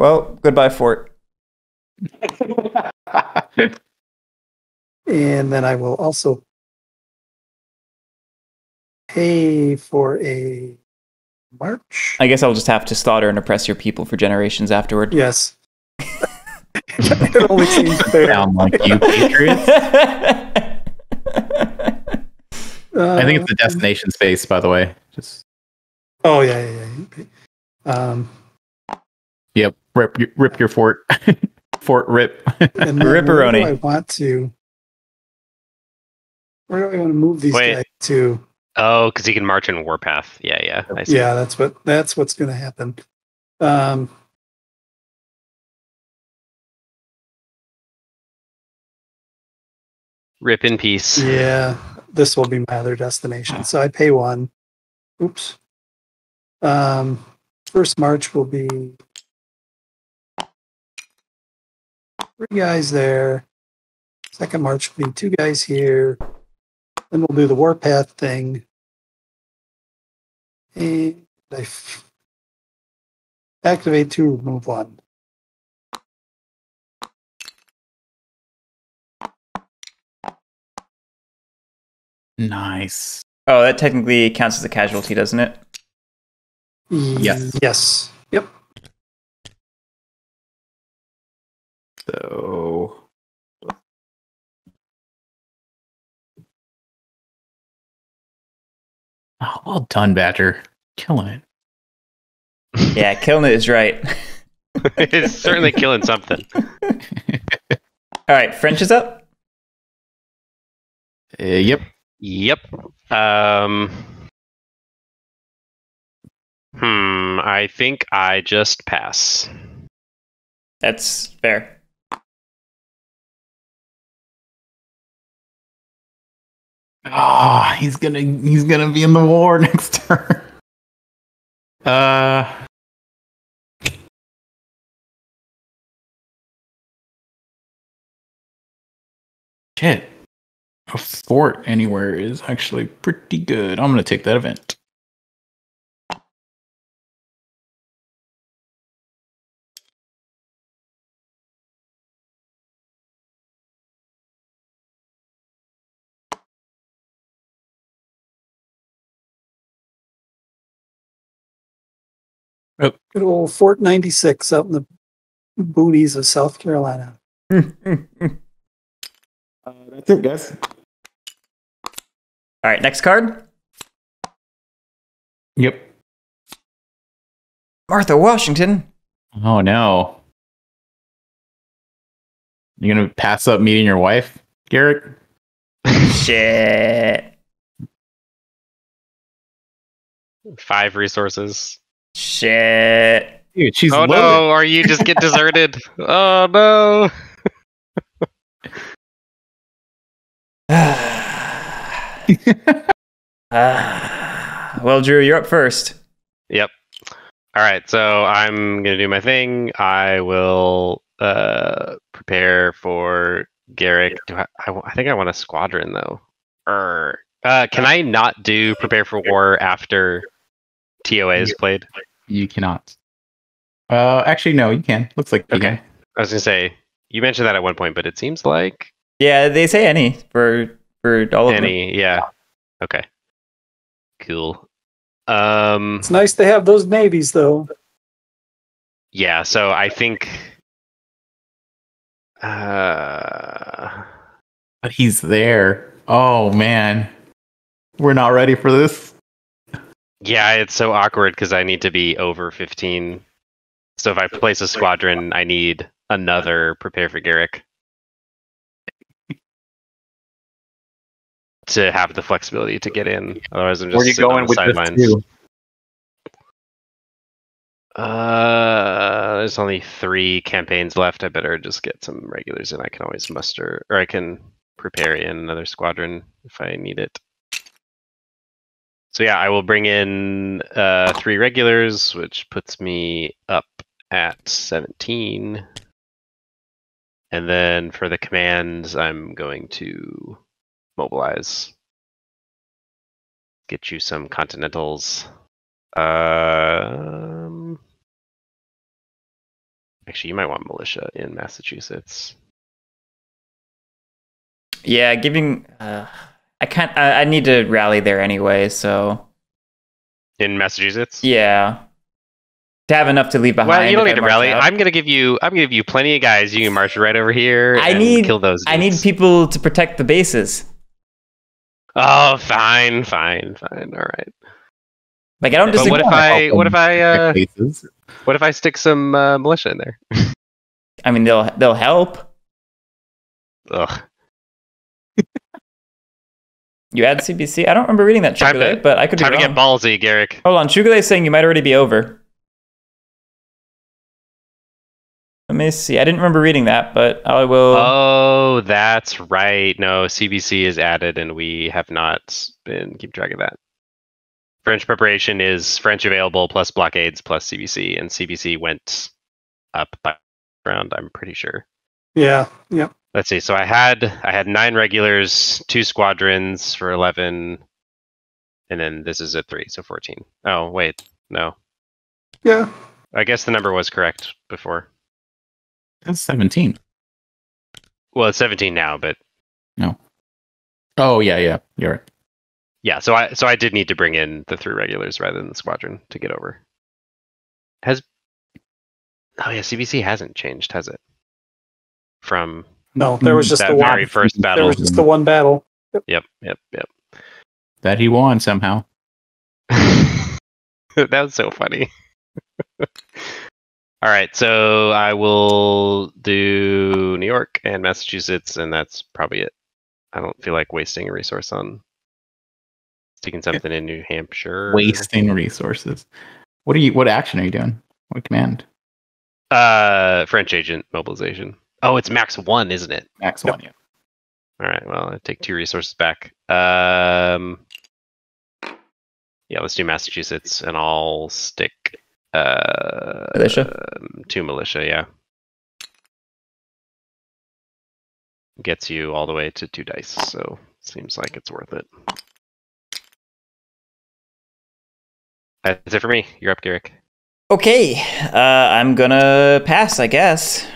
Well, goodbye, fort. And then I will also pay for a march. I guess I'll just have to slaughter and oppress your people for generations afterward. Yes. It only seems fair. Sound like you patriots. uh, I think it's the destination space, by the way. Just. Oh yeah, yeah, yeah. Um. Yep. Rip, rip your fort. Fort Rip. And Ripperoni. I want to. Where do I want to move these Wait. guys to? Oh, because he can march in Warpath. Yeah, yeah. I see. Yeah, that's what that's what's going to happen. Um, Rip in peace. Yeah, this will be my other destination. So I pay one. Oops. Um, first march will be. Three guys there. Second march will be two guys here. Then we'll do the warpath thing. And I activate two, remove one. Nice. Oh, that technically counts as a casualty, doesn't it? Yes. Yes. Yep. So... Oh, well done, Badger. Killing it. Yeah, killing it is right. It's certainly killing something. All right, French is up? Uh, yep. Yep. Um, hmm, I think I just pass. That's fair. Oh, he's gonna he's gonna be in the war next turn. Uh shit. A fort anywhere is actually pretty good. I'm gonna take that event. Good old Fort ninety-six out in the boonies of South Carolina. uh, that's it, guys. All right, next card. Yep. Martha Washington. Oh, no. You're going to pass up meeting your wife, Guerric? Shit. Five resources. Shit. Dude, she's oh loaded. No, or you just get deserted. Oh no. uh, well, Drew, you're up first. Yep. All right, so I'm going to do my thing. I will uh, prepare for Guerric. Do I, I, I think I want a squadron, though. Er, uh, can I not do prepare for war after... T O A is played. You cannot. Uh, actually, no, you can. Looks like you okay. Can. I was gonna say you mentioned that at one point, but it seems like yeah, they say any for for all of any. Them. Yeah. Okay. Cool. Um, it's nice to have those navies, though. Yeah. So I think. Uh, but he's there. Oh man, we're not ready for this. Yeah, it's so awkward because I need to be over fifteen. So if I place a squadron, I need another prepare for Guerric to have the flexibility to get in. Otherwise, I'm just sitting on the sidelines. Uh, there's only three campaigns left. I better just get some regulars in. I can always muster, or I can prepare in another squadron if I need it. So yeah, I will bring in uh, three regulars, which puts me up at seventeen. And then for the commands, I'm going to mobilize. Get you some Continentals. Um, actually, you might want Militia in Massachusetts. Yeah, giving... Uh... I can't. I, I need to rally there anyway, so. In Massachusetts. Yeah. To have enough to leave behind. Well, you don't need to rally. Out. I'm gonna give you. I'm gonna give you plenty of guys. You can march right over here. I and need kill those. Dudes. I need people to protect the bases. Oh, fine, fine, fine. All right. Like I don't. But what if I? What if I? Uh, what if I stick some uh, militia in there? I mean, they'll they'll help. Ugh. You add C B C? I don't remember reading that, Chugale, but I could be wrong. Time to get ballsy, Guerric. Hold on, Chugale's saying you might already be over. Let me see. I didn't remember reading that, but I will... Oh, that's right. No, C B C is added, and we have not been... Keep track of that. French preparation is French available plus blockades plus C B C, and C B C went up by round, I'm pretty sure. Yeah, yep. let's see. So I had I had nine regulars, two squadrons for eleven, and then this is a three, so fourteen. Oh wait, no. Yeah. I guess the number was correct before. That's seventeen. Well, it's seventeen now, but no. Oh yeah, yeah, you're right. Yeah, so I so I did need to bring in the three regulars rather than the squadron to get over. Has oh yeah, C B C hasn't changed, has it? From no, there was just that the very one, first battle. There was just the one battle. Yep, yep, yep. yep. That he won somehow. That was so funny. All right, so I will do New York and Massachusetts, and that's probably it. I don't feel like wasting a resource on sticking something in New Hampshire. Wasting resources. What are you? What action are you doing? What command? Uh, French agent mobilization. Oh, it's max one, isn't it? Max nope. one. Yeah. All right. Well, I take two resources back. Um. Yeah, let's do Massachusetts, and I'll stick. Uh, militia? Um, two militia, yeah. Gets you all the way to two dice, so seems like it's worth it. That's it for me. You're up, Guerric. Okay, uh, I'm gonna pass, I guess.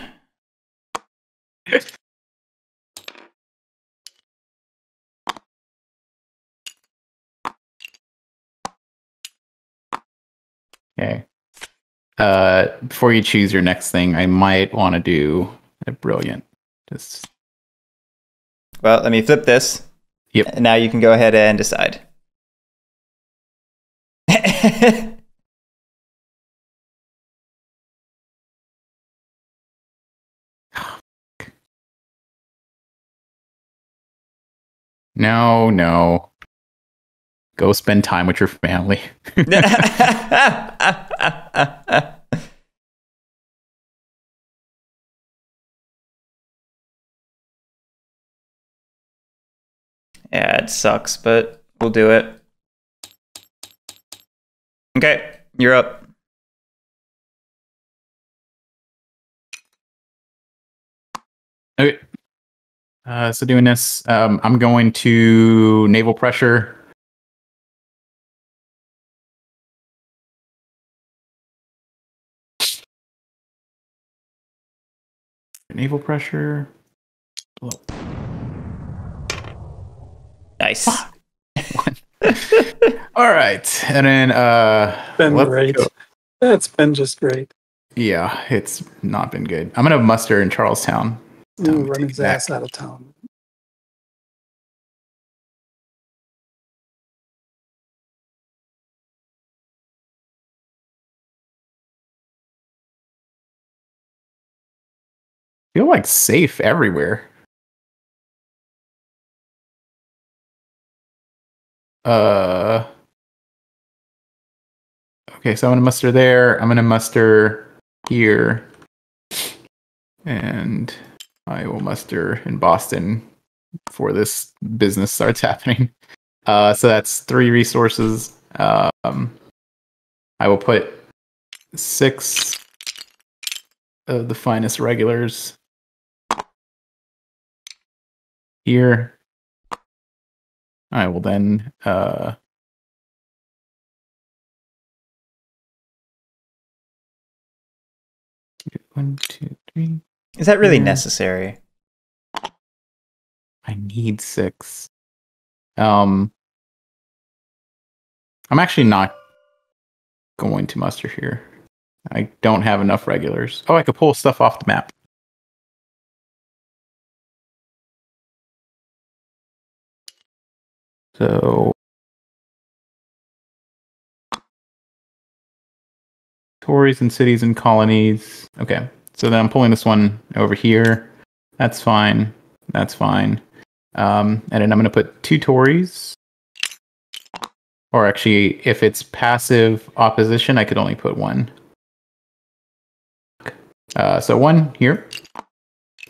Okay. Uh, before you choose your next thing, I might want to do a brilliant. Just well, let me flip this. Yep. And now you can go ahead and decide. No, no. Go spend time with your family. Yeah, it sucks, but we'll do it. Okay, you're up. Okay. Uh, so doing this, um, I'm going to naval pressure. Naval pressure. Blow. Nice. Ah. All right, and then uh, been great. Go. That's been just great. Yeah, it's not been good. I'm gonna muster in Charlestown. Ooh, run his ass out of town. I feel like safe everywhere. Uh, okay, so I'm gonna muster there. I'm gonna muster here, and I will muster in Boston before this business starts happening. Uh, so that's three resources. Um, I will put six of the finest regulars here. I will then uh, one, two, three. Is that really four. Necessary? I need six. Um, I'm actually not going to muster here. I don't have enough regulars. Oh, I could pull stuff off the map. So, Tories and cities and colonies. Okay, so then I'm pulling this one over here. That's fine. That's fine. Um, and then I'm going to put two Tories. Or actually, if it's passive opposition, I could only put one. Uh, so one here.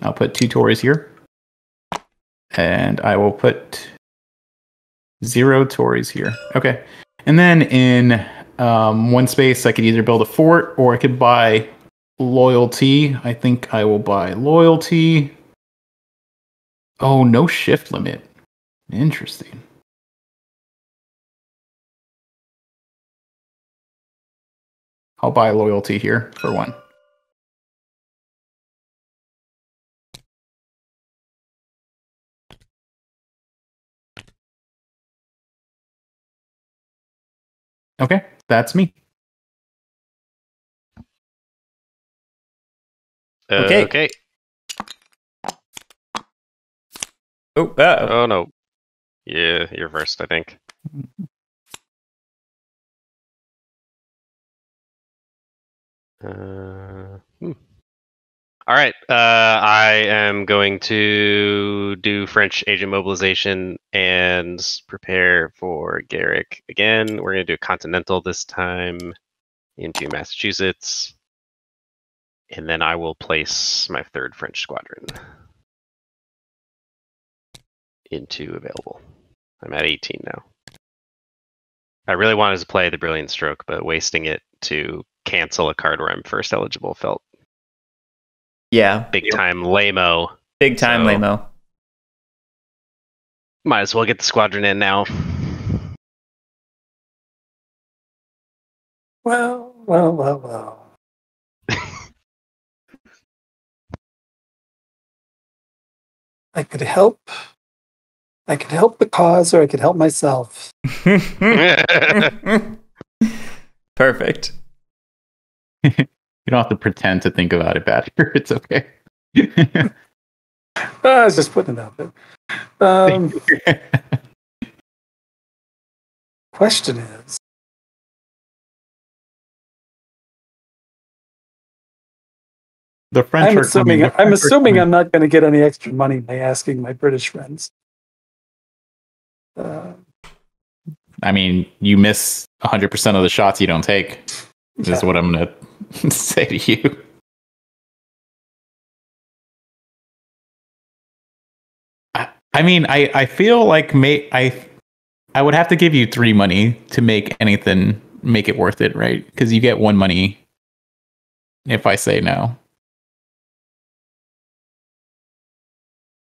I'll put two Tories here. And I will put zero Tories here. Okay. And then in um, one space, I could either build a fort or I could buy loyalty. I think I will buy loyalty. Oh, no shift limit. Interesting. I'll buy loyalty here for one. Okay, that's me. Okay. Okay. Oh, uh, oh no. Yeah, you're first, I think. Uh, hmm. All right. Uh, I am going to do French agent mobilization and prepare for Guerric again. We're going to do a Continental this time into Massachusetts. And then I will place my third French squadron into available. I'm at eighteen now. I really wanted to play the Brilliant Stroke, but wasting it to cancel a card where I'm first eligible felt yeah big time lame-o. Big time so lame-o. Might as well get the squadron in now. Well, well, well, well. I could help. I could help the cause, or I could help myself. Perfect. You don't have to pretend to think about it, Badger. It's okay. uh, I was just putting it out there. Um, question is, the French I'm are assuming, coming. I'm assuming I'm not going to get any extra money by asking my British friends. Uh, I mean, you miss one hundred percent of the shots you don't take. Yeah. Is what I'm going to say to you. I, I mean, I, I feel like may, I I would have to give you three money to make anything, make it worth it, right? Because you get one money if I say no.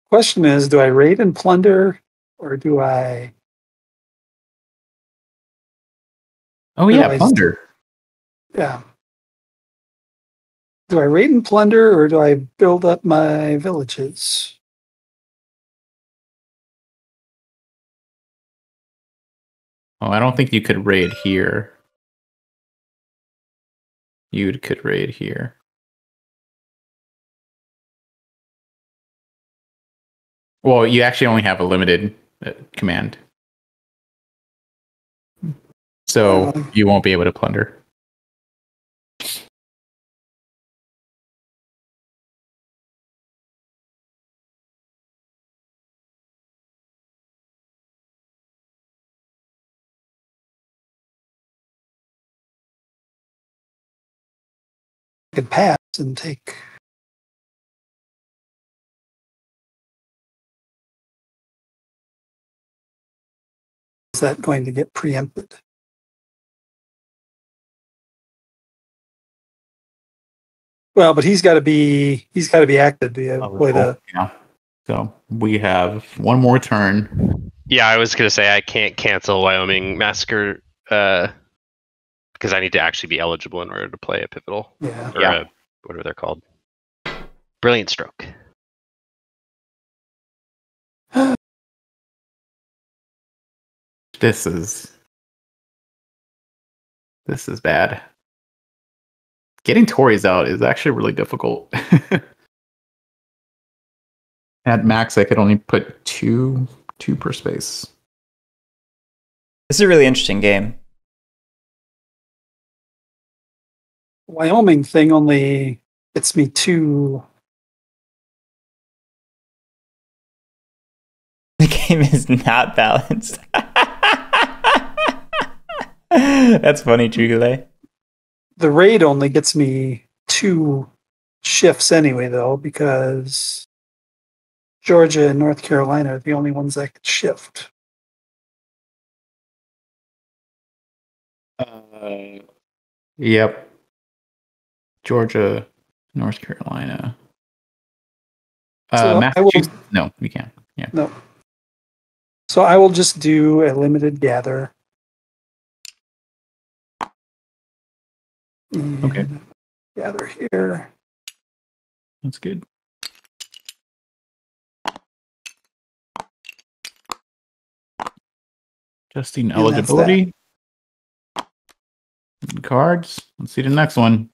Question is, do I raid and plunder, or do I? Oh yeah, do plunder. I... Yeah. Do I raid and plunder, or do I build up my villages? Oh, I don't think you could raid here. You could raid here. Well, you actually only have a limited uh, command. So uh, you won't be able to plunder. I could pass and take... That going to get preempted? Well, but he's got to be he's got to be active to avoid a. Yeah. So we have one more turn. Yeah, I was going to say I can't cancel Wyoming Massacre uh, because I need to actually be eligible in order to play a pivotal. Yeah. Or yeah. A, whatever they're called. Brilliant Stroke. This is this is bad. Getting Tories out is actually really difficult. At max, I could only put two two per space. This is a really interesting game. Wyoming thing only gets me two. The game is not balanced. That's funny, Trugule. The raid only gets me two shifts anyway, though, because Georgia and North Carolina are the only ones that could shift. Uh, yep. Georgia, North Carolina. Uh, so Massachusetts? Will... No, we can't. Yeah. No. So I will just do a limited gather. And okay. Gather here. That's good. Testing eligibility. Cards. Let's see the next one.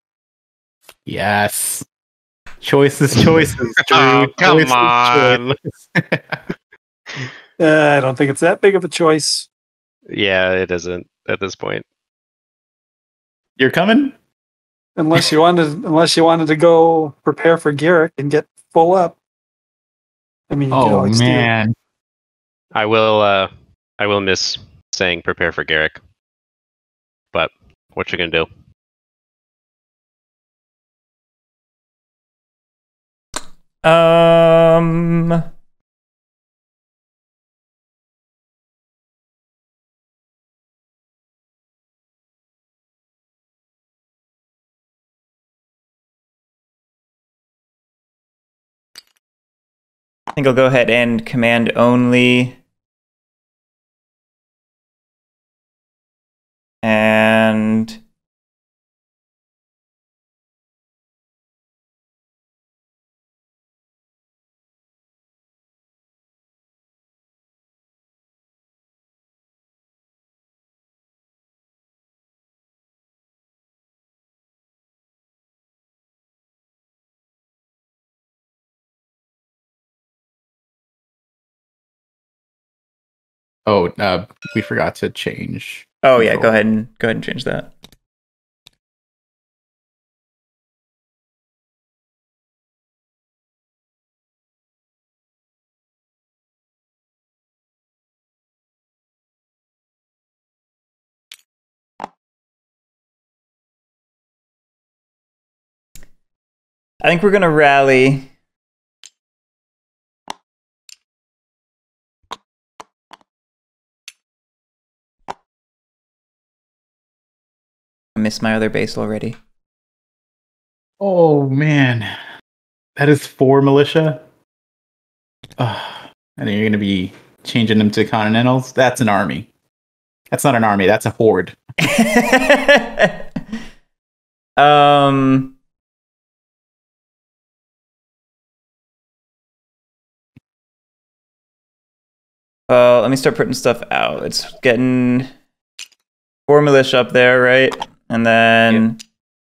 Yes. Choices, choices. Oh, come choices, on. Choices. uh, I don't think it's that big of a choice. Yeah, it isn't at this point. You're coming? Unless you wanted unless you wanted to go prepare for Guerric and get full up. I mean, you oh, can man. I will uh I will miss saying prepare for Guerric. But what you gonna do? Um I think I'll go ahead and command only and Oh, uh, we forgot to change. Oh yeah, go ahead and go ahead and change that. I think we're gonna rally. I missed my other base already. Oh man, that is four militia. Ugh. And then you're gonna be changing them to Continentals. That's an army. That's not an army. That's a horde. um. Well, let me start putting stuff out. It's getting four militia up there, right? And then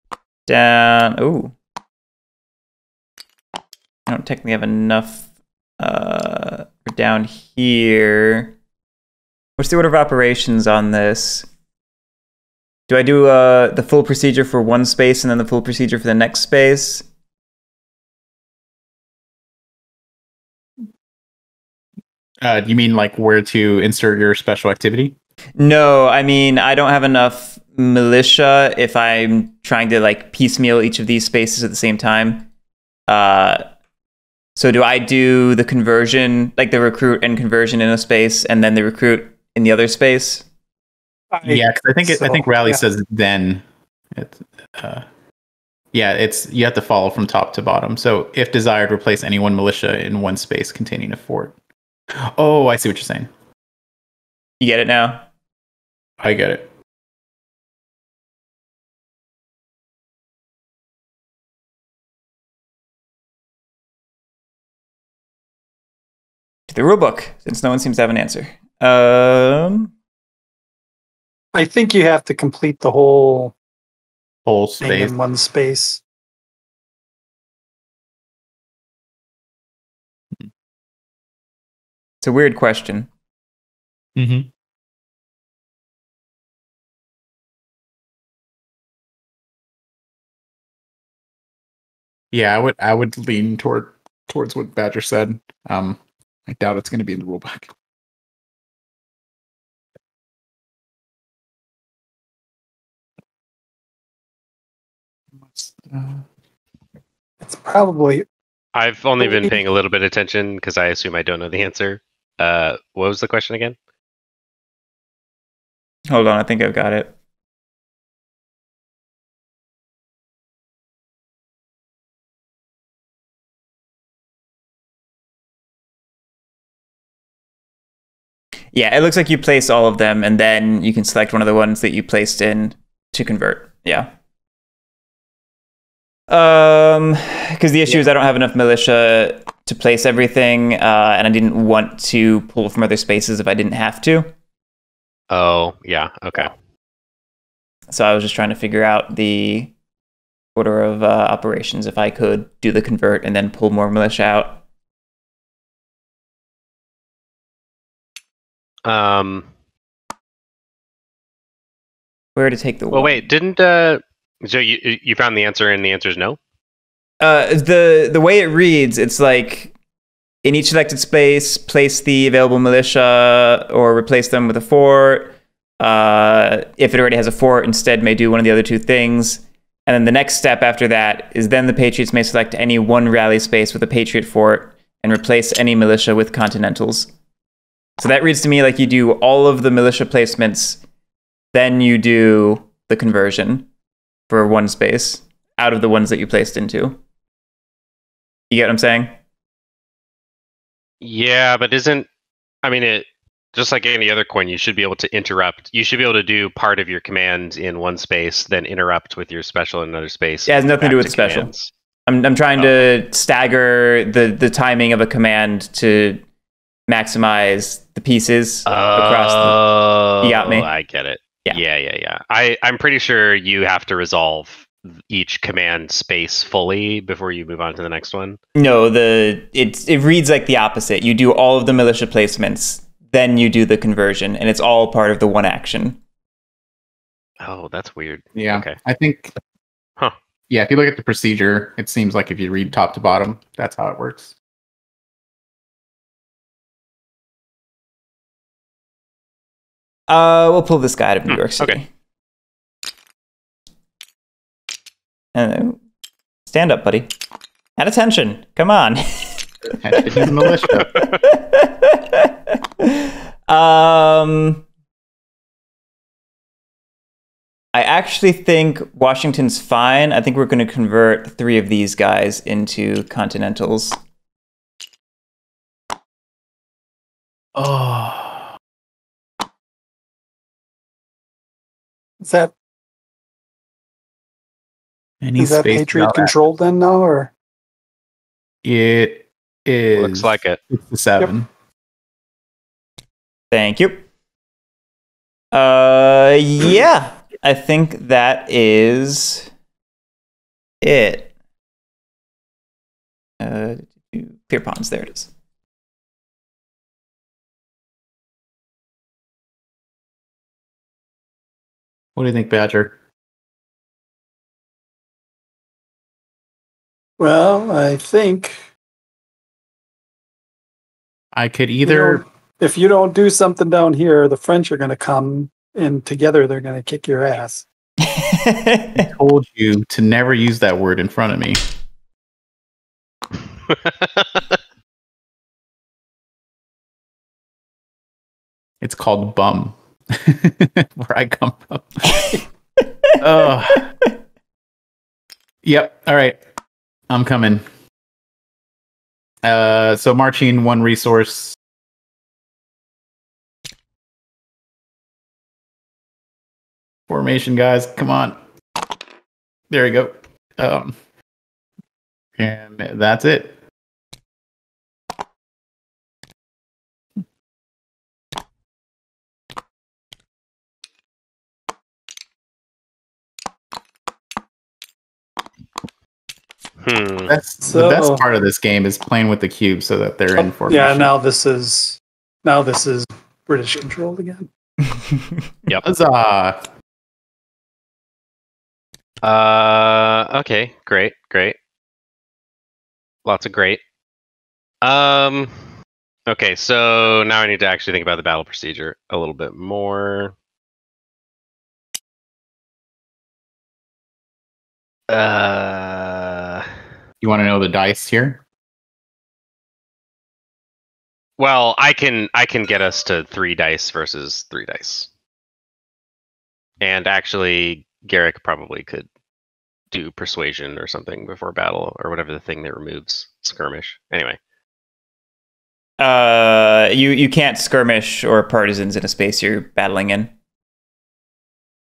yep. down. Ooh, I don't technically have enough. Uh, down here. What's the order of operations on this? Do I do uh the full procedure for one space and then the full procedure for the next space? Uh, you mean like where to insert your special activity? No, I mean I don't have enough militia if I'm trying to like piecemeal each of these spaces at the same time. Uh, so do I do the conversion, like the recruit and conversion in a space, and then the recruit in the other space? Yeah, because I think it, so, I think Rally yeah. says then. It's, uh, yeah, it's you have to follow from top to bottom. So if desired, replace any one militia in one space containing a fort. Oh, I see what you're saying. You get it now? I get it. The rulebook, since no one seems to have an answer. Um, I think you have to complete the whole whole space thing in one space. It's a weird question. Mm-hmm. Yeah, I would. I would lean toward towards what Badger said. Um. I doubt it's going to be in the rulebook. It's probably. I've only been paying a little bit of attention because I assume I don't know the answer. Uh, what was the question again? Hold on, I think I've got it. Yeah, it looks like you place all of them, and then you can select one of the ones that you placed in to convert. Yeah. Um, because the issue yeah. is I don't have enough militia to place everything, uh, and I didn't want to pull from other spaces if I didn't have to. Oh, yeah, okay. So I was just trying to figure out the order of uh, operations if I could do the convert and then pull more militia out. Um, Where to take the well, wall? Wait, didn't... Uh... So you you found the answer, and the answer is no? Uh, the the way it reads, it's like, in each selected space, place the available militia or replace them with a fort. Uh, if it already has a fort, instead may do one of the other two things. And then the next step after that is then the Patriots may select any one rally space with a Patriot fort and replace any militia with Continentals. So that reads to me like you do all of the militia placements, then you do the conversion for one space out of the ones that you placed into. You get what I'm saying? Yeah, but isn't, I mean, it just like any other coin, you should be able to interrupt. You should be able to do part of your command in one space, then interrupt with your special in another space. Yeah, it has nothing to do with special. I'm, I'm trying oh. to stagger the, the timing of a command to maximize the pieces oh, across the... You got me? I get it. Yeah. yeah, yeah, yeah. I, I'm pretty sure you have to resolve each command space fully before you move on to the next one. No, the it's it reads like the opposite. You do all of the militia placements, then you do the conversion, and it's all part of the one action. Oh, that's weird. Yeah, okay. I think... Huh. Yeah, if you look at the procedure, it seems like if you read top to bottom, that's how it works. Uh, we'll pull this guy out of New York City. Okay. And stand up, buddy. At attention. Come on. Attention, militia. um, I actually think Washington's fine. I think we're going to convert three of these guys into Continentals. Oh. Is that, Any is that Patriot controlled then now, or? It is. Looks like it. It's the seven. Yep. Thank you. Uh, yeah, I think that is it. Uh, clear pawns, there it is. What do you think, Badger? Well, I think I could either... You know, if you don't do something down here, the French are going to come, and together they're going to kick your ass. I told you to never use that word in front of me. It's called bum. Where I come from. Oh. Yep. All right. I'm coming. Uh, so marching, one resource. Formation, guys. Come on. There we go. Um, and that's it. Hmm. That's so, the best part of this game is playing with the cube so that they're in formation. Yeah, now this is now this is British controlled again. Yep. Huzzah. Uh okay, great, great. Lots of great. Um okay, so now I need to actually think about the battle procedure a little bit more. Uh, you want to know the dice here? Well, I can I can get us to three dice versus three dice, and actually, Guerric probably could do persuasion or something before battle or whatever the thing that removes skirmish. Anyway, Uh, you you can't skirmish or partisans in a space you're battling in.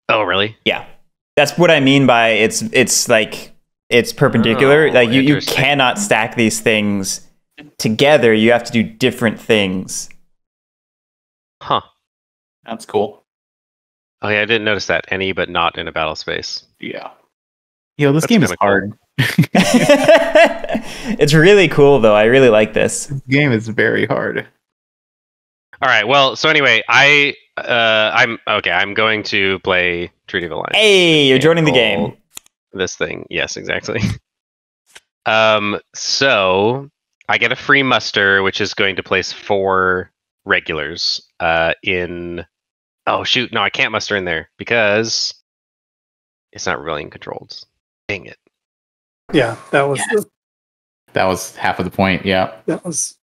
Oh, really? Yeah, that's what I mean by it's it's like it's perpendicular. Oh, like you you cannot stack these things together. You have to do different things. Huh. That's cool. Oh yeah, I didn't notice that. Any but not in a battle space. Yeah. Yo, this that's game is hard. Cool. It's really cool though. I really like this. This game is very hard. All right. Well, so anyway, I uh, I'm okay. I'm going to play Treaty of Alliance. Hey, you're joining the game. This thing. Yes, exactly. um. So I get a free muster, which is going to place four regulars. Uh. In. Oh shoot! No, I can't muster in there because it's not really controlled. Dang it. Yeah, that was yes. the... that was half of the point. Yeah, that was.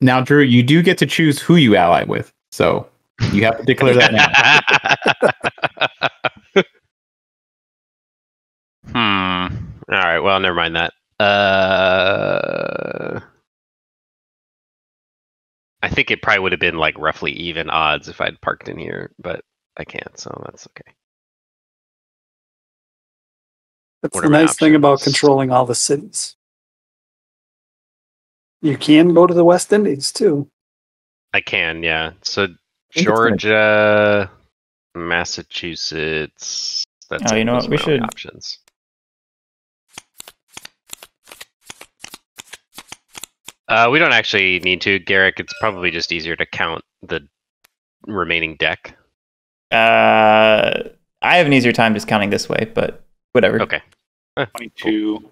Now, Drew, you do get to choose who you ally with, so you have to declare that now. hmm. All right. Well, never mind that. Uh, I think it probably would have been like roughly even odds if I'd parked in here, but I can't, so that's okay. That's the nice thing about controlling all the cities. You can go to the West Indies, too. I can, yeah. So, Georgia, Massachusetts. That's oh, you know what? We should. Options. Uh, we don't actually need to, Guerric. It's probably just easier to count the remaining deck. Uh, I have an easier time just counting this way, but whatever. Okay. twenty-two. Cool.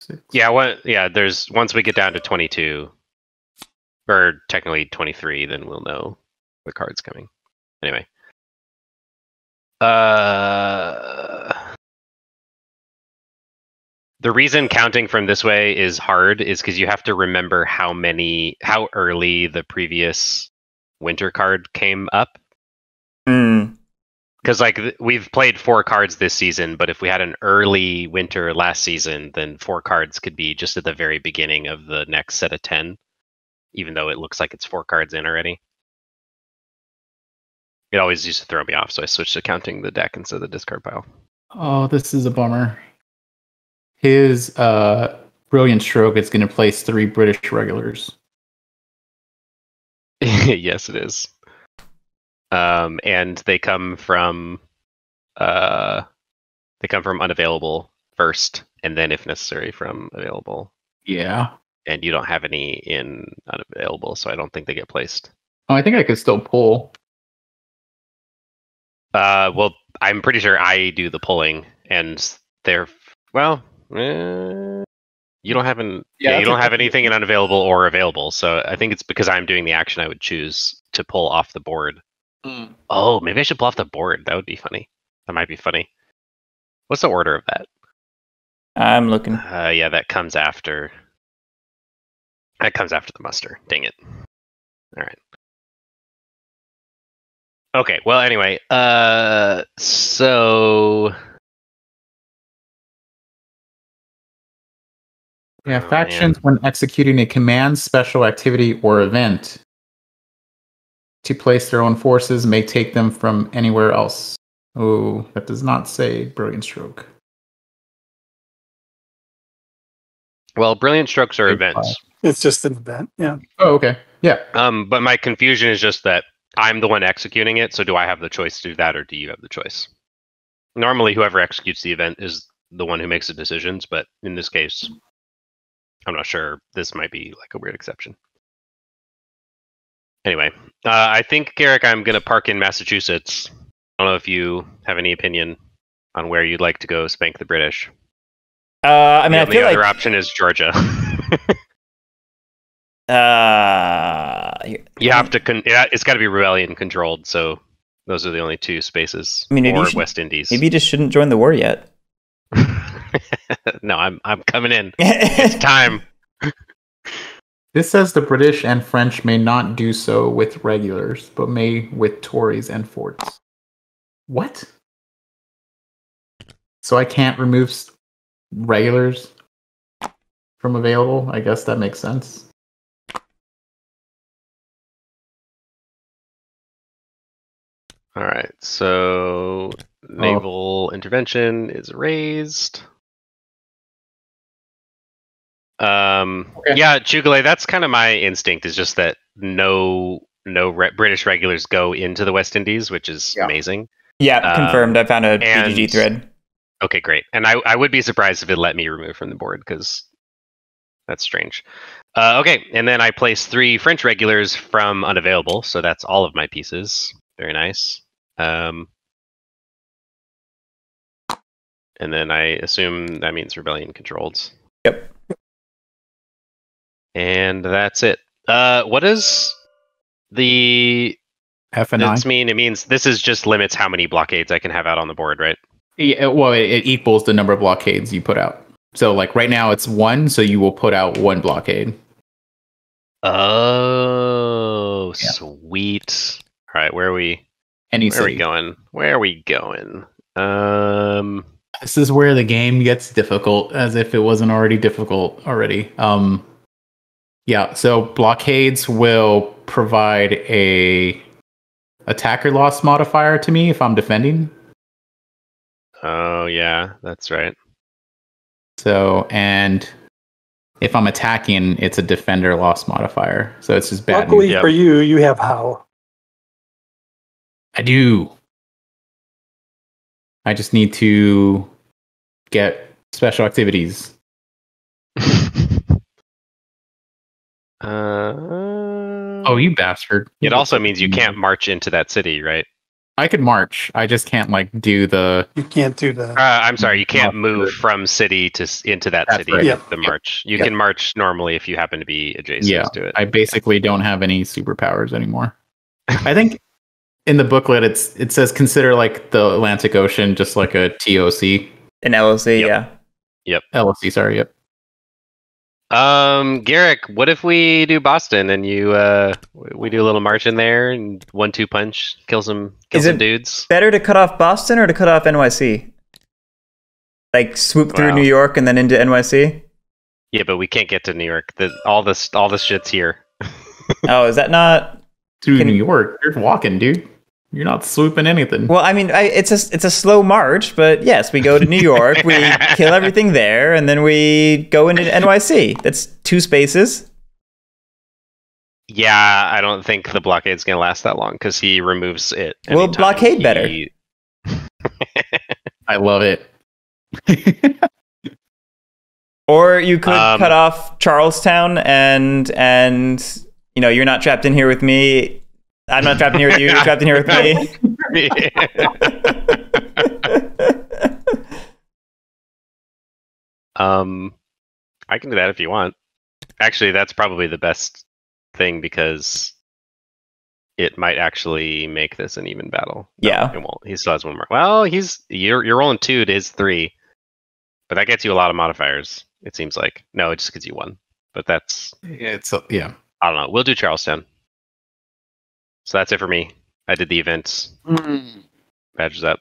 Six. Yeah, what, yeah, there's once we get down to twenty-two, or technically twenty-three, then we'll know the card's coming. Anyway. Uh, the reason counting from this way is hard is because you have to remember how many, how early the previous winter card came up. Mm. Because like we've played four cards this season, but if we had an early winter last season, then four cards could be just at the very beginning of the next set of ten, even though it looks like it's four cards in already. It always used to throw me off, so I switched to counting the deck instead of the discard pile. Oh, this is a bummer. His uh, Brilliant Stroke is going to place three British regulars. Yes, it is. Um, and they come from, uh, they come from unavailable first, and then, if necessary, from available. Yeah. And you don't have any in unavailable, so I don't think they get placed. Oh, I think I could still pull. Uh, well, I'm pretty sure I do the pulling, and they're well. Eh, you don't have an yeah, yeah you don't have anything in unavailable or available, so I think it's because I'm doing the action I would choose to pull off the board. Mm. Oh, maybe I should pull off the board. That would be funny. That might be funny. What's the order of that? I'm looking. Uh, yeah, that comes after. That comes after the muster. Dang it. All right. Okay, well, anyway. Uh, so... Yeah, factions, oh, when executing a command, special activity, or event... to place their own forces may take them from anywhere else. Oh, that does not say Brilliant Stroke. Well, Brilliant Strokes are events. It's just an event, yeah. Oh, okay, yeah. Um, but my confusion is just that I'm the one executing it, so do I have the choice to do that, or do you have the choice? Normally, whoever executes the event is the one who makes the decisions, but in this case, I'm not sure. This might be like a weird exception. Anyway, uh, I think, Guerric, I'm going to park in Massachusetts. I don't know if you have any opinion on where you'd like to go spank the British. Uh, I mean, the I feel other like... option is Georgia. uh, you have to... Con yeah, it's got to be Ruelian controlled, so those are the only two spaces. I mean, maybe or should, West Indies. Maybe you just shouldn't join the war yet. No, I'm, I'm coming in. It's time. This says the British and French may not do so with regulars, but may with Tories and forts. What? So I can't remove regulars from available? I guess that makes sense. All right, so naval oh. intervention is raised. Um, okay. Yeah, Chugale, that's kind of my instinct, is just that no no re British regulars go into the West Indies, which is yeah. amazing. Yeah, um, confirmed. I found a and, B G G thread. Okay, great. And I, I would be surprised if it let me remove from the board, because that's strange. Uh, okay, and then I placed three French regulars from unavailable, so that's all of my pieces. Very nice. Um, and then I assume that means rebellion controlled. Yep. And that's it. Uh, what does the F and I mean? It means this is just limits how many blockades I can have out on the board, right? Yeah, well, it, it equals the number of blockades you put out. So, like, right now it's one, so you will put out one blockade. Oh, yeah. Sweet. All right, where are we? Any where city. are we going? Where are we going? Um... This is where the game gets difficult, as if it wasn't already difficult already. Um... Yeah, so blockades will provide a attacker loss modifier to me if I'm defending. Oh, yeah, that's right. So, and if I'm attacking, it's a defender loss modifier. So it's just bad. Luckily yep. for you, you have how. I do. I just need to get special activities. Uh, oh, you bastard. It also means you can't march into that city, right? I could march. I just can't, like, do the... You can't do the... Uh, I'm sorry, you can't move from city to into that That's city right. yep. the march. You yep. can march normally if you happen to be adjacent yeah, to it. I basically yeah. don't have any superpowers anymore. I think in the booklet, it's it says consider, like, the Atlantic Ocean just like a T O C. An L O C, yep. yeah. Yep. L O C, sorry, yep. Um, Guerric, what if we do Boston and you, uh, we do a little march in there and one two punch, kill some, kill Is some it dudes? Better to cut off Boston or to cut off N Y C? Like swoop through wow. New York and then into N Y C? Yeah, but we can't get to New York. The, all this, all this shit's here. Oh, is that not to New York? You're walking, dude. You're not swooping anything. Well, I mean, I, it's a it's a slow march, but yes, we go to New York, we kill everything there, and then we go into N Y C. That's two spaces. Yeah, I don't think the blockade's gonna last that long because he removes it. We'll blockade he... better. I love it. Or you could um, cut off Charlestown, and and you know you're not trapped in here with me. I'm not trapped in here with you, you're trapped in here with me. um, I can do that if you want. Actually, that's probably the best thing because it might actually make this an even battle. No, yeah. It won't. He still has one more. Well, he's you're you're rolling two to his three. But that gets you a lot of modifiers, it seems like. No, it just gets you one. But that's it's uh, yeah. I don't know. We'll do Charlestown. So that's it for me. I did the events. Mm. Badger's up.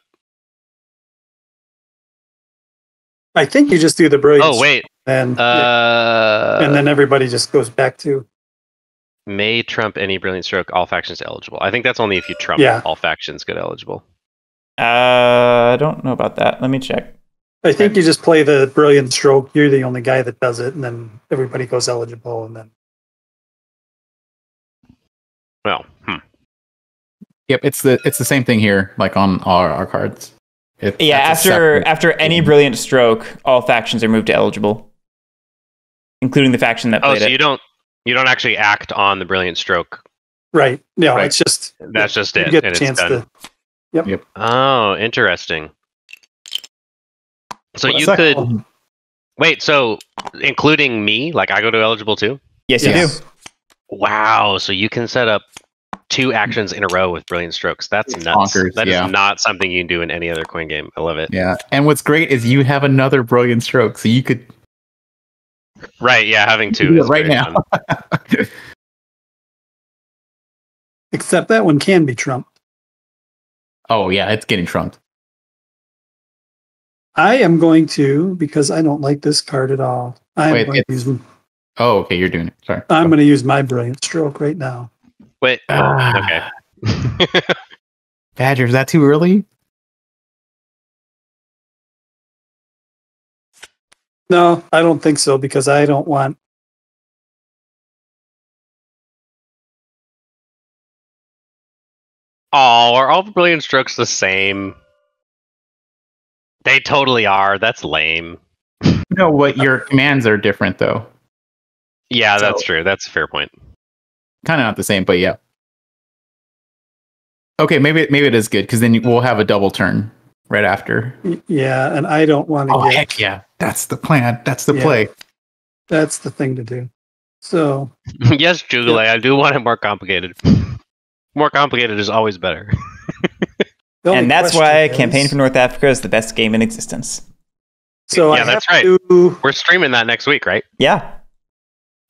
I think you just do the brilliant. Oh wait, and uh, yeah. and then everybody just goes back to may trump any brilliant stroke. All factions eligible. I think that's only if you trump yeah. all factions get eligible. Uh, I don't know about that. Let me check. I think right. you just play the brilliant stroke. You're the only guy that does it, and then everybody goes eligible, and then well. Hmm. Yep, it's the it's the same thing here, like on all our, our cards. It, yeah, after after any brilliant stroke, all factions are moved to eligible, including the faction that. Oh, played so it. you don't you don't actually act on the brilliant stroke, right? No, right. it's just that's just it. You get and a chance it's done. to. Yep. yep. Oh, interesting. So well, you could cool. wait. So including me, like I go to eligible too. Yes, you yes. do. Wow. So you can set up two actions in a row with brilliant strokes. That's it's nuts. Bonkers, that yeah. is not something you can do in any other coin game. I love it. Yeah. And what's great is you have another brilliant stroke, so you could. Right. Yeah. Having two is right now. Except that one can be trumped. Oh yeah, it's getting trumped. I am going to because I don't like this card at all. I'm Wait, going to use them. Oh, okay. You're doing it. Sorry. I'm oh. going to use my brilliant stroke right now. Wait. Ah. Okay. Badger, is that too early? No, I don't think so, because I don't want... Oh, are all the Brilliant Strokes the same? They totally are. That's lame. No, but your commands are different, though. Yeah, so, that's true. That's a fair point. Kind of not the same, but yeah. Okay, maybe maybe it is good, because then you, we'll have a double turn right after. Yeah, and I don't want to oh, get... Oh, heck yeah. That's the plan. That's the yeah, play. That's the thing to do. So... Yes, Jugelay, yeah. I do want it more complicated. More complicated is always better. And that's why is... Campaign for North Africa is the best game in existence. So yeah, I that's right. To... We're streaming that next week, right? Yeah.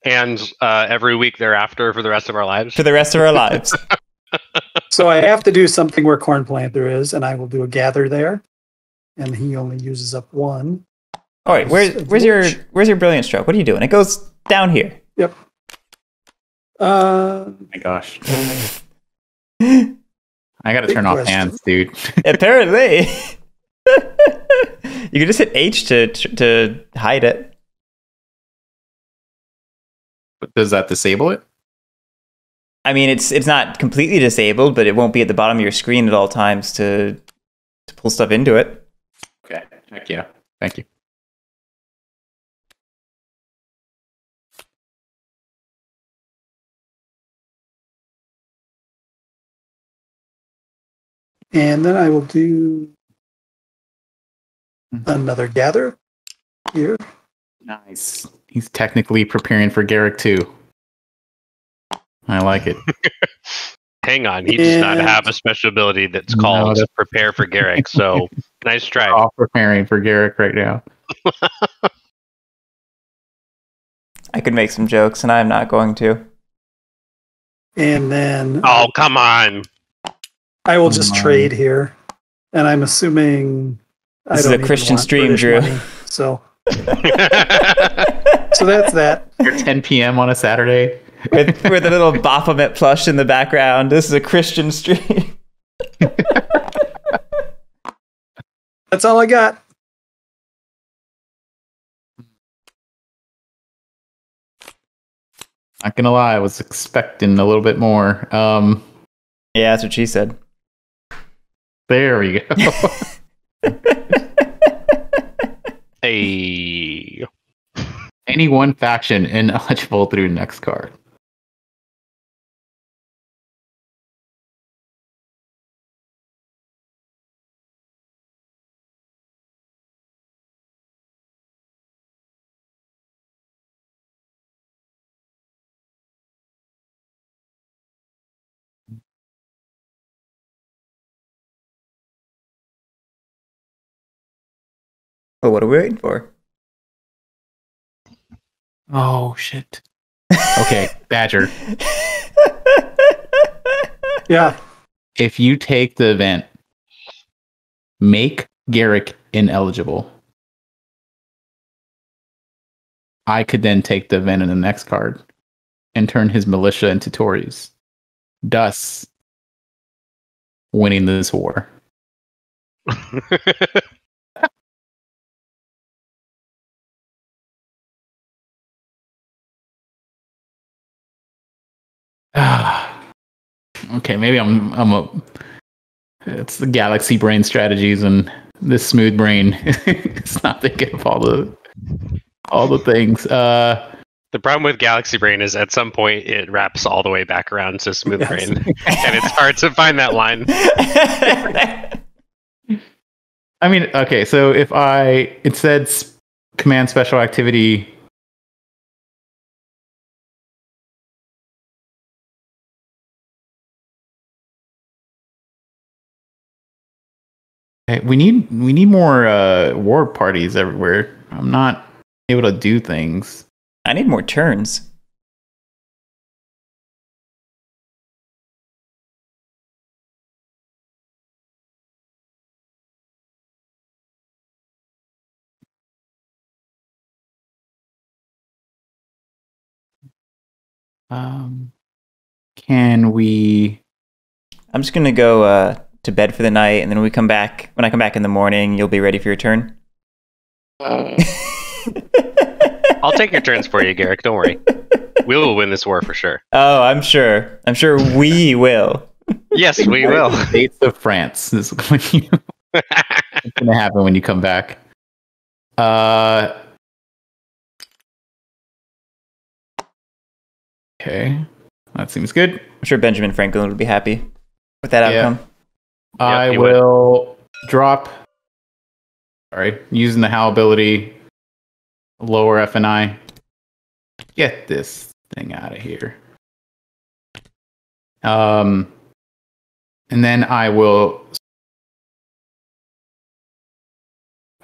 And uh, every week thereafter for the rest of our lives? For the rest of our lives. So I have to do something where Cornplanter is, and I will do a gather there. And he only uses up one. All right, where's, where's, your, where's your Brilliant Stroke? What are you doing? It goes down here. Yep. Uh, oh my gosh. I gotta turn off hands, dude. Apparently. You can just hit H to, to hide it. But does that disable it? I mean, it's it's not completely disabled, but it won't be at the bottom of your screen at all times to, to pull stuff into it. Okay. Heck yeah. Thank you. And then I will do another gather here. Nice. He's technically preparing for Guerric too. I like it. Hang on, he and... does not have a special ability that's called no, that's... Prepare for Guerric, so nice try. All preparing for Guerric right now. I could make some jokes, and I'm not going to. And then... Oh, come on! I will just trade here, and I'm assuming... This I don't is a Christian stream, British Drew. Money, so... So that's that. You're ten p m on a Saturday. With, with a little Baphomet plush in the background. This is a Christian stream. That's all I got. Not gonna lie, I was expecting a little bit more. Um, yeah, that's what she said. There we go. Hey. Any one faction ineligible through next card. Well, what are we waiting for? Oh, shit. Okay, Badger. Yeah. If you take the event, make Guerric ineligible. I could then take the event in the next card and turn his militia into Tories, thus winning this war. Okay, maybe I'm I'm a. It's the galaxy brain strategies and this smooth brain. It's not thinking of all the all the things. Uh, the problem with galaxy brain is at some point it wraps all the way back around to smooth yes. brain, and it's hard to find that line. I mean, okay, so if I it said command special activity. We need we need more uh, war parties everywhere. I'm not able to do things. I need more turns. Um, can we? I'm just gonna go. Uh... to bed for the night, and then when we come back, when I come back in the morning, you'll be ready for your turn? Uh, I'll take your turns for you, Guerric. Don't worry. We will win this war for sure. Oh, I'm sure. I'm sure we will. Yes, we will. The States of France. This is going to happen when you come back. Uh, okay. That seems good. I'm sure Benjamin Franklin would be happy with that yeah. outcome. I yep, will would. drop. Sorry. Using the Howl ability. Lower F and I. Get this thing out of here. Um, and then I will.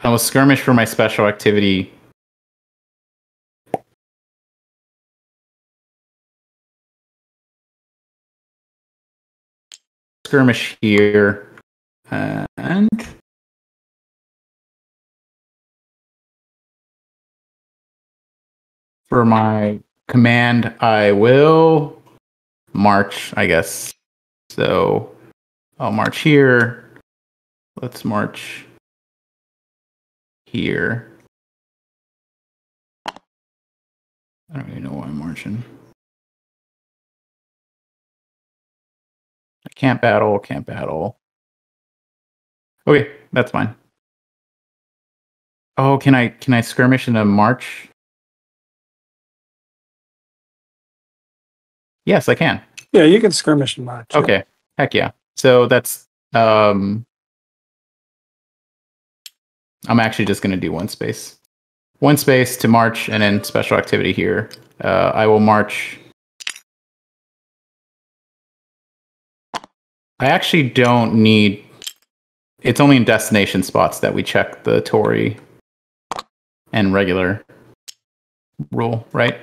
I will skirmish for my special activity. Skirmish here, and for my command, I will march, I guess. So I'll march here. Let's march here. I don't even know why I'm marching. Can't battle, can't battle. Okay, that's fine. Oh, can I can I skirmish in a march? Yes, I can. Yeah, you can skirmish in march. Okay, yeah. Heck yeah. So that's um I'm actually just gonna do one space. One space to march and then special activity here. Uh I will march. I actually don't need... It's only in destination spots that we check the Tory and regular rule, right?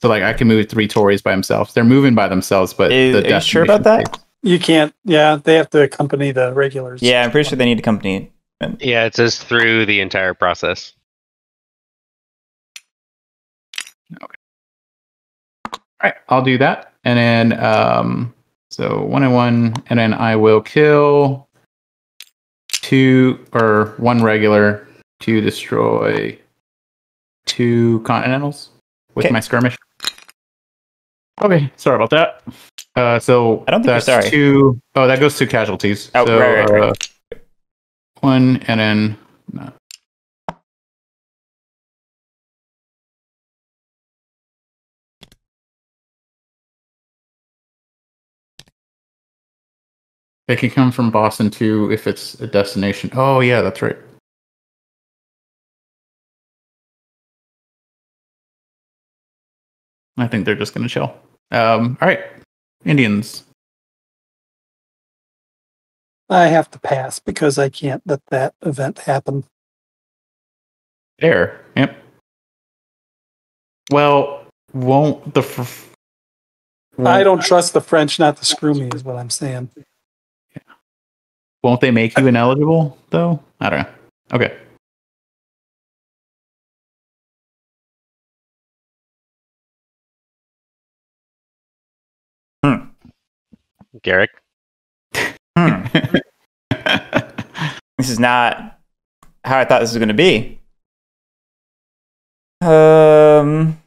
So, like, I can move three Tories by themselves. They're moving by themselves, but... Is, the are you sure about that? States. You can't. Yeah, they have to accompany the regulars. Yeah, I'm pretty sure they need to accompany. Yeah, it says through the entire process. Okay. All right, I'll do that. And then... Um, So one and one, and then I will kill two or one regular to destroy two Continentals with okay. my skirmish. Okay, sorry about that. Uh, so I don't think that's you're sorry. Two, oh, that goes to casualties. Oh, so, right, right, right. Uh, one and then no. It can come from Boston, too, if it's a destination. Oh, yeah, that's right. I think they're just going to chill. Um, all right. Indians. I have to pass because I can't let that event happen. There. Yep. Well, won't the... Fr won't I don't trust the French not to screw me is what I'm saying. Won't they make you ineligible, though? I don't know. Okay. Hmm. Guerric? Hmm. This is not how I thought this was going to be. Um...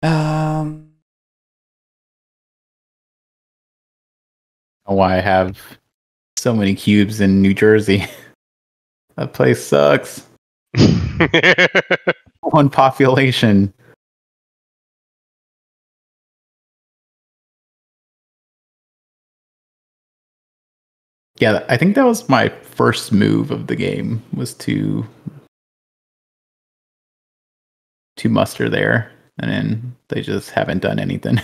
Um, why I have so many cubes in New Jersey? That place sucks. One population. Yeah, I think that was my first move of the game was to to muster there. And then they just haven't done anything.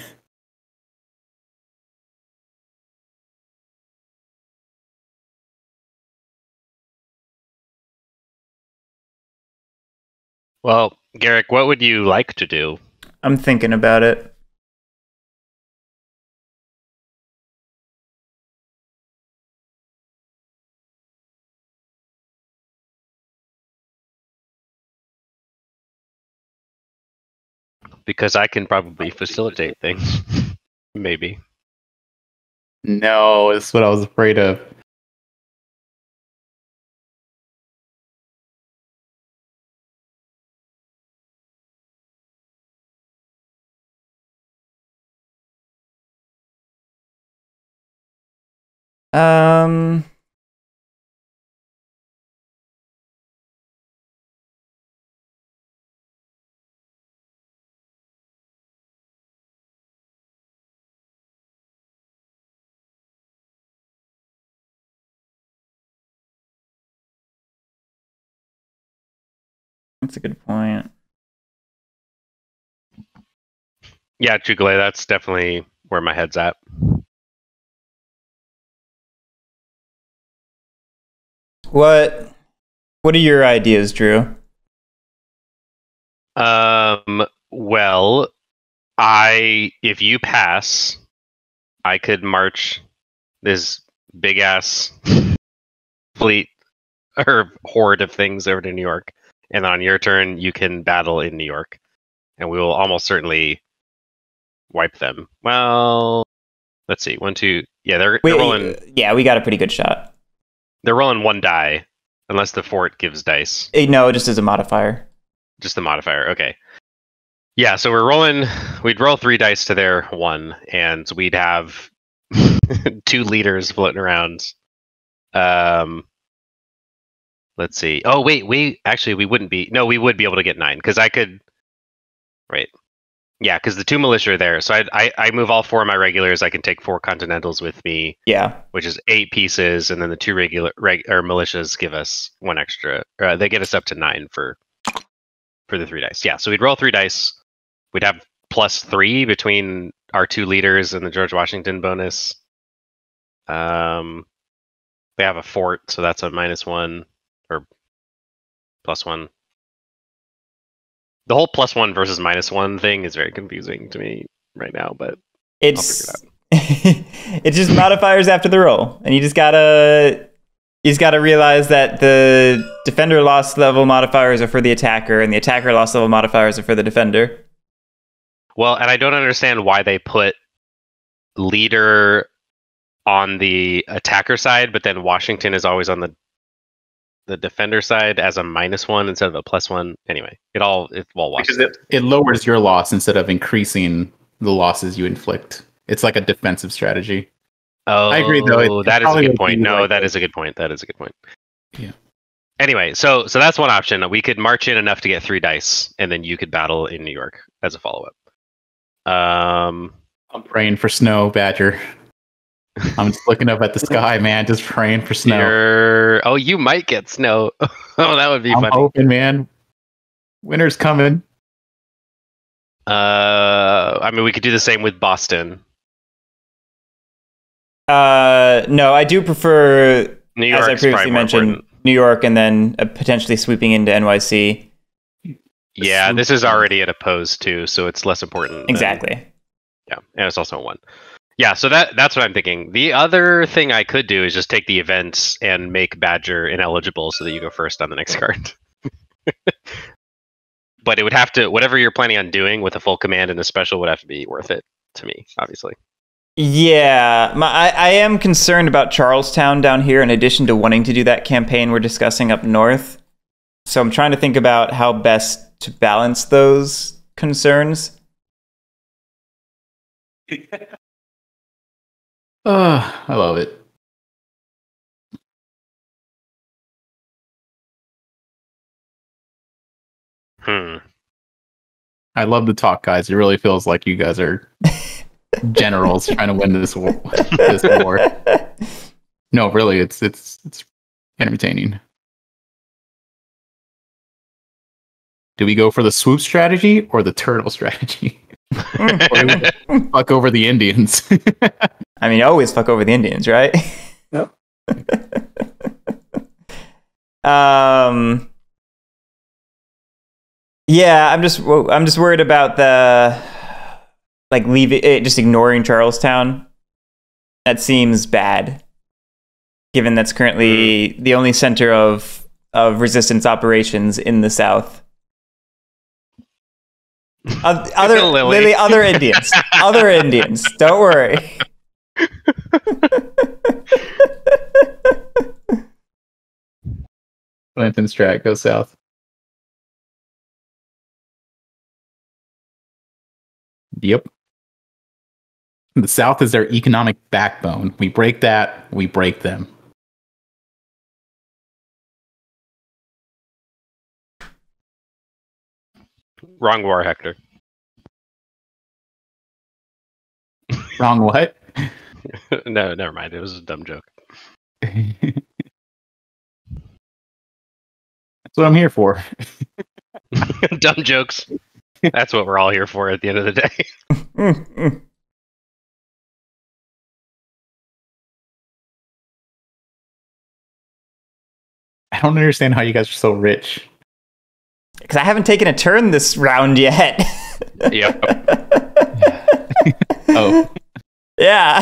Well, Guerric, what would you like to do? I'm thinking about it. Because I can probably facilitate things. Maybe. No, it's what I was afraid of. Um... That's a good point. Yeah, Trugale, that's definitely where my head's at. What what are your ideas, Drew? Um well, I if you pass, I could march this big ass fleet or horde of things over to New York. And on your turn, you can battle in New York, and we will almost certainly wipe them. Well, let's see. One, two. Yeah, they're, Wait, they're rolling. Yeah, we got a pretty good shot. They're rolling one die, unless the fort gives dice. It, no, it just is a modifier. Just the modifier. Okay. Yeah, so we're rolling. We'd roll three dice to their one, and we'd have two leaders floating around. Um. Let's see. Oh, wait, we actually, we wouldn't be. No, we would be able to get nine because I could. Right. Yeah, because the two militia are there. So I, I I move all four of my regulars. I can take four Continentals with me. Yeah. Which is eight pieces. And then the two regular reg, or militias give us one extra. Uh, they get us up to nine for for the three dice. Yeah. So we'd roll three dice. We'd have plus three between our two leaders and the George Washington bonus. Um, we have a fort. So that's a minus one. Or plus one. The whole plus one versus minus one thing is very confusing to me right now, but it's I'll figure it out. It's just modifiers after the roll, and you just gotta you just gotta realize that the defender loss level modifiers are for the attacker, and the attacker loss level modifiers are for the defender. Well, and I don't understand why they put leader on the attacker side, but then Washington is always on the the defender side as a minus one instead of a plus one. Anyway, it all it all washes. Because it, it lowers your loss instead of increasing the losses you inflict. It's like a defensive strategy. Oh, I agree though. It, that it is a good point. No, like that it. is a good point. That is a good point. Yeah. Anyway, so so that's one option. We could march in enough to get three dice, and then you could battle in New York as a follow up. Um, I'm praying for snow, Badger. I'm just looking up at the sky, man. Just praying for snow. You're... Oh, you might get snow. Oh, that would be I'm funny. I'm hoping, man. Winter's coming. Uh, I mean, we could do the same with Boston. Uh, no, I do prefer, New York's as I previously mentioned, important. New York, and then uh, potentially sweeping into N Y C. Yeah, this is already at a pose too, so it's less important. Exactly. Than... Yeah, and it's also one. Yeah, so that that's what I'm thinking. The other thing I could do is just take the events and make Badger ineligible so that you go first on the next card. But it would have to, whatever you're planning on doing with a full command and a special would have to be worth it to me, obviously. Yeah, my, I, I am concerned about Charlestown down here in addition to wanting to do that campaign we're discussing up north. So I'm trying to think about how best to balance those concerns. Oh, I love it. Hmm. I love the talk, guys. It really feels like you guys are generals trying to win this war. This war. No, really, it's it's it's entertaining. Do we go for the swoop strategy or the turtle strategy? Or do we fuck over the Indians? I mean, always fuck over the Indians, right? Yep. um, Yeah, I'm just I'm just worried about the like leaving it, just ignoring Charlestown. That seems bad, given that's currently the only center of of resistance operations in the South. Other Lily. Lily, other Indians, other Indians. Don't worry. Clinton strat goes south. Yep. The South is their economic backbone. We break that, we break them. Wrong war, Hector. Wrong what? No, never mind. It was a dumb joke. That's what I'm here for. Dumb jokes. That's what we're all here for at the end of the day. mm, mm. I don't understand how you guys are so rich. Because I haven't taken a turn this round yet. Yep. Yeah. Oh. Yeah.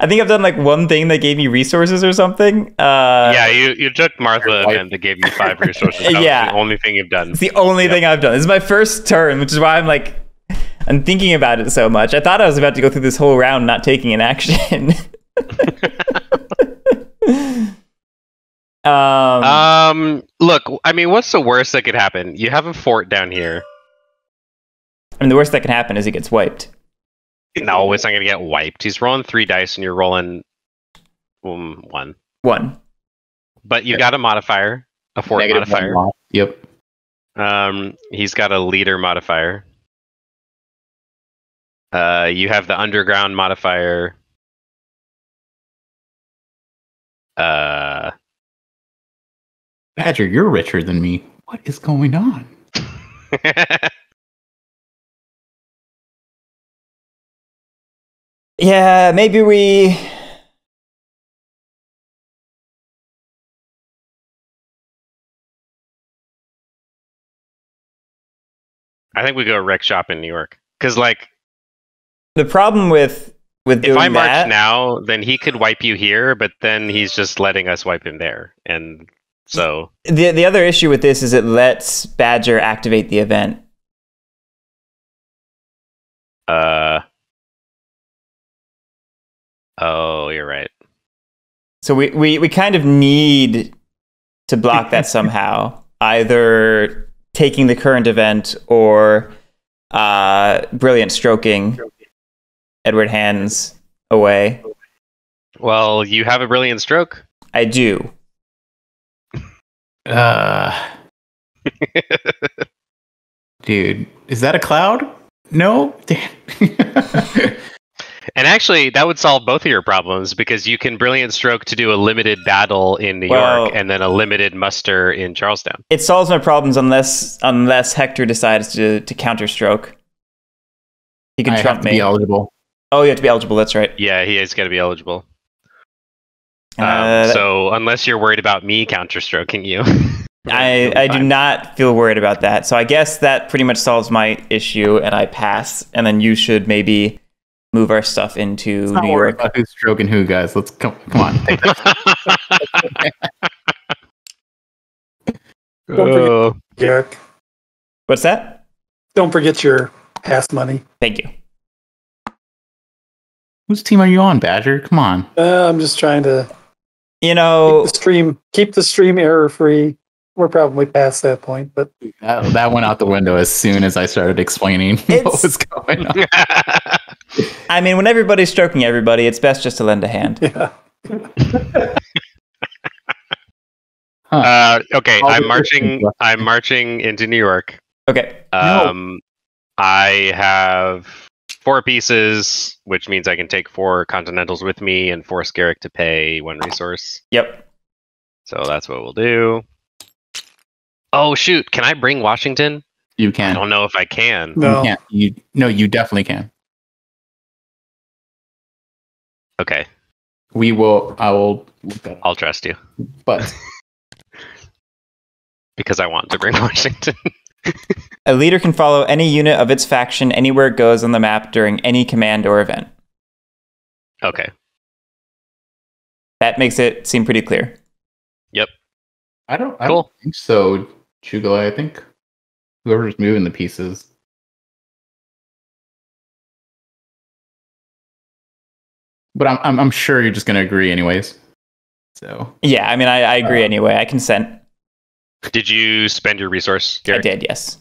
I think I've done like one thing that gave me resources or something. Uh, yeah, you, you took Martha and that gave me five resources. That yeah. was the only thing you've done. It's the only yep. thing I've done. This is my first turn, which is why I'm like, I'm thinking about it so much. I thought I was about to go through this whole round not taking an action. um, um, look, I mean, what's the worst that could happen? You have a fort down here. I mean, the worst that can happen is he gets wiped. No, it's not going to get wiped. He's rolling three dice, and you're rolling um, one. One. But you okay. got a modifier, a fort Negative modifier. One. Yep. Um, he's got a leader modifier. Uh, you have the underground modifier. Uh, Badger, you're richer than me. What is going on? Yeah, maybe we... I think we go wreck shop in New York. Because, like... The problem with, with doing that... If I march that, now, then he could wipe you here, but then he's just letting us wipe him there. And so... The, the other issue with this is it lets Badger activate the event. Uh... Oh, you're right. So we, we, we kind of need to block that somehow. Either taking the current event or uh, brilliant stroking Edward Hands away. Well, you have a brilliant stroke. I do. Uh, dude, is that a cloud? No? Damn. And actually, that would solve both of your problems, because you can Brilliant Stroke to do a limited battle in New well, York and then a limited muster in Charlestown. It solves my problems unless unless Hector decides to, to counter-stroke. He can I trump have to me. Be eligible. Oh, you have to be eligible, that's right. Yeah, he has got to be eligible. Um, uh, so unless you're worried about me counter-stroking you. I, I do not feel worried about that. So I guess that pretty much solves my issue, and I pass, and then you should maybe... move our stuff into New York. About who's stroking who, guys? Let's come, come on. Take that. Don't forget, Guerric. What's that? Don't forget your pass money. Thank you. Whose team are you on, Badger? Come on. Uh, I'm just trying to, you know, keep the stream keep the stream error free. We're probably past that point, but that, that went out the window as soon as I started explaining it's... what was going on. I mean, when everybody's stroking everybody, it's best just to lend a hand. Yeah. Huh. uh, okay, I'm marching. I'm marching into New York. Okay. Um, no. I have four pieces, which means I can take four Continentals with me and force Guerric to pay one resource. Yep. So that's what we'll do. Oh shoot! Can I bring Washington? You can. I don't know if I can. No. You can't. You, no, you definitely can. Okay. We will. I will. I'll trust you. But because I want to bring Washington. A leader can follow any unit of its faction anywhere it goes on the map during any command or event. Okay. That makes it seem pretty clear. Yep. I don't, I cool. don't think so, Chugalai. I think whoever's moving the pieces. But I'm, I'm, I'm sure you're just going to agree anyways. So. Yeah, I mean, I, I agree uh, anyway. I consent. Did you spend your resource, Guerric? I did, yes.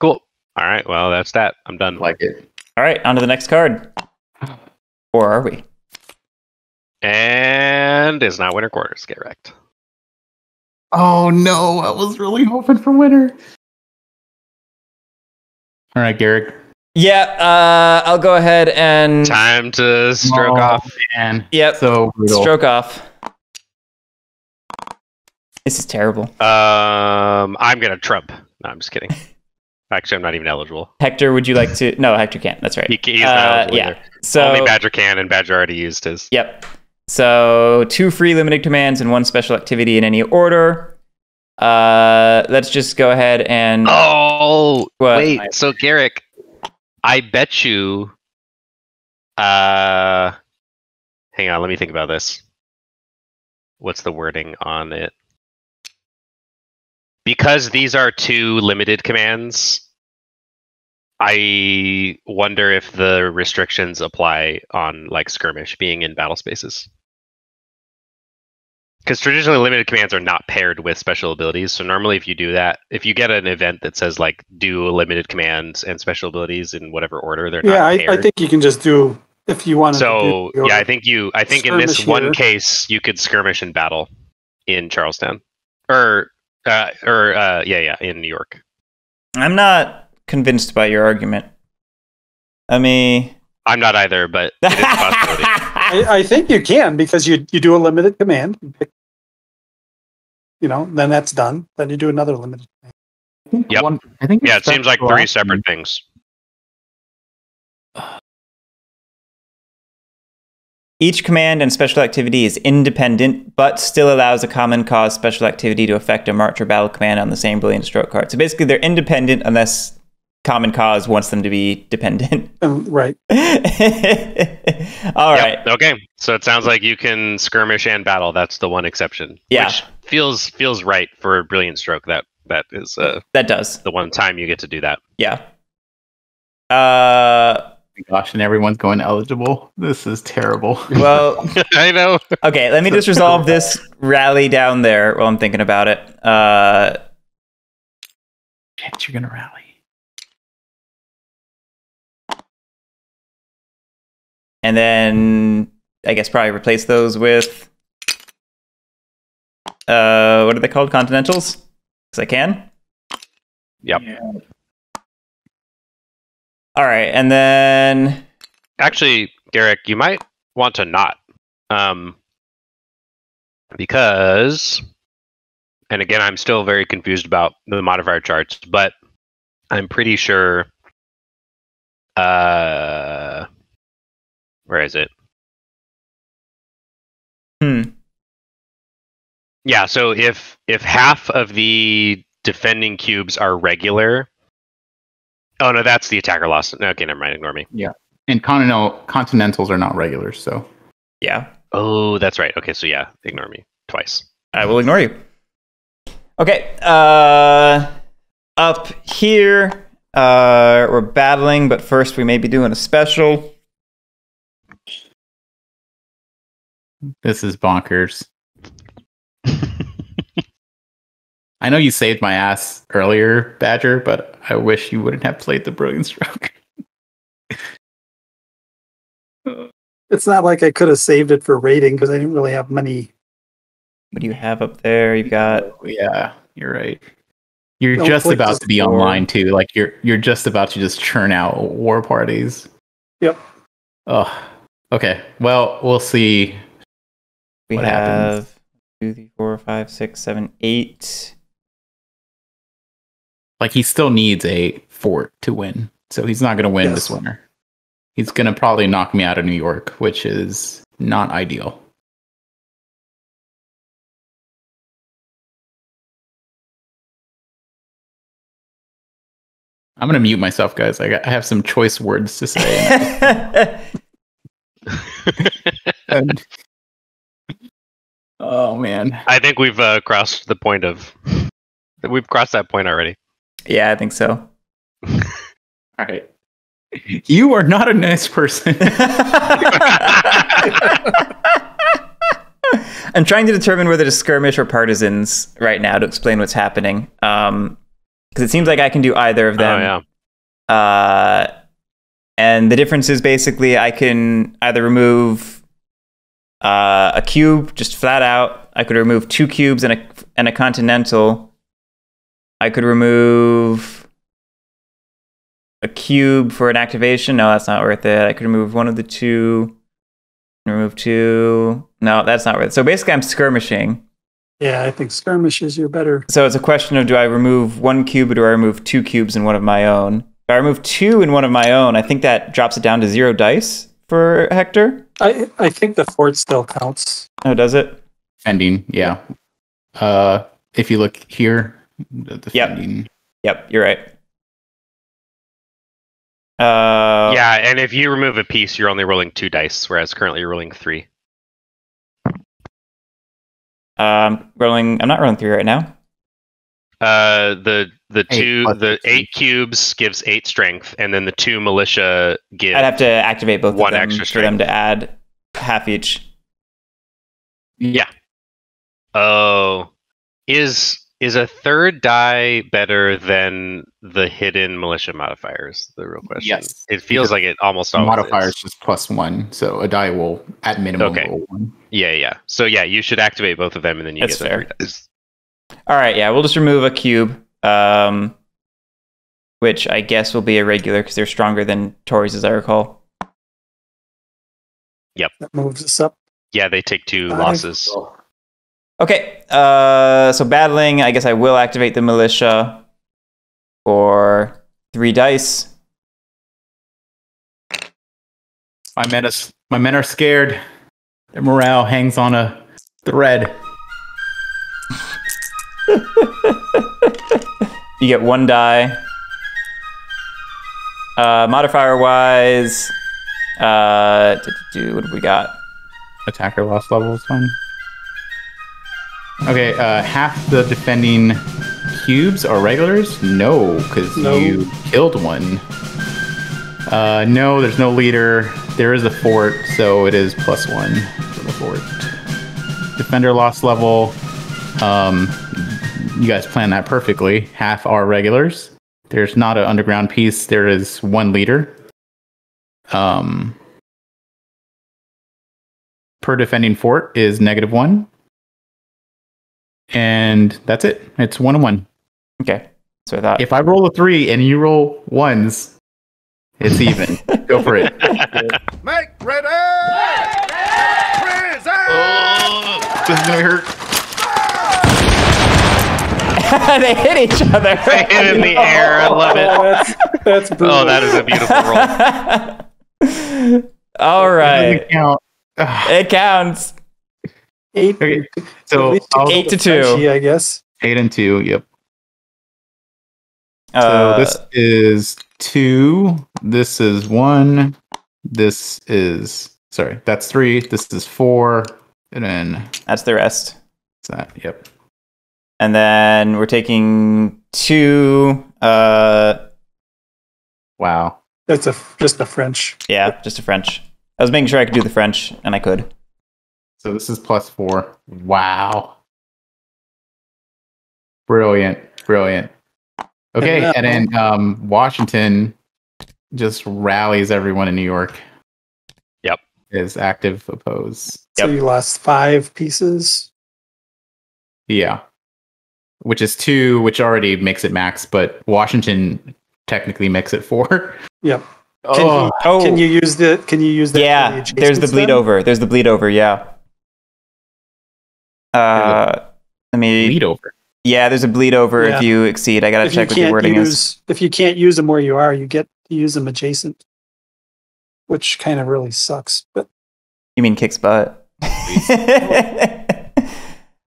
Cool. All right, well, that's that. I'm done. Like it. All right, on to the next card. Or are we? And it's not winter quarters. Get wrecked. Oh, no. I was really hoping for winter. All right, Guerric. Yeah, uh, I'll go ahead and... Time to stroke oh, off. Man. Yep, so brutal. Stroke off. This is terrible. Um, I'm going to trump. No, I'm just kidding. Actually, I'm not even eligible. Hector, would you like to... No, Hector can't. That's right. He, he's uh, not eligible yeah. So, only Badger can, and Badger already used his. Yep. So two free limited commands and one special activity in any order. Uh, let's just go ahead and... Oh, well, wait. I, so, Guerric, I bet you... Uh, hang on. Let me think about this. What's the wording on it? Because these are two limited commands, I wonder if the restrictions apply on like skirmish being in battle spaces. Because traditionally limited commands are not paired with special abilities. So normally if you do that, if you get an event that says like do limited commands and special abilities in whatever order, they're yeah, not paired. Yeah, I, I think you can just do if you want so, to. So yeah, I think you I think in this here. one case you could skirmish and battle in Charlestown. Or Uh, or uh, yeah, yeah, in New York. I'm not convinced by your argument. I mean, I'm not either, but it is a possibility. I, I think you can because you you do a limited command, you know, then that's done. Then you do another limited command. I think yep. one, I think yeah, it seems like three separate things. Each command and special activity is independent, but still allows a common cause special activity to affect a march or battle command on the same brilliant stroke card. So basically, they're independent unless common cause wants them to be dependent. Um, right. All yep. right. Okay. So it sounds like you can skirmish and battle. That's the one exception. Yeah. Which feels feels right for a brilliant stroke. That that is. Uh, that does the one time you get to do that. Yeah. Uh. Gosh, and everyone's going eligible. This is terrible. Well, I know. Okay, let me just resolve this rally down there while I'm thinking about it. Uh, Shit, you're gonna rally, and then I guess probably replace those with uh, what are they called? Continentals, because I can. Yep. Yeah. All right, and then... Actually, Guerric, you might want to not. Um, because... And again, I'm still very confused about the modifier charts, but I'm pretty sure... Uh, where is it? Hmm. Yeah, so if if half of the defending cubes are regular... Oh, no, that's the attacker loss. Okay, never mind. Ignore me. Yeah. And continental, continentals are not regulars, so. Yeah. Oh, that's right. Okay, so yeah, ignore me twice. I will ignore you. Okay. Uh, up here, uh, we're battling, but first we may be doing a special. This is bonkers. I know you saved my ass earlier, Badger, but I wish you wouldn't have played the Brilliant Stroke. It's not like I could have saved it for raiding because I didn't really have money. What do you have up there? You've got... Yeah, you're right. You're no, just about to be war. online, too. Like, you're you're just about to just churn out war parties. Yep. Oh, okay. Well, we'll see we what have... happens. Two, three, four, five, six, seven, eight... Like, he still needs a fort to win. So he's not going to win yes. this winter. He's going to probably knock me out of New York, which is not ideal. I'm gonna mute myself, guys. I got, I have some choice words to say. And, oh man, I think we've uh, crossed the point of that. We've crossed that point already. Yeah, I think so. All right. You are not a nice person. I'm trying to determine whether to skirmish or partisans right now to explain what's happening. Um, because it seems like I can do either of them. Oh, yeah. Uh, and the difference is basically I can either remove uh, a cube just flat out. I could remove two cubes and a, and a continental. I could remove a cube for an activation. No, that's not worth it. I could remove one of the two. Remove two. No, that's not worth it. So basically I'm skirmishing. Yeah, I think skirmishes are better. So it's a question of, do I remove one cube or do I remove two cubes and one of my own? If I remove two and one of my own, I think that drops it down to zero dice for Hector. I, I think the fort still counts. Oh, does it? Defending, yeah. Uh, if you look here, the defending. Yep. Yep, you're right. Uh, yeah, and if you remove a piece, you're only rolling two dice, whereas currently you're rolling three. Um, rolling. I'm not rolling three right now. Uh, the the eight two the three. eight cubes gives eight strength, and then the two militia give. I'd have to activate both one of them extra strength for them to add half each. Yeah. Oh, is is a third die better than the hidden militia modifiers? The real question. Yes. It feels because like it almost always modifiers is just plus one, so a die will at minimum okay. roll one. Yeah, yeah. So yeah, you should activate both of them, and then you That's get fair. Three dice. All right, yeah, we'll just remove a cube, um, which I guess will be a regular because they're stronger than Tories, as I recall. Yep. That moves us up. Yeah, they take two Five. losses. Okay, uh, so battling, I guess I will activate the militia for three dice. My men, is, my men are scared. Their morale hangs on a thread. You get one die. Uh, modifier-wise, uh, what have we got? Attacker loss level is fine. Okay, uh, half the defending cubes are regulars? No, because no. you killed one. Uh, no, there's no leader. There is a fort, so it is plus one for the fort. Defender loss level. Um, you guys planned that perfectly. Half are regulars. There's not an underground piece. There is one leader. Um, per defending fort is negative one. And that's it. It's one on one. Okay. So I thought if I roll a three and you roll ones, it's even. Go for it. Make ready! Prison! Oh, this is going to hurt. They hit each other. They hit in the air. I love it. Oh, that's, that's oh, that is a beautiful roll. All right. It doesn't count. It counts. Eight. Okay. So eight to two, Frenchie, I guess. Eight and two. Yep. Uh, so this is two. This is one. This is sorry. That's three. This is four. And then that's the rest. It's that. Yep. And then we're taking two. Uh, wow, that's a just a French. Yeah, just a French. I was making sure I could do the French, and I could. So this is plus four. Wow, brilliant, brilliant. Okay, and then um, Washington just rallies everyone in New York. Yep, is active oppose. So yep. you lost five pieces. Yeah. Which is two, which already makes it max, but Washington technically makes it four. Yep. Oh, can you, oh. Can you use the? Can you use the? Yeah, the there's the bleed then? over. There's the bleed over. Yeah. Uh, let me bleed over. Yeah, there's a bleed over yeah. if you exceed. I gotta if check what the wording use, is. If you can't use them where you are, you get to use them adjacent, which kind of really sucks. But you mean kicks butt?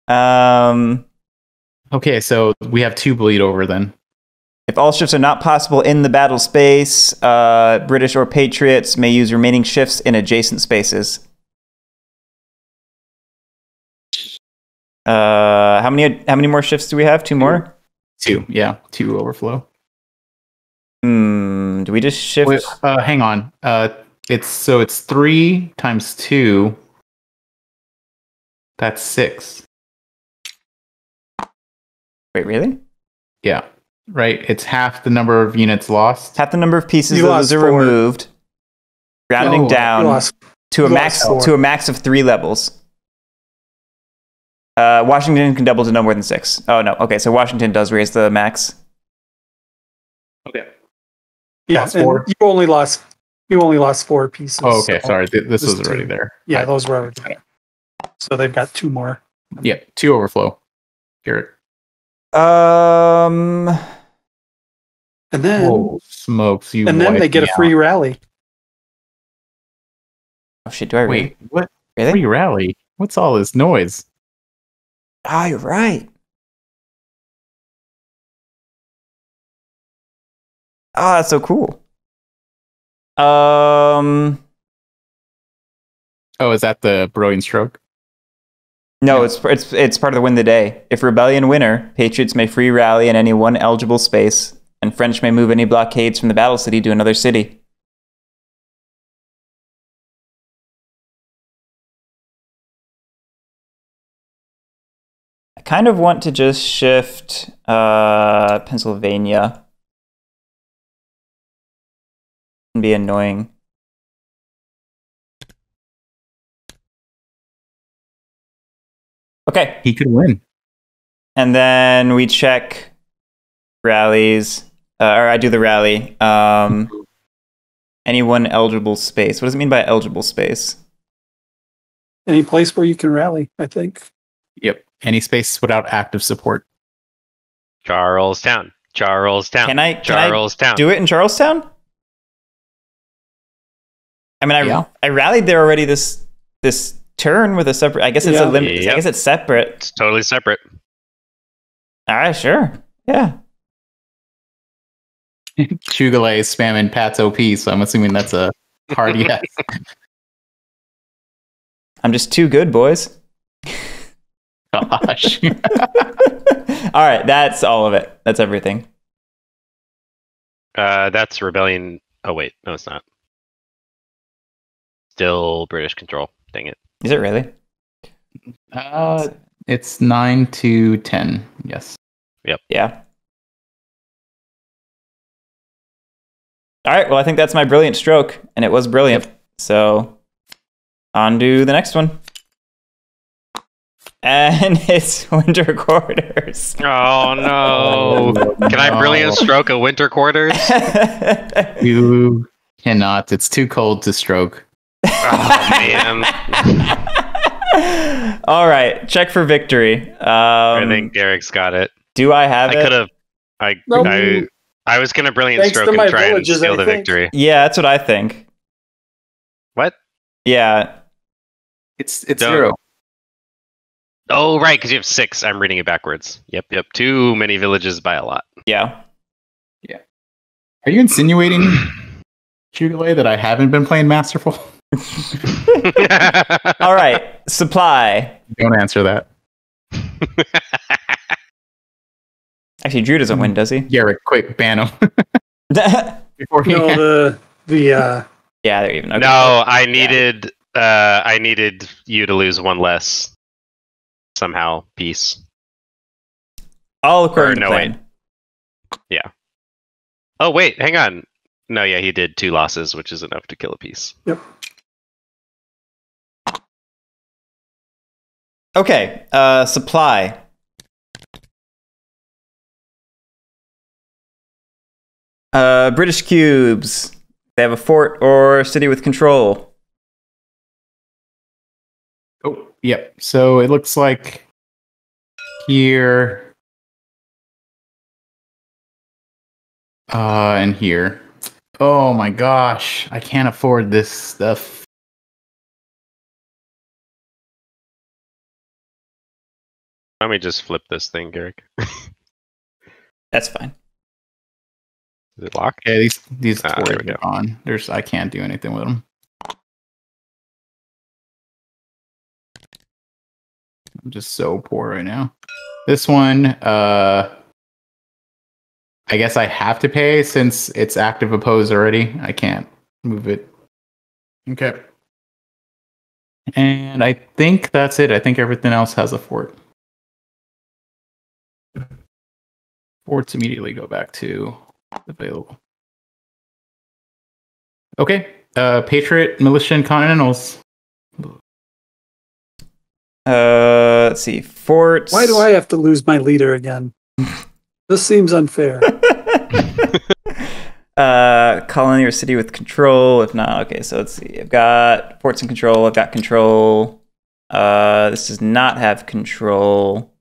um. Okay, so we have two bleed over then. If all shifts are not possible in the battle space, uh, British or Patriots may use remaining shifts in adjacent spaces. Uh, how many how many more shifts do we have? Two more? Two, yeah. Two overflow. Hmm, do we just shift? Wait, uh, hang on. Uh, it's so it's three times two. That's six. Wait, really? Yeah. Right, it's half the number of units lost. Half the number of pieces that was removed, rounding no, down lost, to a max four. to a max of three levels. Uh, Washington can double to no more than six. Oh no, okay, so Washington does raise the max. Okay. Yeah, and four. you only lost you only lost four pieces. Oh, okay, so sorry, th this was already two. there. Yeah, I, those were already there. So they've got two more. Yeah, two overflow. Garrett. Um. And then Whoa, smokes you. And then they get a free out. rally. Oh shit! Do I wait? Read? What really? free rally? What's all this noise? Ah, oh, you're right. Ah, oh, that's so cool. Um. Oh, is that the Brilliant Stroke? No, yeah. it's it's it's part of the win the day. If rebellion winner, Patriots may free rally in any one eligible space, and French may move any blockades from the battle city to another city. I kind of want to just shift uh, Pennsylvania and be annoying. Okay. He could win. And then we check rallies, uh, or I do the rally. Um, any one eligible space. What does it mean by eligible space? Any place where you can rally, I think. Yep. Any space without active support. Charlestown. Charlestown. Can I, can Charlestown. I do it in Charlestown? I mean, I, yeah. I rallied there already this... this turn with a separate. I guess it's yeah. a limit. Yep. I guess it's separate. It's totally separate. All right, sure. Yeah. Chugale is spamming Pat's O P, so I'm assuming that's a hard yes. I'm just too good, boys. Gosh. All right, that's all of it. That's everything. Uh, that's rebellion. Oh wait, no, it's not. Still British control. Dang it. Is it really? Uh, it's nine to ten. Yes. Yep. Yeah. All right. Well, I think that's my brilliant stroke, and it was brilliant. Yep. So, on to the next one, and it's winter quarters. Oh no! no. Can I brilliant stroke a winter quarters? You cannot. It's too cold to stroke. Oh man! All right, check for victory. Um, I think Guerric's got it. Do I have I it? I could have. I, nope. I I was gonna brilliant Thanks stroke and try villages, and steal I the think. victory. Yeah, that's what I think. What? Yeah, it's it's Don't. zero. Oh right, because you have six. I'm reading it backwards. Yep, yep. Too many villages by a lot. Yeah. Yeah. Are you insinuating, Chugale, that I haven't been playing Masterful? All right, supply. Don't answer that. Actually, Drew doesn't win, does he? Guerric, quick, ban him. Before he no, the the uh... yeah, they're even. Okay. No, I needed uh, I needed you to lose one less somehow. Peace. All according or, to no, plan. Wait. Yeah. Oh wait, hang on. No, yeah, he did two losses, which is enough to kill a piece. Yep. Okay, uh, supply. Uh, British cubes. They have a fort or city with control. Oh, yep. So it looks like here uh, and here. Oh my gosh, I can't afford this stuff. Let me just flip this thing, Guerric. That's fine. Is it locked? Yeah, these these ah, Tories are gone. There's I can't do anything with them. I'm just so poor right now. This one, uh, I guess I have to pay since it's active opposed already. I can't move it. Okay. And I think that's it. I think everything else has a fort. Forts immediately go back to available. Okay. Uh, Patriot, Militia, and Continentals. Uh, let's see. Forts. Why do I have to lose my leader again? This seems unfair. uh, colony or city with control. If not, okay. So let's see. I've got forts in control. I've got control. Uh, this does not have control.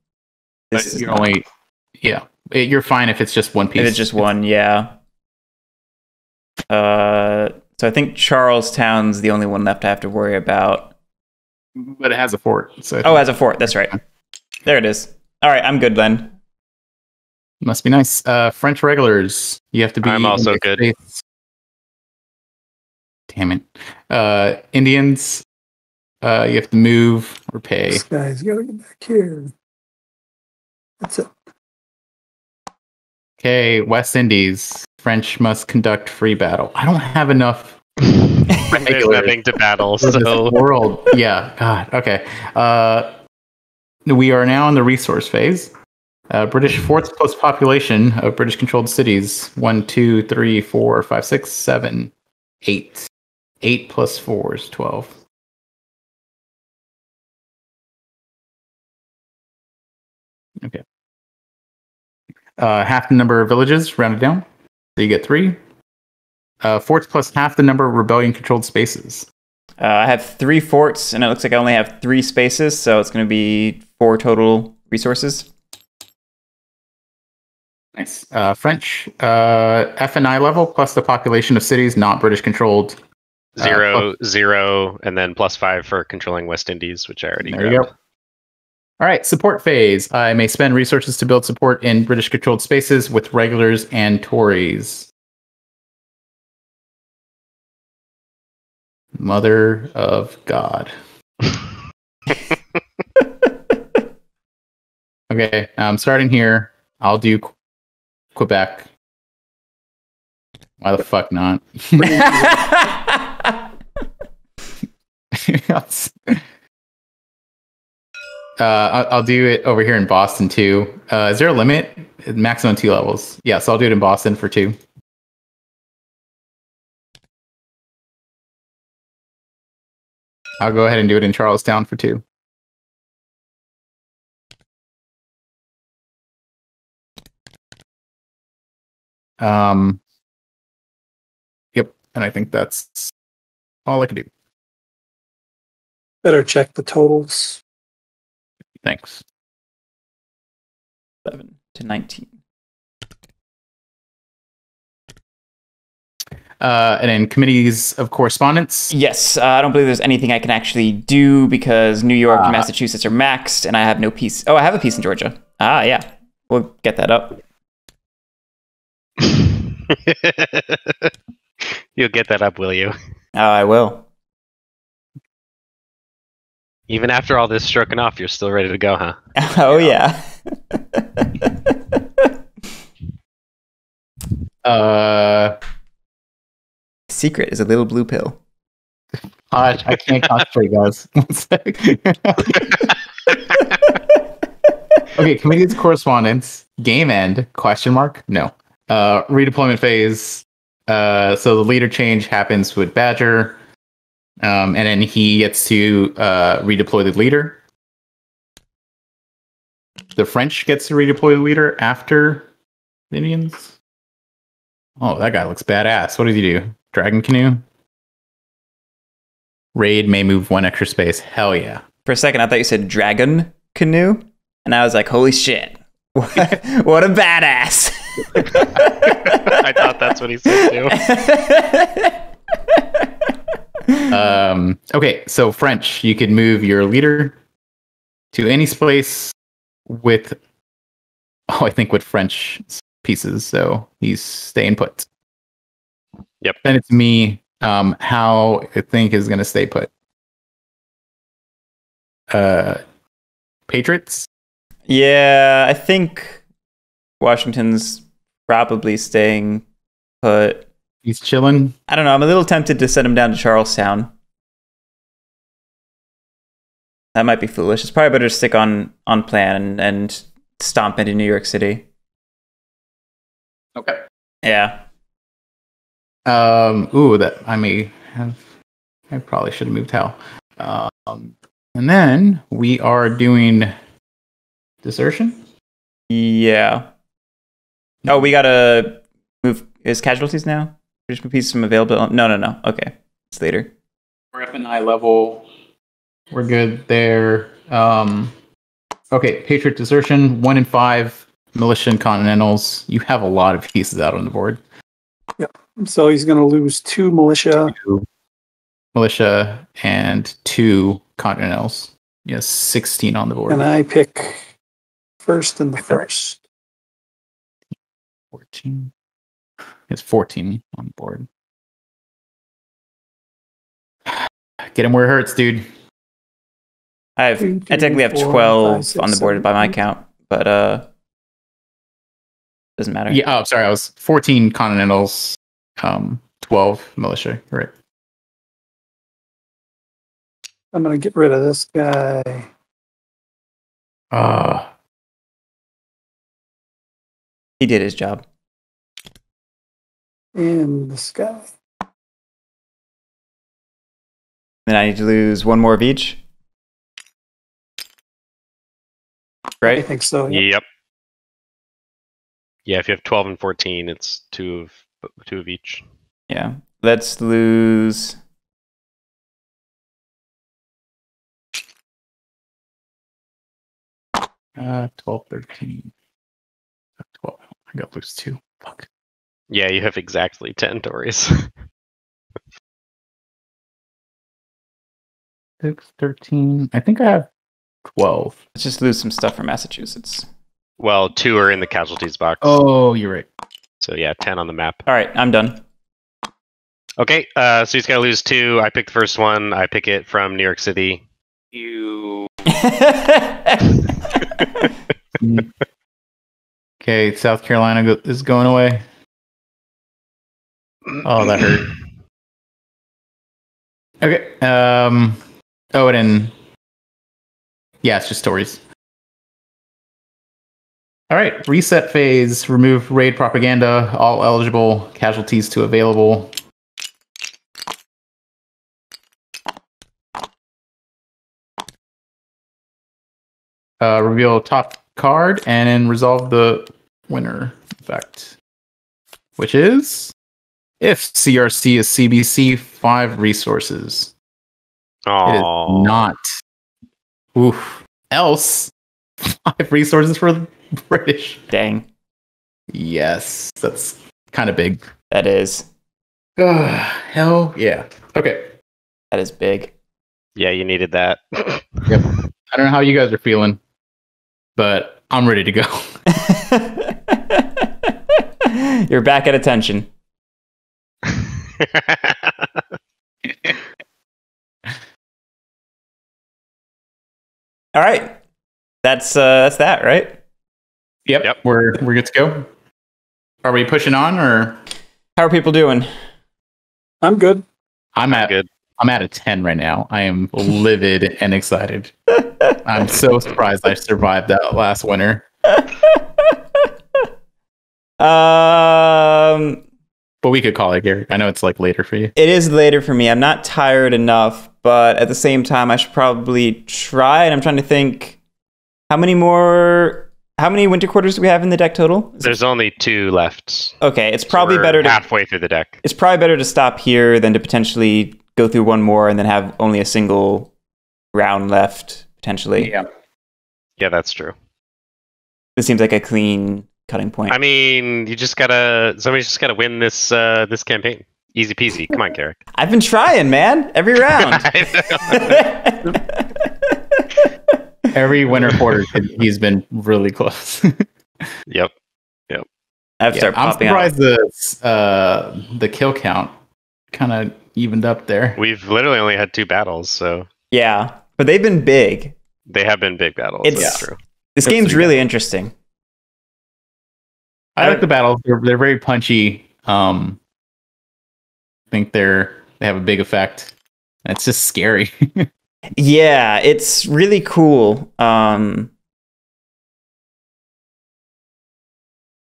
This is only. Not... Yeah, it, you're fine if it's just one piece. If it's just one, yeah. Uh, so I think Charlestown's the only one left I have to worry about. But it has a fort. So oh, it has a fort. That's right. There it is. All right, I'm good then. Must be nice. Uh, French regulars. You have to be. I'm also good. States. Damn it. Uh, Indians. Uh, you have to move or pay. This guy's gotta get back here. That's it. Okay, West Indies. French must conduct free battle. I don't have enough. There's nothing to battle, so world. Yeah, God. Okay. Uh, we are now in the resource phase. Uh, British forts plus population of British-controlled cities. One, two, three, four, five, six, seven, eight. Eight plus four is twelve. Okay. Uh, half the number of villages, rounded down. So you get three. Uh, forts plus half the number of rebellion-controlled spaces. Uh, I have three forts, and it looks like I only have three spaces, so it's going to be four total resources. Nice. Uh, French uh, F and I level plus the population of cities not British-controlled. Uh, zero, zero, and then plus five for controlling West Indies, which I already grabbed. There you go. All right, support phase. I may spend resources to build support in British-controlled spaces with regulars and Tories. Mother of God. Okay, I'm starting here. I'll do Qu Quebec. Why the fuck not? uh, I'll do it over here in Boston too. Uh, is there a limit? Maximum two levels. Yeah, so I'll do it in Boston for two. I'll go ahead and do it in Charlestown for two. Um, yep, and I think that's all I can do. Better check the totals. Thanks. eleven to nineteen. Uh, and then committees of correspondence? Yes, uh, I don't believe there's anything I can actually do because New York uh, and Massachusetts are maxed and I have no piece. Oh, I have a piece in Georgia. Ah, yeah. We'll get that up. You'll get that up, will you? Oh, I will. Even after all this stroking off, you're still ready to go, huh? Oh, yeah. uh... Secret is a little blue pill. Gosh, I can't concentrate, guys. One sec. Okay, committees correspondence, game end, question mark, no. Uh, redeployment phase. Uh, so the leader change happens with Badger. Um, and then he gets to uh, redeploy the leader. The French gets to redeploy the leader after the Indians. Oh, that guy looks badass. What did he do? Dragon Canoe. Raid may move one extra space. Hell yeah. For a second, I thought you said Dragon Canoe. And I was like, holy shit. What, what a badass. I thought that's what he said too. um, okay, so French, you could move your leader to any space with, oh, I think with French pieces, so he's staying put. Yep. Then it's me. Um, how I think is going to stay put. Uh, Patriots? Yeah, I think Washington's probably staying put. He's chilling. I don't know. I'm a little tempted to send him down to Charlestown. That might be foolish. It's probably better to stick on on plan and, and stomp into New York City. Okay. Yeah. Um. Ooh, that I may have. I probably should have moved Hal. Um. And then we are doing desertion. Yeah. Oh, we gotta move. Is casualties now? British piece some available. No, no, no. Okay, it's later. We're up in eye level. We're good there. Um, okay, Patriot Desertion, one in five, Militia and Continentals. You have a lot of pieces out on the board. Yep. So he's going to lose two Militia. Two Militia and two Continentals. Yes, sixteen on the board. And I pick first and the first. fourteen. It's fourteen on the board. Get him where it hurts, dude. I have, two, two, I technically have four, twelve five, six, on the board seven, by my count, but uh, doesn't matter. Yeah. Oh, sorry. I was fourteen Continentals, um, twelve Militia. Right. I'm gonna get rid of this guy. Uh he did his job. And this guy. Then I need to lose one more of each. Right? I think so. Yeah. Yep. Yeah, if you have twelve and fourteen, it's two of two of each. Yeah. Let's lose uh twelve, thirteen. twelve. I gotta lose two. Fuck. Yeah, you have exactly ten Tories. Six, thirteen. I think I have twelve. Let's just lose some stuff from Massachusetts. Well, two are in the casualties box. Oh, you're right. So yeah, ten on the map. All right, I'm done. Okay, uh, so he's got to lose two. I pick the first one. I pick it from New York City. You. Okay, South Carolina go is going away. Oh, that hurt. Okay. Um. Oh, and yeah, it's just Tories. All right. Reset phase. Remove raid propaganda. All eligible casualties to available. Uh, reveal top card and then resolve the winner effect, which is. If C R C is C B C, five resources. Aww. It is not. Oof. Else, five resources for the British. Dang. Yes, that's kind of big. That is. Uh, hell yeah. Okay. That is big. Yeah, you needed that. Yep. I don't know how you guys are feeling, but I'm ready to go. You're back at attention. All right, that's uh, that's that, right? Yep, yep. We're we're good to go. Are we pushing on, or how are people doing? I'm good. I'm, I'm at good. I'm at a ten right now. I am livid and excited. I'm so surprised I survived that last winter. um. But we could call it, Guerric. I know it's like later for you. It is later for me. I'm not tired enough, but at the same time, I should probably try. And I'm trying to think, how many more? How many winter quarters do we have in the deck total? Is There's it... only two left. Okay, it's so probably better to halfway through the deck. It's probably better to stop here than to potentially go through one more and then have only a single round left potentially. Yeah. Yeah, that's true. This seems like a clean cutting point. I mean, you just gotta. Somebody's just gotta win this uh, this campaign. Easy peasy. Come on, Guerric. I've been trying, man. Every round. Every winter quarter, he's been really close. Yep. Yep. I've yeah, started I'm popping surprised out. The, uh, the kill count kind of evened up there. We've literally only had two battles, so... Yeah, but they've been big. They have been big battles, it's, that's yeah. true. This that's game's really interesting. I, I like the battles. They're, they're very punchy. Um, I think they're they have a big effect. It's just scary. Yeah, it's really cool. Um,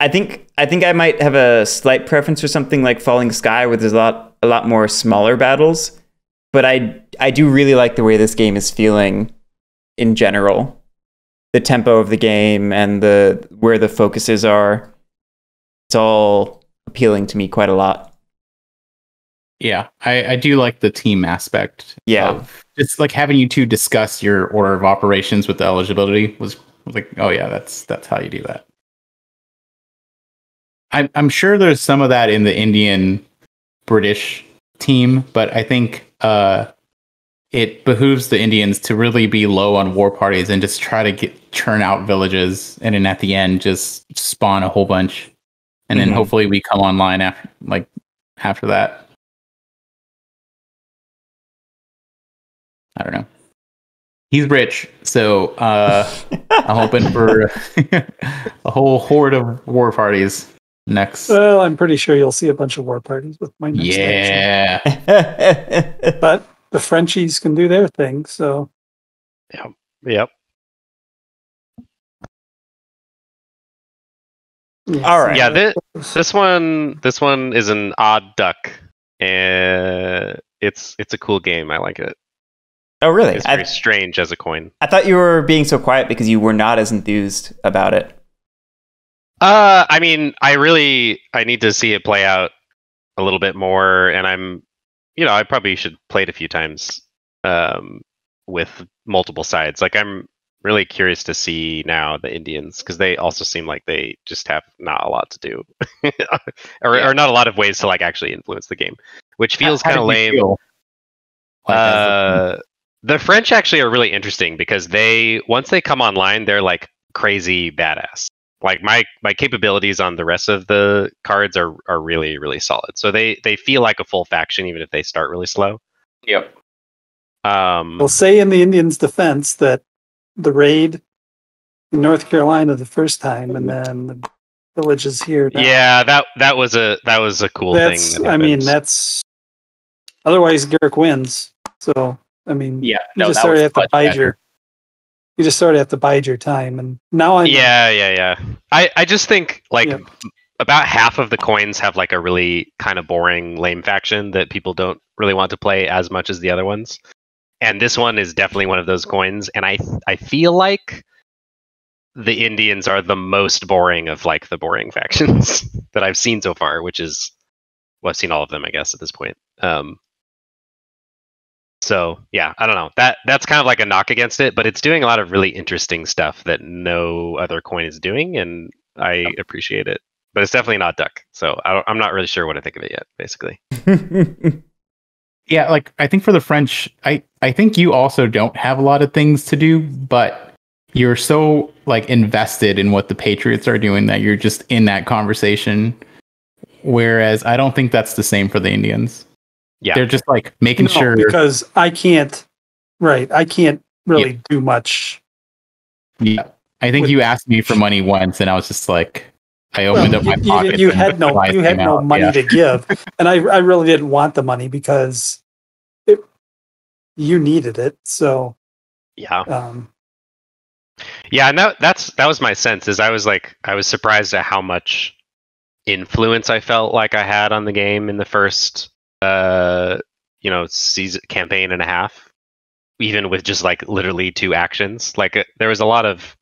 I think I think I might have a slight preference for something like Falling Sky, where there's a lot a lot more smaller battles. But I I do really like the way this game is feeling in general, the tempo of the game and the where the focuses are. It's all appealing to me quite a lot. Yeah, I, I do like the team aspect. Yeah, of, it's like having you two discuss your order of operations with the eligibility was, was like, oh yeah, that's that's how you do that. I'm I'm sure there's some of that in the Indian British team, but I think uh, it behooves the Indians to really be low on war parties and just try to get churn out villages, and then at the end just spawn a whole bunch, and mm-hmm. then hopefully we come online after like after that. I don't know. He's rich, so uh, I'm hoping for a whole horde of war parties next. Well, I'm pretty sure you'll see a bunch of war parties with my next yeah. action. But the Frenchies can do their thing, so. Yep. Yep. Yes. All right. Yeah. This, this one. This one is an odd duck, and it's it's a cool game. I like it. Oh, really? It's very I, strange as a coin. I thought you were being so quiet because you were not as enthused about it. Uh, I mean, I really, I need to see it play out a little bit more, and I'm, you know, I probably should play it a few times um, with multiple sides. Like, I'm really curious to see now the Indians, because they also seem like they just have not a lot to do, or, yeah. or not a lot of ways to, like, actually influence the game, which feels kind of lame. Uh... The French actually are really interesting because they once they come online, they're like crazy badass. Like my my capabilities on the rest of the cards are are really really solid. So they they feel like a full faction even if they start really slow. Yep. Um, we'll say in the Indians' defense that the raid in North Carolina the first time, and then the villages here. Now. Yeah, that that was a that was a cool that's, thing. That I mean, that's otherwise Guerric wins. So. I mean, yeah, no, you just sort of have to bide your, you just sort of have to bide your time. And now I yeah, yeah, yeah. I, I just think like yeah. about half of the coins have like a really kind of boring, lame faction that people don't really want to play as much as the other ones. And this one is definitely one of those coins. And I, I feel like the Indians are the most boring of like the boring factions that I've seen so far, which is, well, I've seen all of them, I guess, at this point. Um, So yeah, I don't know. That that's kind of like a knock against it, but it's doing a lot of really interesting stuff that no other coin is doing, and I yep. appreciate it. But it's definitely not duck, so I don't, I'm not really sure what I think of it yet. Basically, yeah. Like I think for the French, I I think you also don't have a lot of things to do, but you're so like invested in what the Patriots are doing that you're just in that conversation. Whereas I don't think that's the same for the Indians. Yeah, they're just like making no, sure because I can't. Right, I can't really yeah. do much. Yeah, I think with... you asked me for money once, and I was just like, I opened well, up my you, pocket. You, you had no, you had no out. money yeah. to give, and I, I really didn't want the money because it, you needed it. So, yeah, um, yeah, and that, that's that was my sense. Is I was like, I was surprised at how much influence I felt like I had on the game in the first. Uh, you know, season campaign and a half, even with just like literally two actions. Like uh, there was a lot of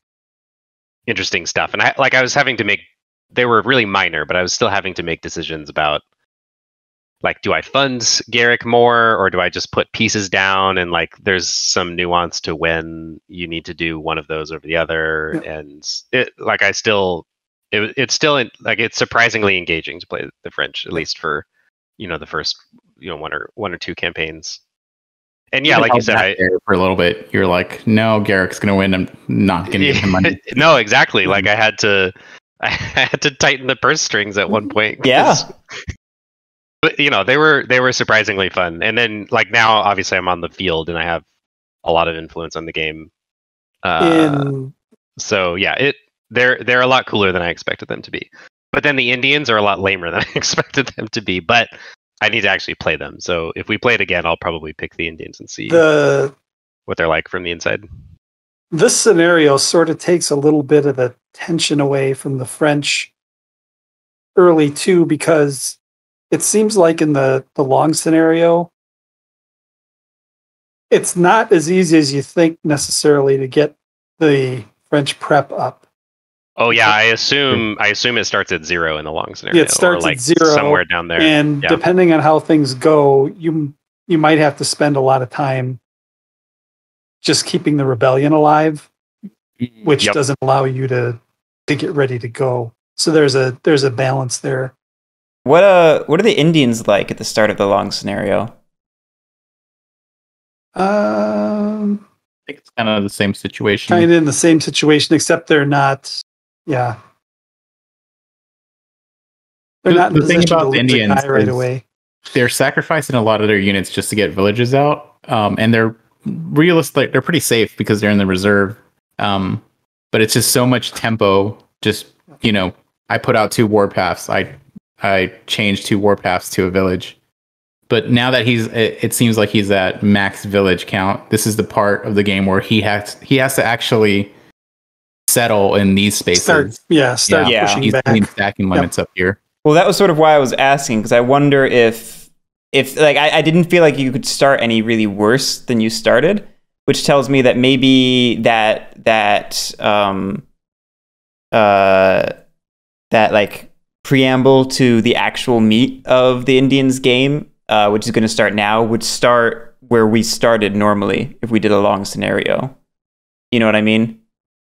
interesting stuff, and I like I was having to make. They were really minor, but I was still having to make decisions about like, do I fund Guerric more, or do I just put pieces down? And like, there's some nuance to when you need to do one of those over the other, yeah. and it like I still, it, it's still in, like it's surprisingly engaging to play the French, at least for. You know, the first, you know, one or one or two campaigns. And yeah, like you said, I, for a little bit, you're like, no, Guerric's going to win. I'm not going to give him money. No, exactly. Like I had to, I had to tighten the purse strings at one point. Yeah. But you know, they were they were surprisingly fun. And then like now obviously I'm on the field and I have a lot of influence on the game. Uh, In... so yeah, it they're they're a lot cooler than I expected them to be. But then the Indians are a lot lamer than I expected them to be, but I need to actually play them. So if we play it again, I'll probably pick the Indians and see the... what they're like from the inside. This scenario sort of takes a little bit of the tension away from the French early too, because it seems like in the, the long scenario, it's not as easy as you think necessarily to get the French prep up. Oh yeah, I assume I assume it starts at zero in the long scenario. Yeah, it starts like at zero somewhere down there. And yeah. Depending on how things go, you you might have to spend a lot of time just keeping the rebellion alive, which yep. doesn't allow you to to get ready to go. So there's a there's a balance there. What uh what are the Indians like at the start of the long scenario? Um I think it's kind of the same situation. Kind of in the same situation, except they're not yeah. They're the, not in the thing about the Indians right away. They're sacrificing a lot of their units just to get villages out. Um and they're realistic, they're pretty safe because they're in the reserve. Um, but it's just so much tempo. Just, you know, I put out two war paths. I I changed two war paths to a village. But now that he's, it, it seems like he's at max village count. This is the part of the game where he has he has to actually settle in these spaces. Start, yeah, start yeah, pushing he's, back. He's stacking limits yep. up here. Well, that was sort of why I was asking, because I wonder if. If like I, I didn't feel like you could start any really worse than you started, which tells me that maybe that that um, uh, that like preamble to the actual meat of the Indians game, uh, which is going to start now, would start where we started normally if we did a long scenario. You know what I mean?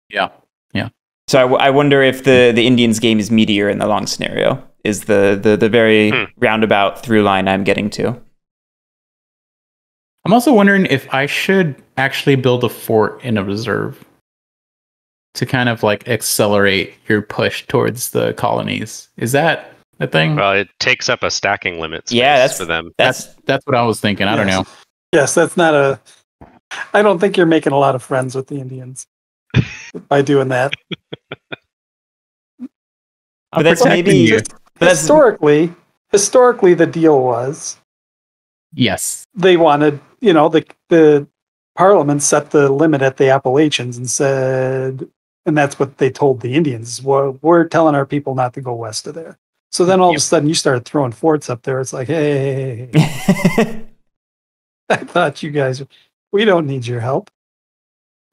Yeah, yeah. So I, w I wonder if the the Indians game is meatier in the long scenario. Is the, the, the very hmm. roundabout through line I'm getting to. I'm also wondering if I should actually build a fort in a reserve to kind of like accelerate your push towards the colonies. Is that a thing? Well, it takes up a stacking limit space yeah, that's, for them. That's, that's, that's what I was thinking. I yes. don't know. Yes, that's not a... I don't think you're making a lot of friends with the Indians by doing that. But that's maybe... You. But historically, that's... historically, the deal was yes they wanted you know the the Parliament set the limit at the Appalachians and said, and that's what they told the Indians. Well, we're telling our people not to go west of there. So then all yep. of a sudden you started throwing forts up there. It's like, hey, I thought you guys, we don't need your help.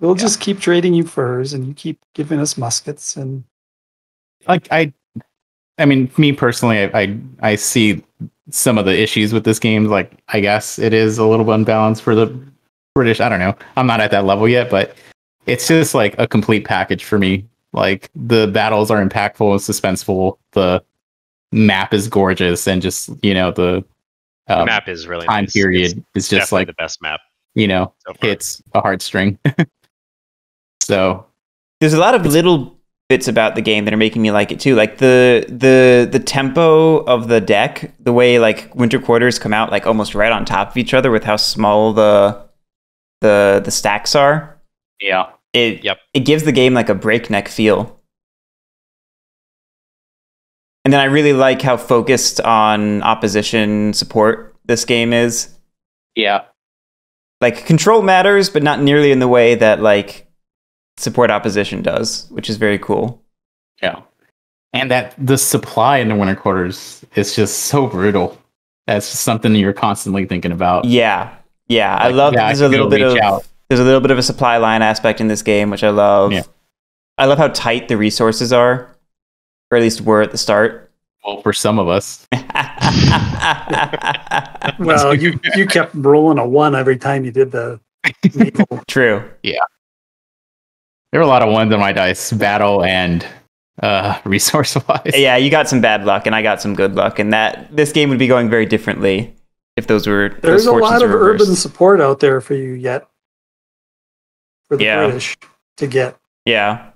We'll yeah. just keep trading you furs and you keep giving us muskets and like I. I mean, me personally, I, I I see some of the issues with this game. Like, I guess it is a little bit unbalanced for the British. I don't know. I'm not at that level yet, but it's just like a complete package for me. Like, the battles are impactful and suspenseful. The map is gorgeous, and just you know the, um, the map is really time nice. Period it's is just like the best map. You know, so it's a heartstring. So there's a lot of little. Bits about the game that are making me like it too, like the the the tempo of the deck, the way like winter quarters come out like almost right on top of each other with how small the the the stacks are. Yeah. It yep. it gives the game like a breakneck feel. And then I really like how focused on opposition support this game is. Yeah. Like control matters, but not nearly in the way that like support opposition does, which is very cool. Yeah, and that the supply in the winter quarters is just so brutal. That's just something you're constantly thinking about. Yeah, yeah, like, I love yeah, that there's I a little bit of out. There's a little bit of a supply line aspect in this game, which I love. Yeah. I love how tight the resources are, or at least were at the start. Well, for some of us. Well, you you kept rolling a one every time you did the. True. Yeah. There were a lot of ones on my dice, battle and uh, resource-wise. Yeah, you got some bad luck, and I got some good luck, and that this game would be going very differently if those were. There's those a lot of reversed. Urban support out there for you yet, for the yeah. British to get. Yeah.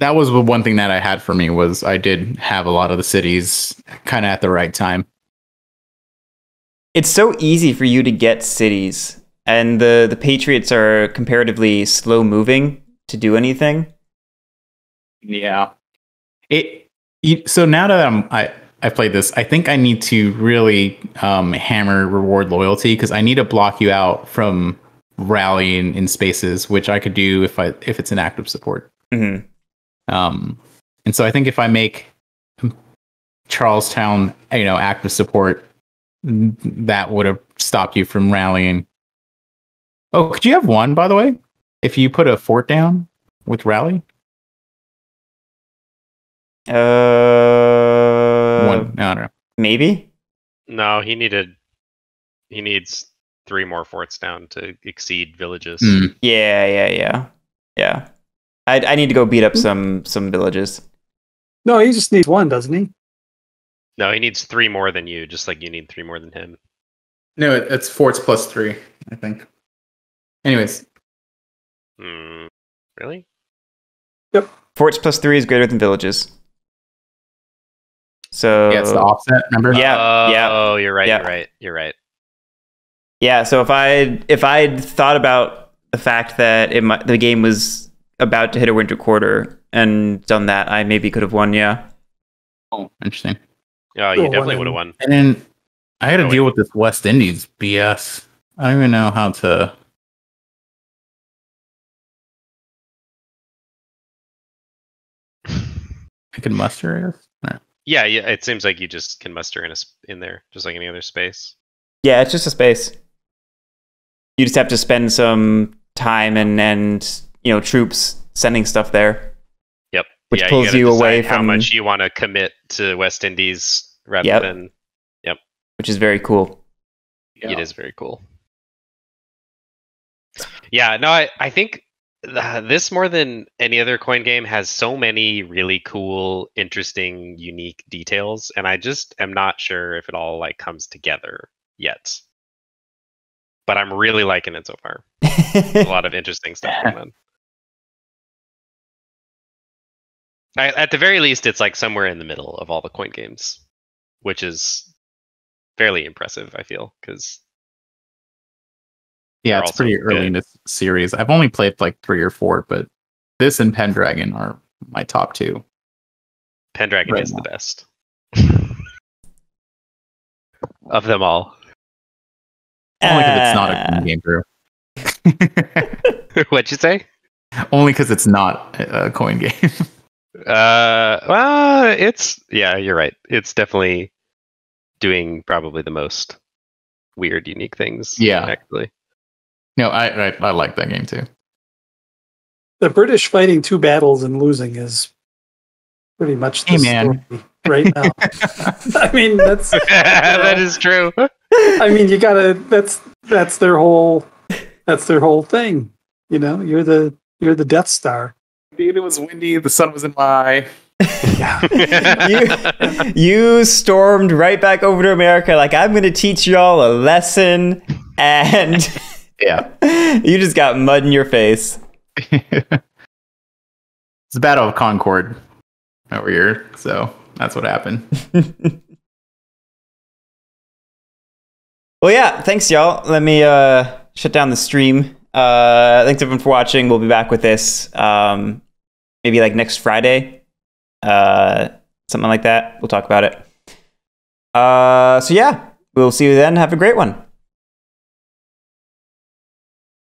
that was the one thing that I had for me, was I did have a lot of the cities kind of at the right time. It's so easy for you to get cities, and the, the Patriots are comparatively slow moving to do anything. Yeah. It, it so now that I'm, I, I played this, I think I need to really um, hammer reward loyalty, because I need to block you out from rallying in spaces, which I could do if I if it's an active support. Mm-hmm. Um, and so I think if I make Charlestown, you know, active support, that would have stopped you from rallying. Oh, could you have one, by the way, if you put a fort down with rally? Uh, one. No, I don't know. Maybe. No, he needed. He needs three more forts down to exceed villages. Mm. Yeah, yeah, yeah, yeah. I I need to go beat up some some villages. No, he just needs one, doesn't he? No, he needs three more than you, just like you need three more than him. No, it's forts plus three, I think. Anyways. Mm, really? Yep. Forts plus three is greater than villages. So yeah, it's the offset. Remember? Yeah. Oh, yeah. Oh, you're right. Yeah. You're right. You're right. Yeah. So if I if I thought about the fact that it might, the game was about to hit a winter quarter and done that, I maybe could have won. Yeah. Oh, interesting. Oh, you definitely would have won. And then I had to deal with this West Indies B S. I don't even know how to. I can muster it. No. Yeah, yeah, it seems like you just can muster in a in there, just like any other space. Yeah, it's just a space. You just have to spend some time and and you know troops sending stuff there. Yep, which yeah, pulls you, you away from how much you want to commit to West Indies rather yep. than yep, which is very cool. Yeah. It is very cool. Yeah, no, I I think. Uh, this more than any other coin game has so many really cool, interesting, unique details, and I just am not sure if it all like comes together yet. But I'm really liking it so far. A lot of interesting stuff going on. I, at the very least, it's like somewhere in the middle of all the coin games, which is fairly impressive, I feel, because. Yeah, it's pretty early good. In this series. I've only played like three or four, but this and Pendragon are my top two. Pendragon right is now. The best. Of them all. Only because uh... it's not a coin game, Drew. What'd you say? Only because it's not a coin game. uh, well, it's... Yeah, you're right. It's definitely doing probably the most weird, unique things. Yeah. Actually. No, I, I I like that game too. The British fighting two battles and losing is pretty much the hey, man. story right now. I mean, that's that is true. I mean, you gotta. That's that's their whole. That's their whole thing. You know, you're the you're the Death Star. It was windy. The sun was in my eye. Yeah. you, you stormed right back over to America. Like, I'm going to teach y'all a lesson and. Yeah. You just got mud in your face. It's the Battle of Concord over here, so that's what happened. Well, yeah, thanks, y'all. Let me uh, shut down the stream. Uh, thanks, everyone, for watching. We'll be back with this um, maybe like next Friday, uh, something like that. We'll talk about it. Uh, so, yeah, we'll see you then. Have a great one.